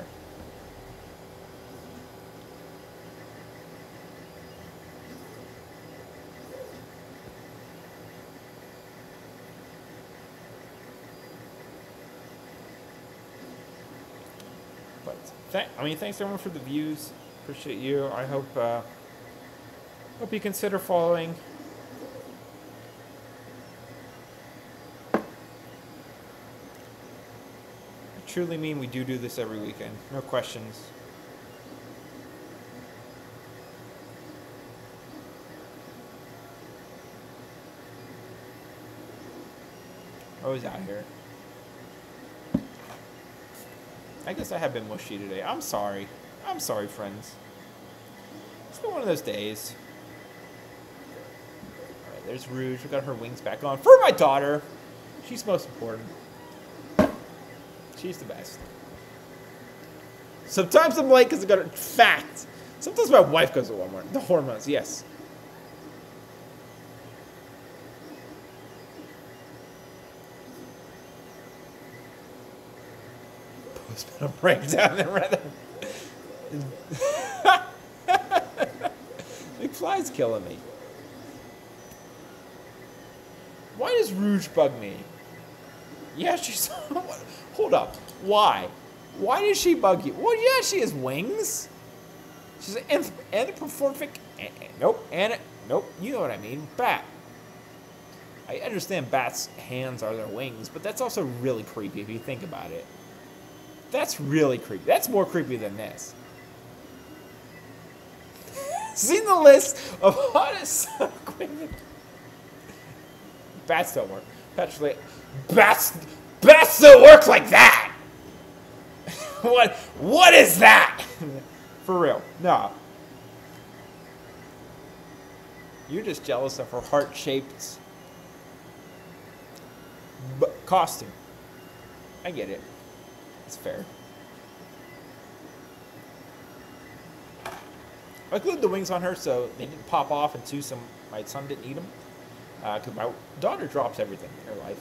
I mean, thanks everyone for the views. Appreciate you. I hope uh, hope you consider following. I truly mean we do do this every weekend. No questions. Always out here. I guess I have been mushy today. I'm sorry. I'm sorry, friends. It's been one of those days. All right, there's Rouge. We got her wings back on for my daughter. She's most important. She's the best. Sometimes I'm late because I got a fact. Sometimes my wife goes to Walmart. The hormones, yes. A breakdown and rather McFly's killing me. Why does Rouge bug me? Yeah, she's hold up. Why? Why does she bug you? Well, yeah, she has wings. She's an anthrop anthropomorphic. An nope, and nope. You know what I mean. Bat. I understand bats' hands are their wings, but that's also really creepy if you think about it. That's really creepy. That's more creepy than this. Seen the list of hottest equipment. Bats don't work. Bats, bats, bats don't work like that. What? What is that? For real, nah. You're just jealous of her heart-shaped costume. I get it. It's fair. I glued the wings on her so they didn't pop off, and two, some my son didn't eat them. Uh, Cause my daughter drops everything in her life.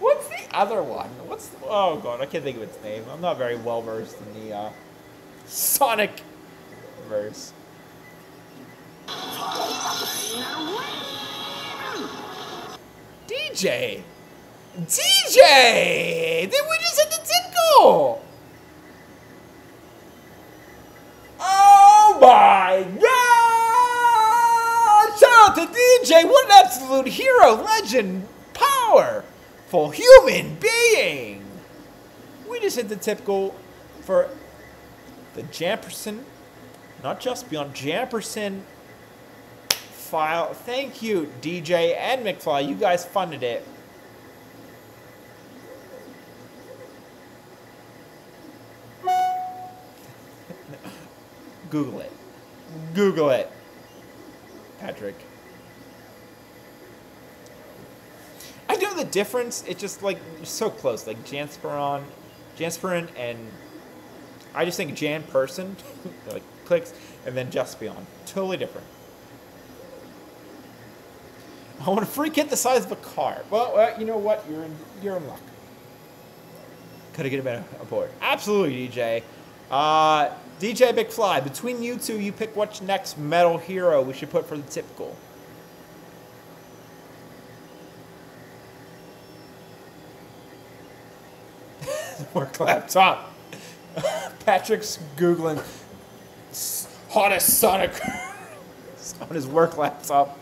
What's the other one? What's the, oh god, I can't think of its name. I'm not very well versed in the uh, Sonic verse. D J, D J, then we just hit the tinkle. Oh my god! Shout out to D J, what an absolute hero, legend, powerful human being! We just hit the typical for the Jamperson, not Just Beyond, Jamperson file. Thank you, D J and McFly, you guys funded it. Google it. Google it. Patrick. I know the difference, it's just like so close, like Jansperon, Jansperon, and I just think Jamperson, like clicks, and then Just Beyond. Totally different. I want a free kit the size of a car. Well, uh, you know what? You're in, you're in luck. Could have get a better board. Absolutely, D J. Uh, D J McFly, between you two, you pick what's next metal hero we should put for the typical. Work laptop. Patrick's Googling hottest Sonic on his work laptop.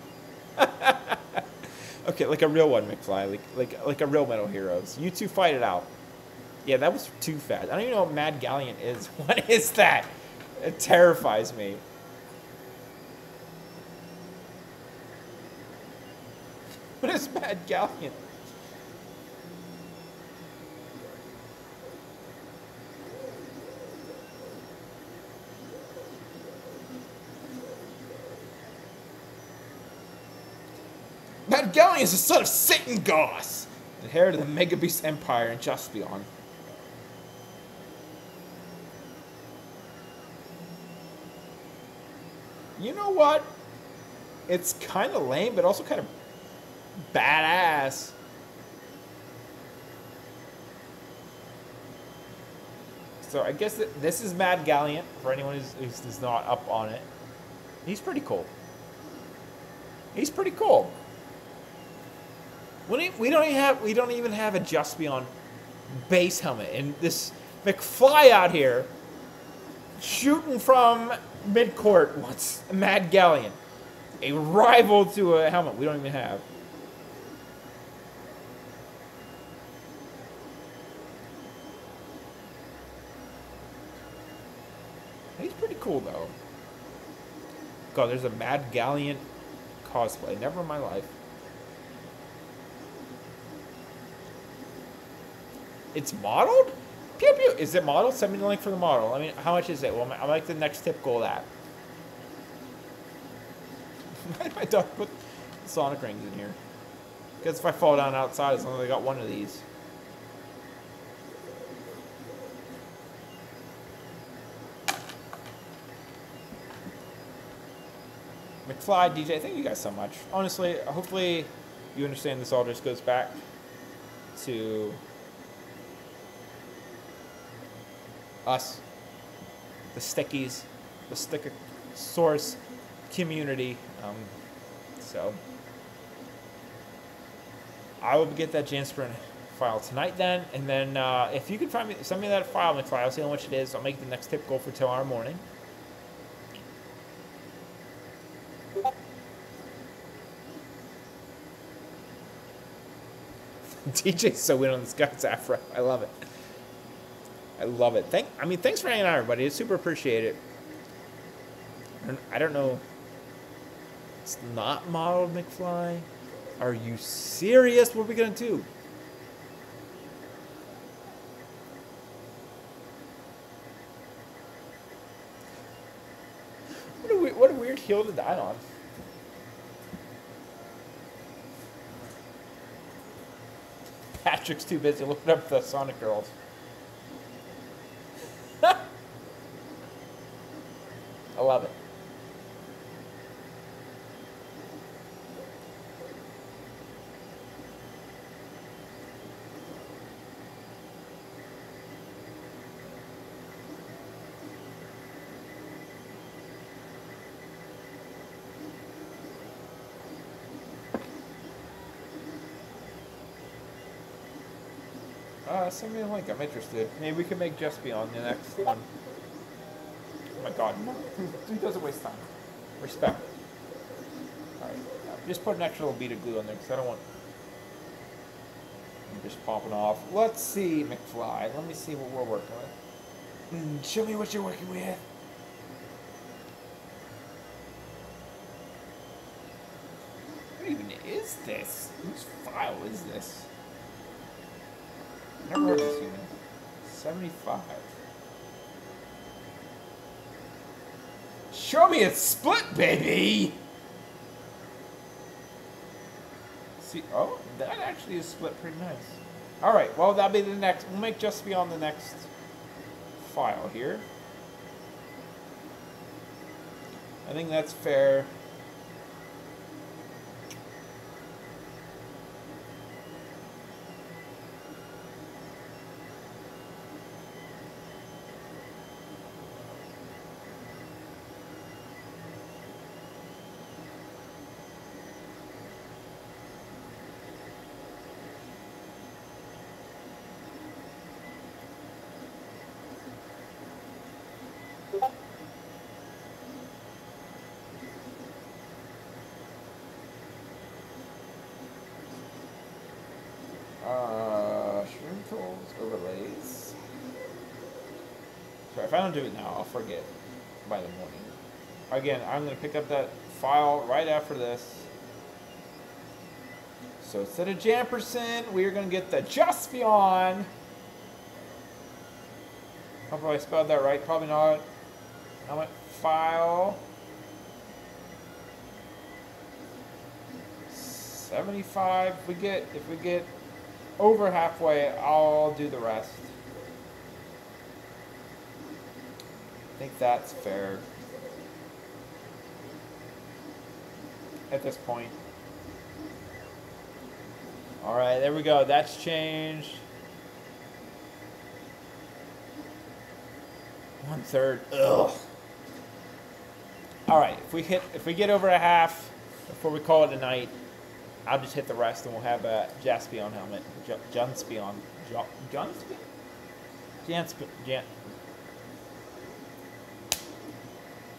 Okay, like a real one, McFly. Like, like, like a real metal heroes. You two fight it out. Yeah, that was too fast. I don't even know what Mad Galleon is. What is that? It terrifies me. What is Mad Galleon? Mad Galleon is the son of Satan Goss, the heir to the Mega Beast Empire and Just Beyond. You know what? It's kind of lame, but also kind of badass. So I guess that this is Mad Galleon, for anyone who's, who's, who's not up on it. He's pretty cool. He's pretty cool. We don't, we don't even have we don't even have a Just Beyond base helmet, and this McFly out here shooting from midcourt wants Mad Galleon, a rival to a helmet we don't even have. He's pretty cool though. God, there's a Mad Galleon cosplay. Never in my life. It's modeled? Pew pew. Is it modeled? Send me the link for the model. I mean, how much is it? Well, I like the next typical of that. Why did my dog put Sonic rings in here? Because if I fall down outside, as long as I got one of these. McFly, D J, thank you guys so much. Honestly, hopefully you understand this all just goes back to us, the stickies, the sticker source community. Um, so I will get that Jansperon file tonight then, and then uh, if you can find me, send me that file, McFly. I'll see how much it is. I'll make the next tip goal for tomorrow morning. D J's so in on this guy's afro. I love it. I love it. Thank, I mean, thanks for hanging out, everybody. It's super appreciated. I don't know It's not modeled McFly. Are you serious? What are we gonna do? What a, what a weird hill to die on. Patrick's too busy looking up the Sonic Girls. I love it. Uh, send me a link, I'm interested. Maybe we can make Just Beyond the next one. Oh my god, he doesn't waste time. Respect. Alright, just put an extra little bead of glue on there because I don't want... I'm just popping off. Let's see, McFly. Let me see what we're working with. Mm, show me what you're working with. What even is this? Whose file is this? Never heard of this human. seventy-five. Show me a split, baby! See, oh, that actually is split pretty nice. Alright, well, that'll be the next. We'll make Just Beyond the next file here. I think that's fair. If I don't do it now, I'll forget by the morning. Again, I'm going to pick up that file right after this. So instead of Jamperson, we are going to get the Just Beyond. I'll probably spell that right. Probably not. I went file seventy-five. If we get, if we get over halfway, I'll do the rest. I think that's fair at this point. All right, there we go. That's changed. One third. Ugh. All right, if we hit, if we get over a half before we call it a night, I'll just hit the rest, and we'll have a Jaspion helmet, Junspion, Junspion, Janspion, Jan.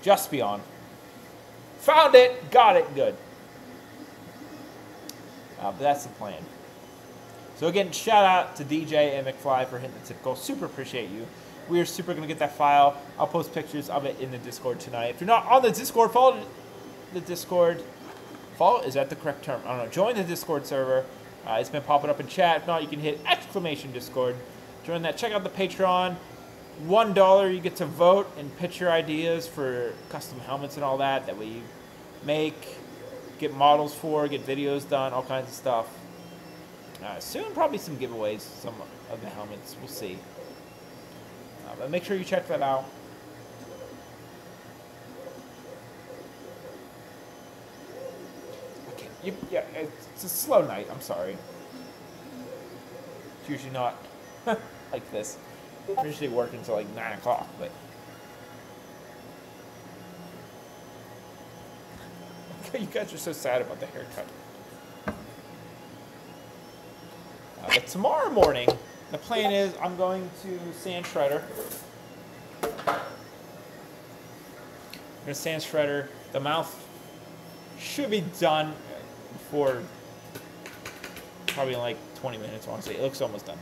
Just Beyond. Found it. Got it. Good. Uh, but that's the plan. So again, shout out to D J and McFly for hitting the tip goal. Super appreciate you. We are super going to get that file. I'll post pictures of it in the Discord tonight. If you're not on the Discord, follow the Discord. Follow? Is that the correct term? I don't know. Join the Discord server. Uh, it's been popping up in chat. If not, you can hit exclamation Discord. Join that. Check out the Patreon. One dollar, you get to vote and pitch your ideas for custom helmets and all that that we make, get models for, get videos done, all kinds of stuff. Uh, soon, probably some giveaways, some of the helmets. We'll see. Uh, but make sure you check that out. Okay, you, yeah, it's a slow night. I'm sorry. It's usually not like this. I'm usually working until like nine o'clock, but you guys are so sad about the haircut. Uh, but tomorrow morning, the plan is I'm going to sand Shredder. I'm gonna sand Shredder. The mouth should be done before probably in like twenty minutes. Honestly, it looks almost done.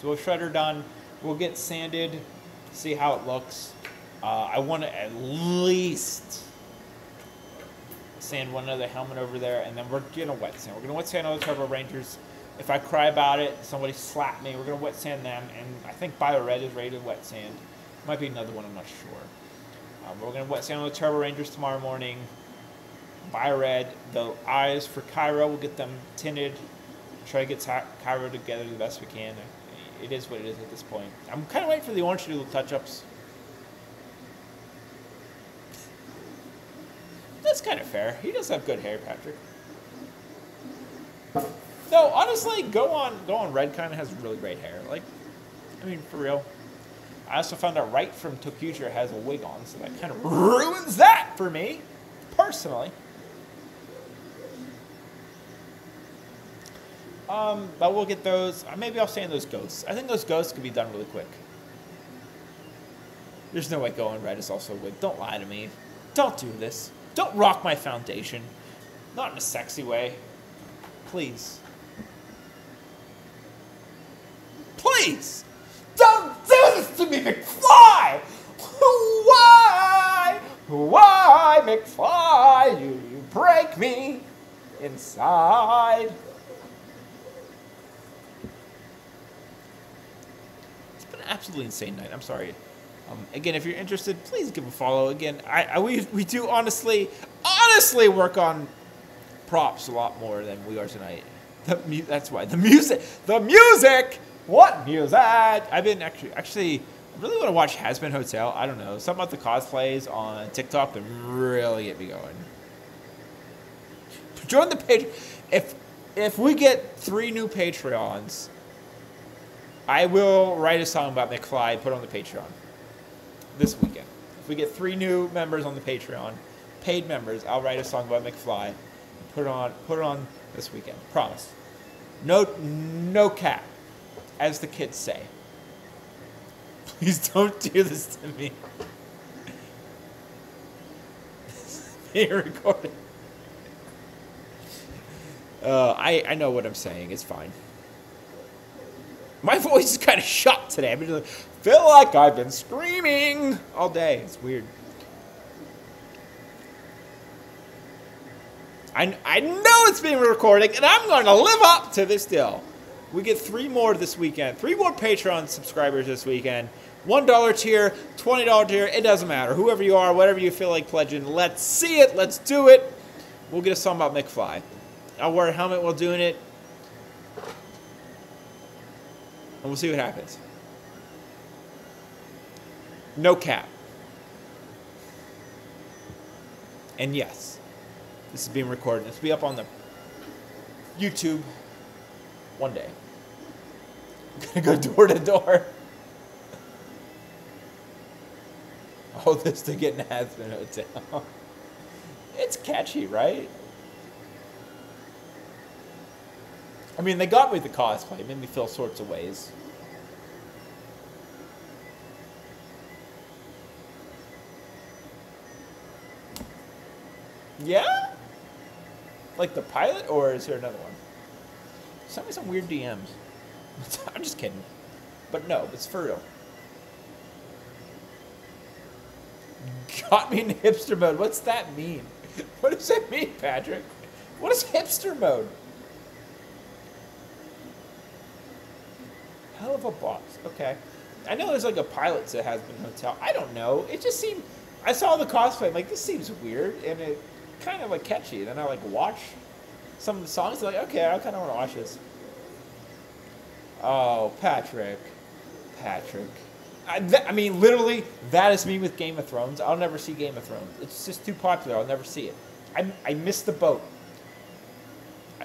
So with Shredder done. We'll get sanded, see how it looks. Uh, I want to at least sand one another helmet over there, and then we're gonna wet sand. We're gonna wet sand all the Turbo Rangers. If I cry about it, somebody slap me. We're gonna wet sand them, and I think Bio Red is ready to wet sand. Might be another one. I'm not sure. Um, we're gonna wet sand all the Turbo Rangers tomorrow morning. Bio Red, the eyes for Cairo. We'll get them tinted. Try to get Cairo together the best we can. It is what it is at this point. I'm kind of waiting for the orange to do the touch-ups. That's kind of fair. He does have good hair, Patrick. No, honestly, go on, go on. Red kind of has really great hair. Like, I mean, for real. I also found out Right from Tokusatsu has a wig on, so that kind of ruins that for me, personally. Um, but we'll get those. Maybe I'll sand those ghosts. I think those ghosts could be done really quick. There's no way going Red is also a wig. Don't lie to me. Don't do this. Don't rock my foundation. Not in a sexy way. Please. Please! Don't do this to me, McFly! Why? Why, McFly? You, you break me inside. Absolutely insane night. I'm sorry. Um, again, if you're interested, please give a follow. Again, I, I we we do honestly, honestly work on props a lot more than we are tonight. The mu that's why the music, the music. What music? I've been actually actually I really want to watch Has Been Hotel. I don't know, something about the cosplays on TikTok that really get me going. Join the page. If if we get three new Patreons, I will write a song about McFly, put it on the Patreon this weekend. If we get three new members on the Patreon, paid members, I'll write a song about McFly, put it on, put it on this weekend. Promise. No, no cap, as the kids say. Please don't do this to me. This is being recorded. Uh, I I know what I'm saying. It's fine. My voice is kind of shot today. I like, feel like I've been screaming all day. It's weird. I, I know it's being recorded, and I'm going to live up to this deal. We get three more this weekend. Three more Patreon subscribers this weekend. one dollar tier, twenty dollar tier. It doesn't matter. Whoever you are, whatever you feel like pledging, let's see it. Let's do it. We'll get a song about McFly. I'll wear a helmet while doing it. And we'll see what happens. No cap. And yes, this is being recorded. This will be up on the YouTube one day. I'm going to go door to door. All this to get in a Aspen Hotel. It's catchy, right? I mean, they got me with the cosplay. It made me feel sorts of ways. Yeah? Like the pilot, or is there another one? Send me some weird D Ms. I'm just kidding. But no, it's for real. Got me in hipster mode. What's that mean? What does that mean, Patrick? What is hipster mode? Hell of a box. Okay. I know there's like a pilot that has been hotel. I don't know. It just seemed, I saw the cosplay. I'm like, this seems weird. And it kind of like catchy. And then I like watch some of the songs. I'm like, okay, I kind of want to watch this. Oh, Patrick. Patrick. I, I mean, literally, that is me with Game of Thrones. I'll never see Game of Thrones. It's just too popular. I'll never see it. I, I missed the boat.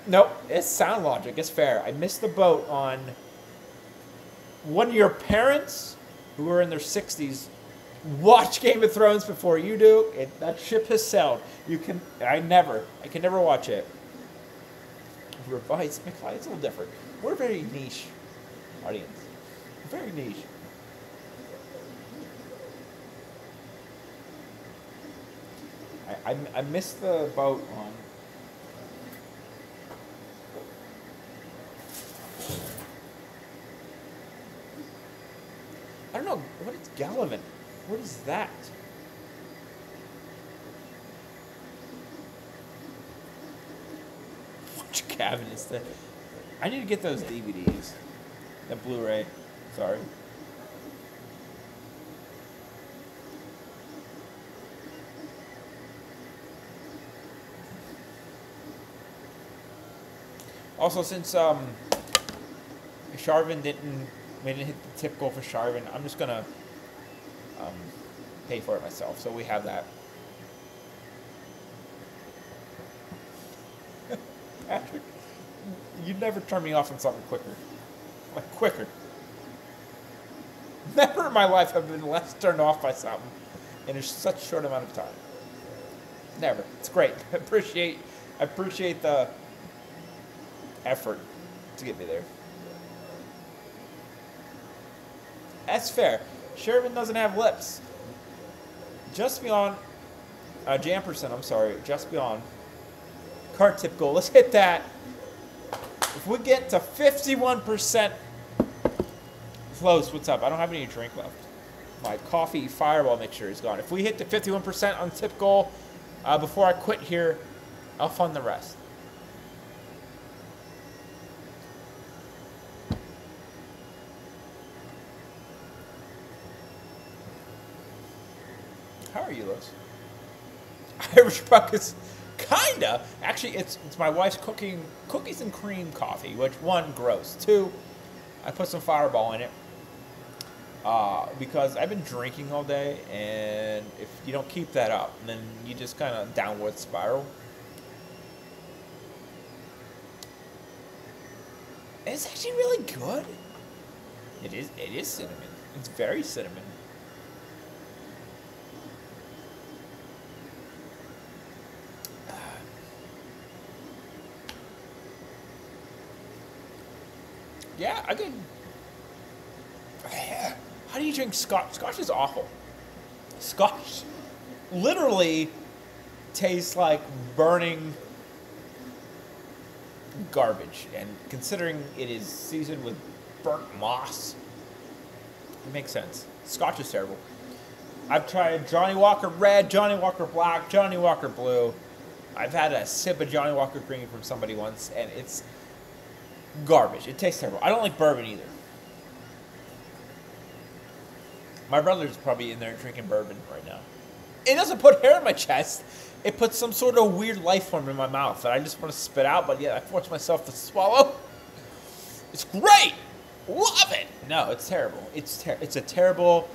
Nope. It's sound logic. It's fair. I missed the boat on... When your parents, who are in their sixties, watch Game of Thrones before you do, it, that ship has sailed. You can, I never, I can never watch it. Revised McFly, it's a little different. We're a very niche audience. Very niche. I, I, I missed the boat on... I don't know, what is Gallivant? What is that? cabin and stuff. I need to get those D V Ds. That Blu-ray. Sorry. Also, since um, Sharvin didn't, we didn't hit the tip goal for Sharvin, I'm just gonna um, pay for it myself. So we have that. Patrick, you never turn me off on something quicker. Like quicker. Never in my life have I been less turned off by something in such a short amount of time. Never. It's great. I appreciate. I appreciate the effort to get me there. That's fair. Sherman doesn't have lips. Just Beyond, uh, Jamperson, I'm sorry, Just Beyond. Card tip goal, let's hit that. If we get to fifty-one percent close, what's up? I don't have any drink left. My coffee fireball mixture is gone. If we hit the fifty-one percent on tip goal uh, before I quit here, I'll fund the rest. How are you, Liz? Irish Buckets, kinda. Actually, it's it's my wife's cooking cookies and cream coffee, which one, gross. Two, I put some Fireball in it uh, because I've been drinking all day, and if you don't keep that up, then you just kind of downward spiral. And it's actually really good. It is. It is cinnamon. It's very cinnamon. Yeah, I can. Yeah. How do you drink scotch? Scotch is awful. Scotch literally tastes like burning garbage. And considering it is seasoned with burnt moss, it makes sense. Scotch is terrible. I've tried Johnny Walker Red, Johnny Walker Black, Johnny Walker Blue. I've had a sip of Johnny Walker Green from somebody once, and it's garbage. It tastes terrible. I don't like bourbon either. My brother's probably in there drinking bourbon right now. It doesn't put hair in my chest. It puts some sort of weird life form in my mouth that I just want to spit out, but yeah, I force myself to swallow. It's great. Love it. No, it's terrible. It's ter it's a terrible,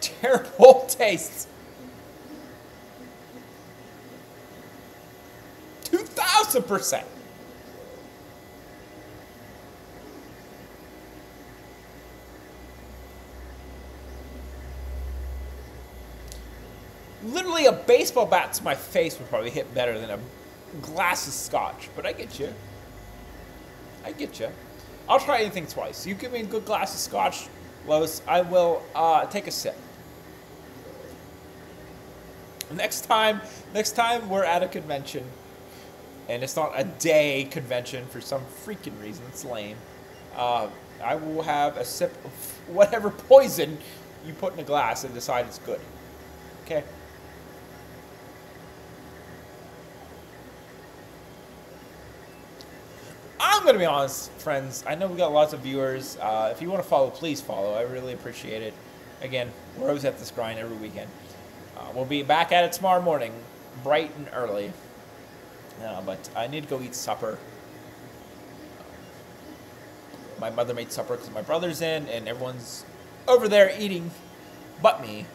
terrible taste. two thousand percent. Literally a baseball bat to my face would probably hit better than a glass of scotch. But I get you. I get you. I'll try anything twice. You give me a good glass of scotch, Lois, I will uh, take a sip. Next time, next time we're at a convention, and it's not a day convention for some freaking reason. It's lame. Uh, I will have a sip of whatever poison you put in a glass and decide it's good. Okay. I'm going to be honest, friends. I know we got lots of viewers. Uh, if you want to follow, please follow. I really appreciate it. Again, we're always at this grind every weekend. Uh, we'll be back at it tomorrow morning, bright and early. Uh, but I need to go eat supper. My mother made supper because my brother's in, and everyone's over there eating but me.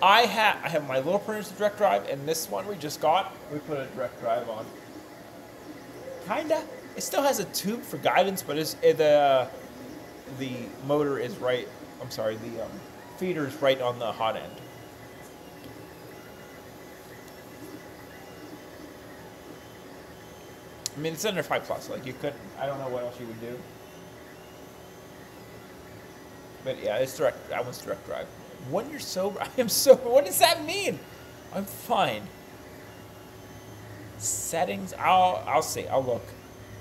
I have I have my little printer's direct drive, and this one we just got. We put a direct drive on. Kinda. It still has a tube for guidance, but it's it, uh, the motor is right. I'm sorry, the um, feeder is right on the hot end. I mean, it's under five plus. Like you couldn't. I don't know what else you would do. But yeah, it's direct. That one's direct drive. When you're sober, I am sober. What does that mean? I'm fine. Settings. I'll I'll see. I'll look.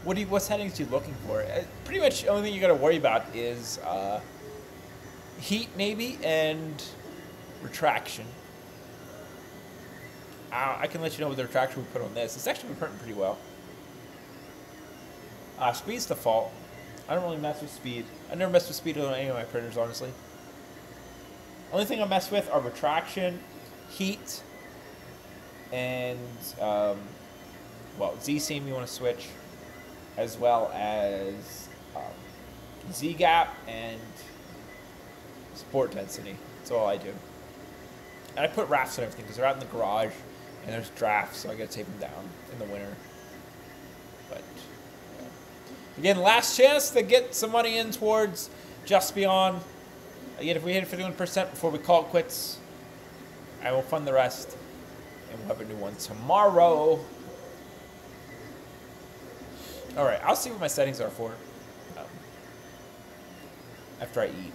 What do you, what settings are you looking for? Uh, pretty much the only thing you got to worry about is uh, heat maybe and retraction. I, I can let you know what the retraction we put on this. It's actually been printing pretty well. Uh, speed's the fault. I don't really mess with speed. I never mess with speed on any of my printers, honestly. Only thing I mess with are retraction, heat, and, um, well, Z-seam you want to switch, as well as um, Z-gap and support density. That's all I do. And I put rafts on everything because they're out in the garage and there's drafts, so I gotta tape them down in the winter. But yeah. Again, last chance to get some money in towards Just Beyond. Again, if we hit fifty-one percent before we call it quits, I will fund the rest, and we'll have a new one tomorrow. All right, I'll see what my settings are for um, after I eat.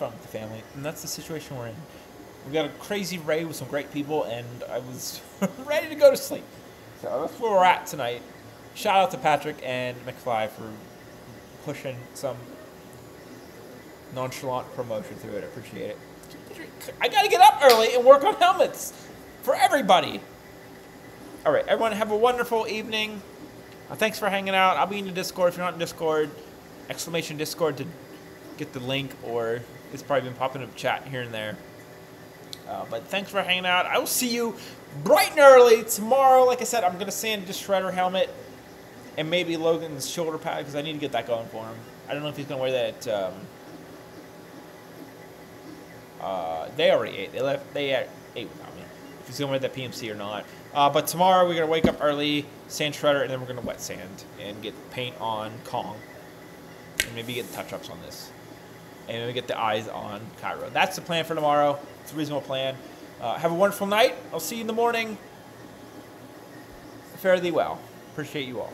Fun with the family, and that's the situation we're in. We got a crazy raid with some great people, and I was ready to go to sleep. So that's where we're at tonight. Shout out to Patrick and McFly for pushing some nonchalant promotion through it. I appreciate it. I gotta get up early and work on helmets for everybody. All right, everyone, have a wonderful evening. Uh, thanks for hanging out. I'll be in the Discord. If you're not in Discord, exclamation Discord to get the link, or it's probably been popping up chat here and there. Uh, but thanks for hanging out. I will see you bright and early tomorrow. Like I said, I'm going to sand just Shredder helmet and maybe Logan's shoulder pad because I need to get that going for him. I don't know if he's going to wear that. Um, uh, they already ate. They left. They ate without me. If he's going to wear that P M C or not. Uh, but tomorrow we're going to wake up early, sand Shredder, and then we're going to wet sand and get paint on Kong. And maybe get touch-ups on this. And we get the eyes on Cairo. That's the plan for tomorrow. It's a reasonable plan. Uh, have a wonderful night. I'll see you in the morning. Fare thee well. Appreciate you all.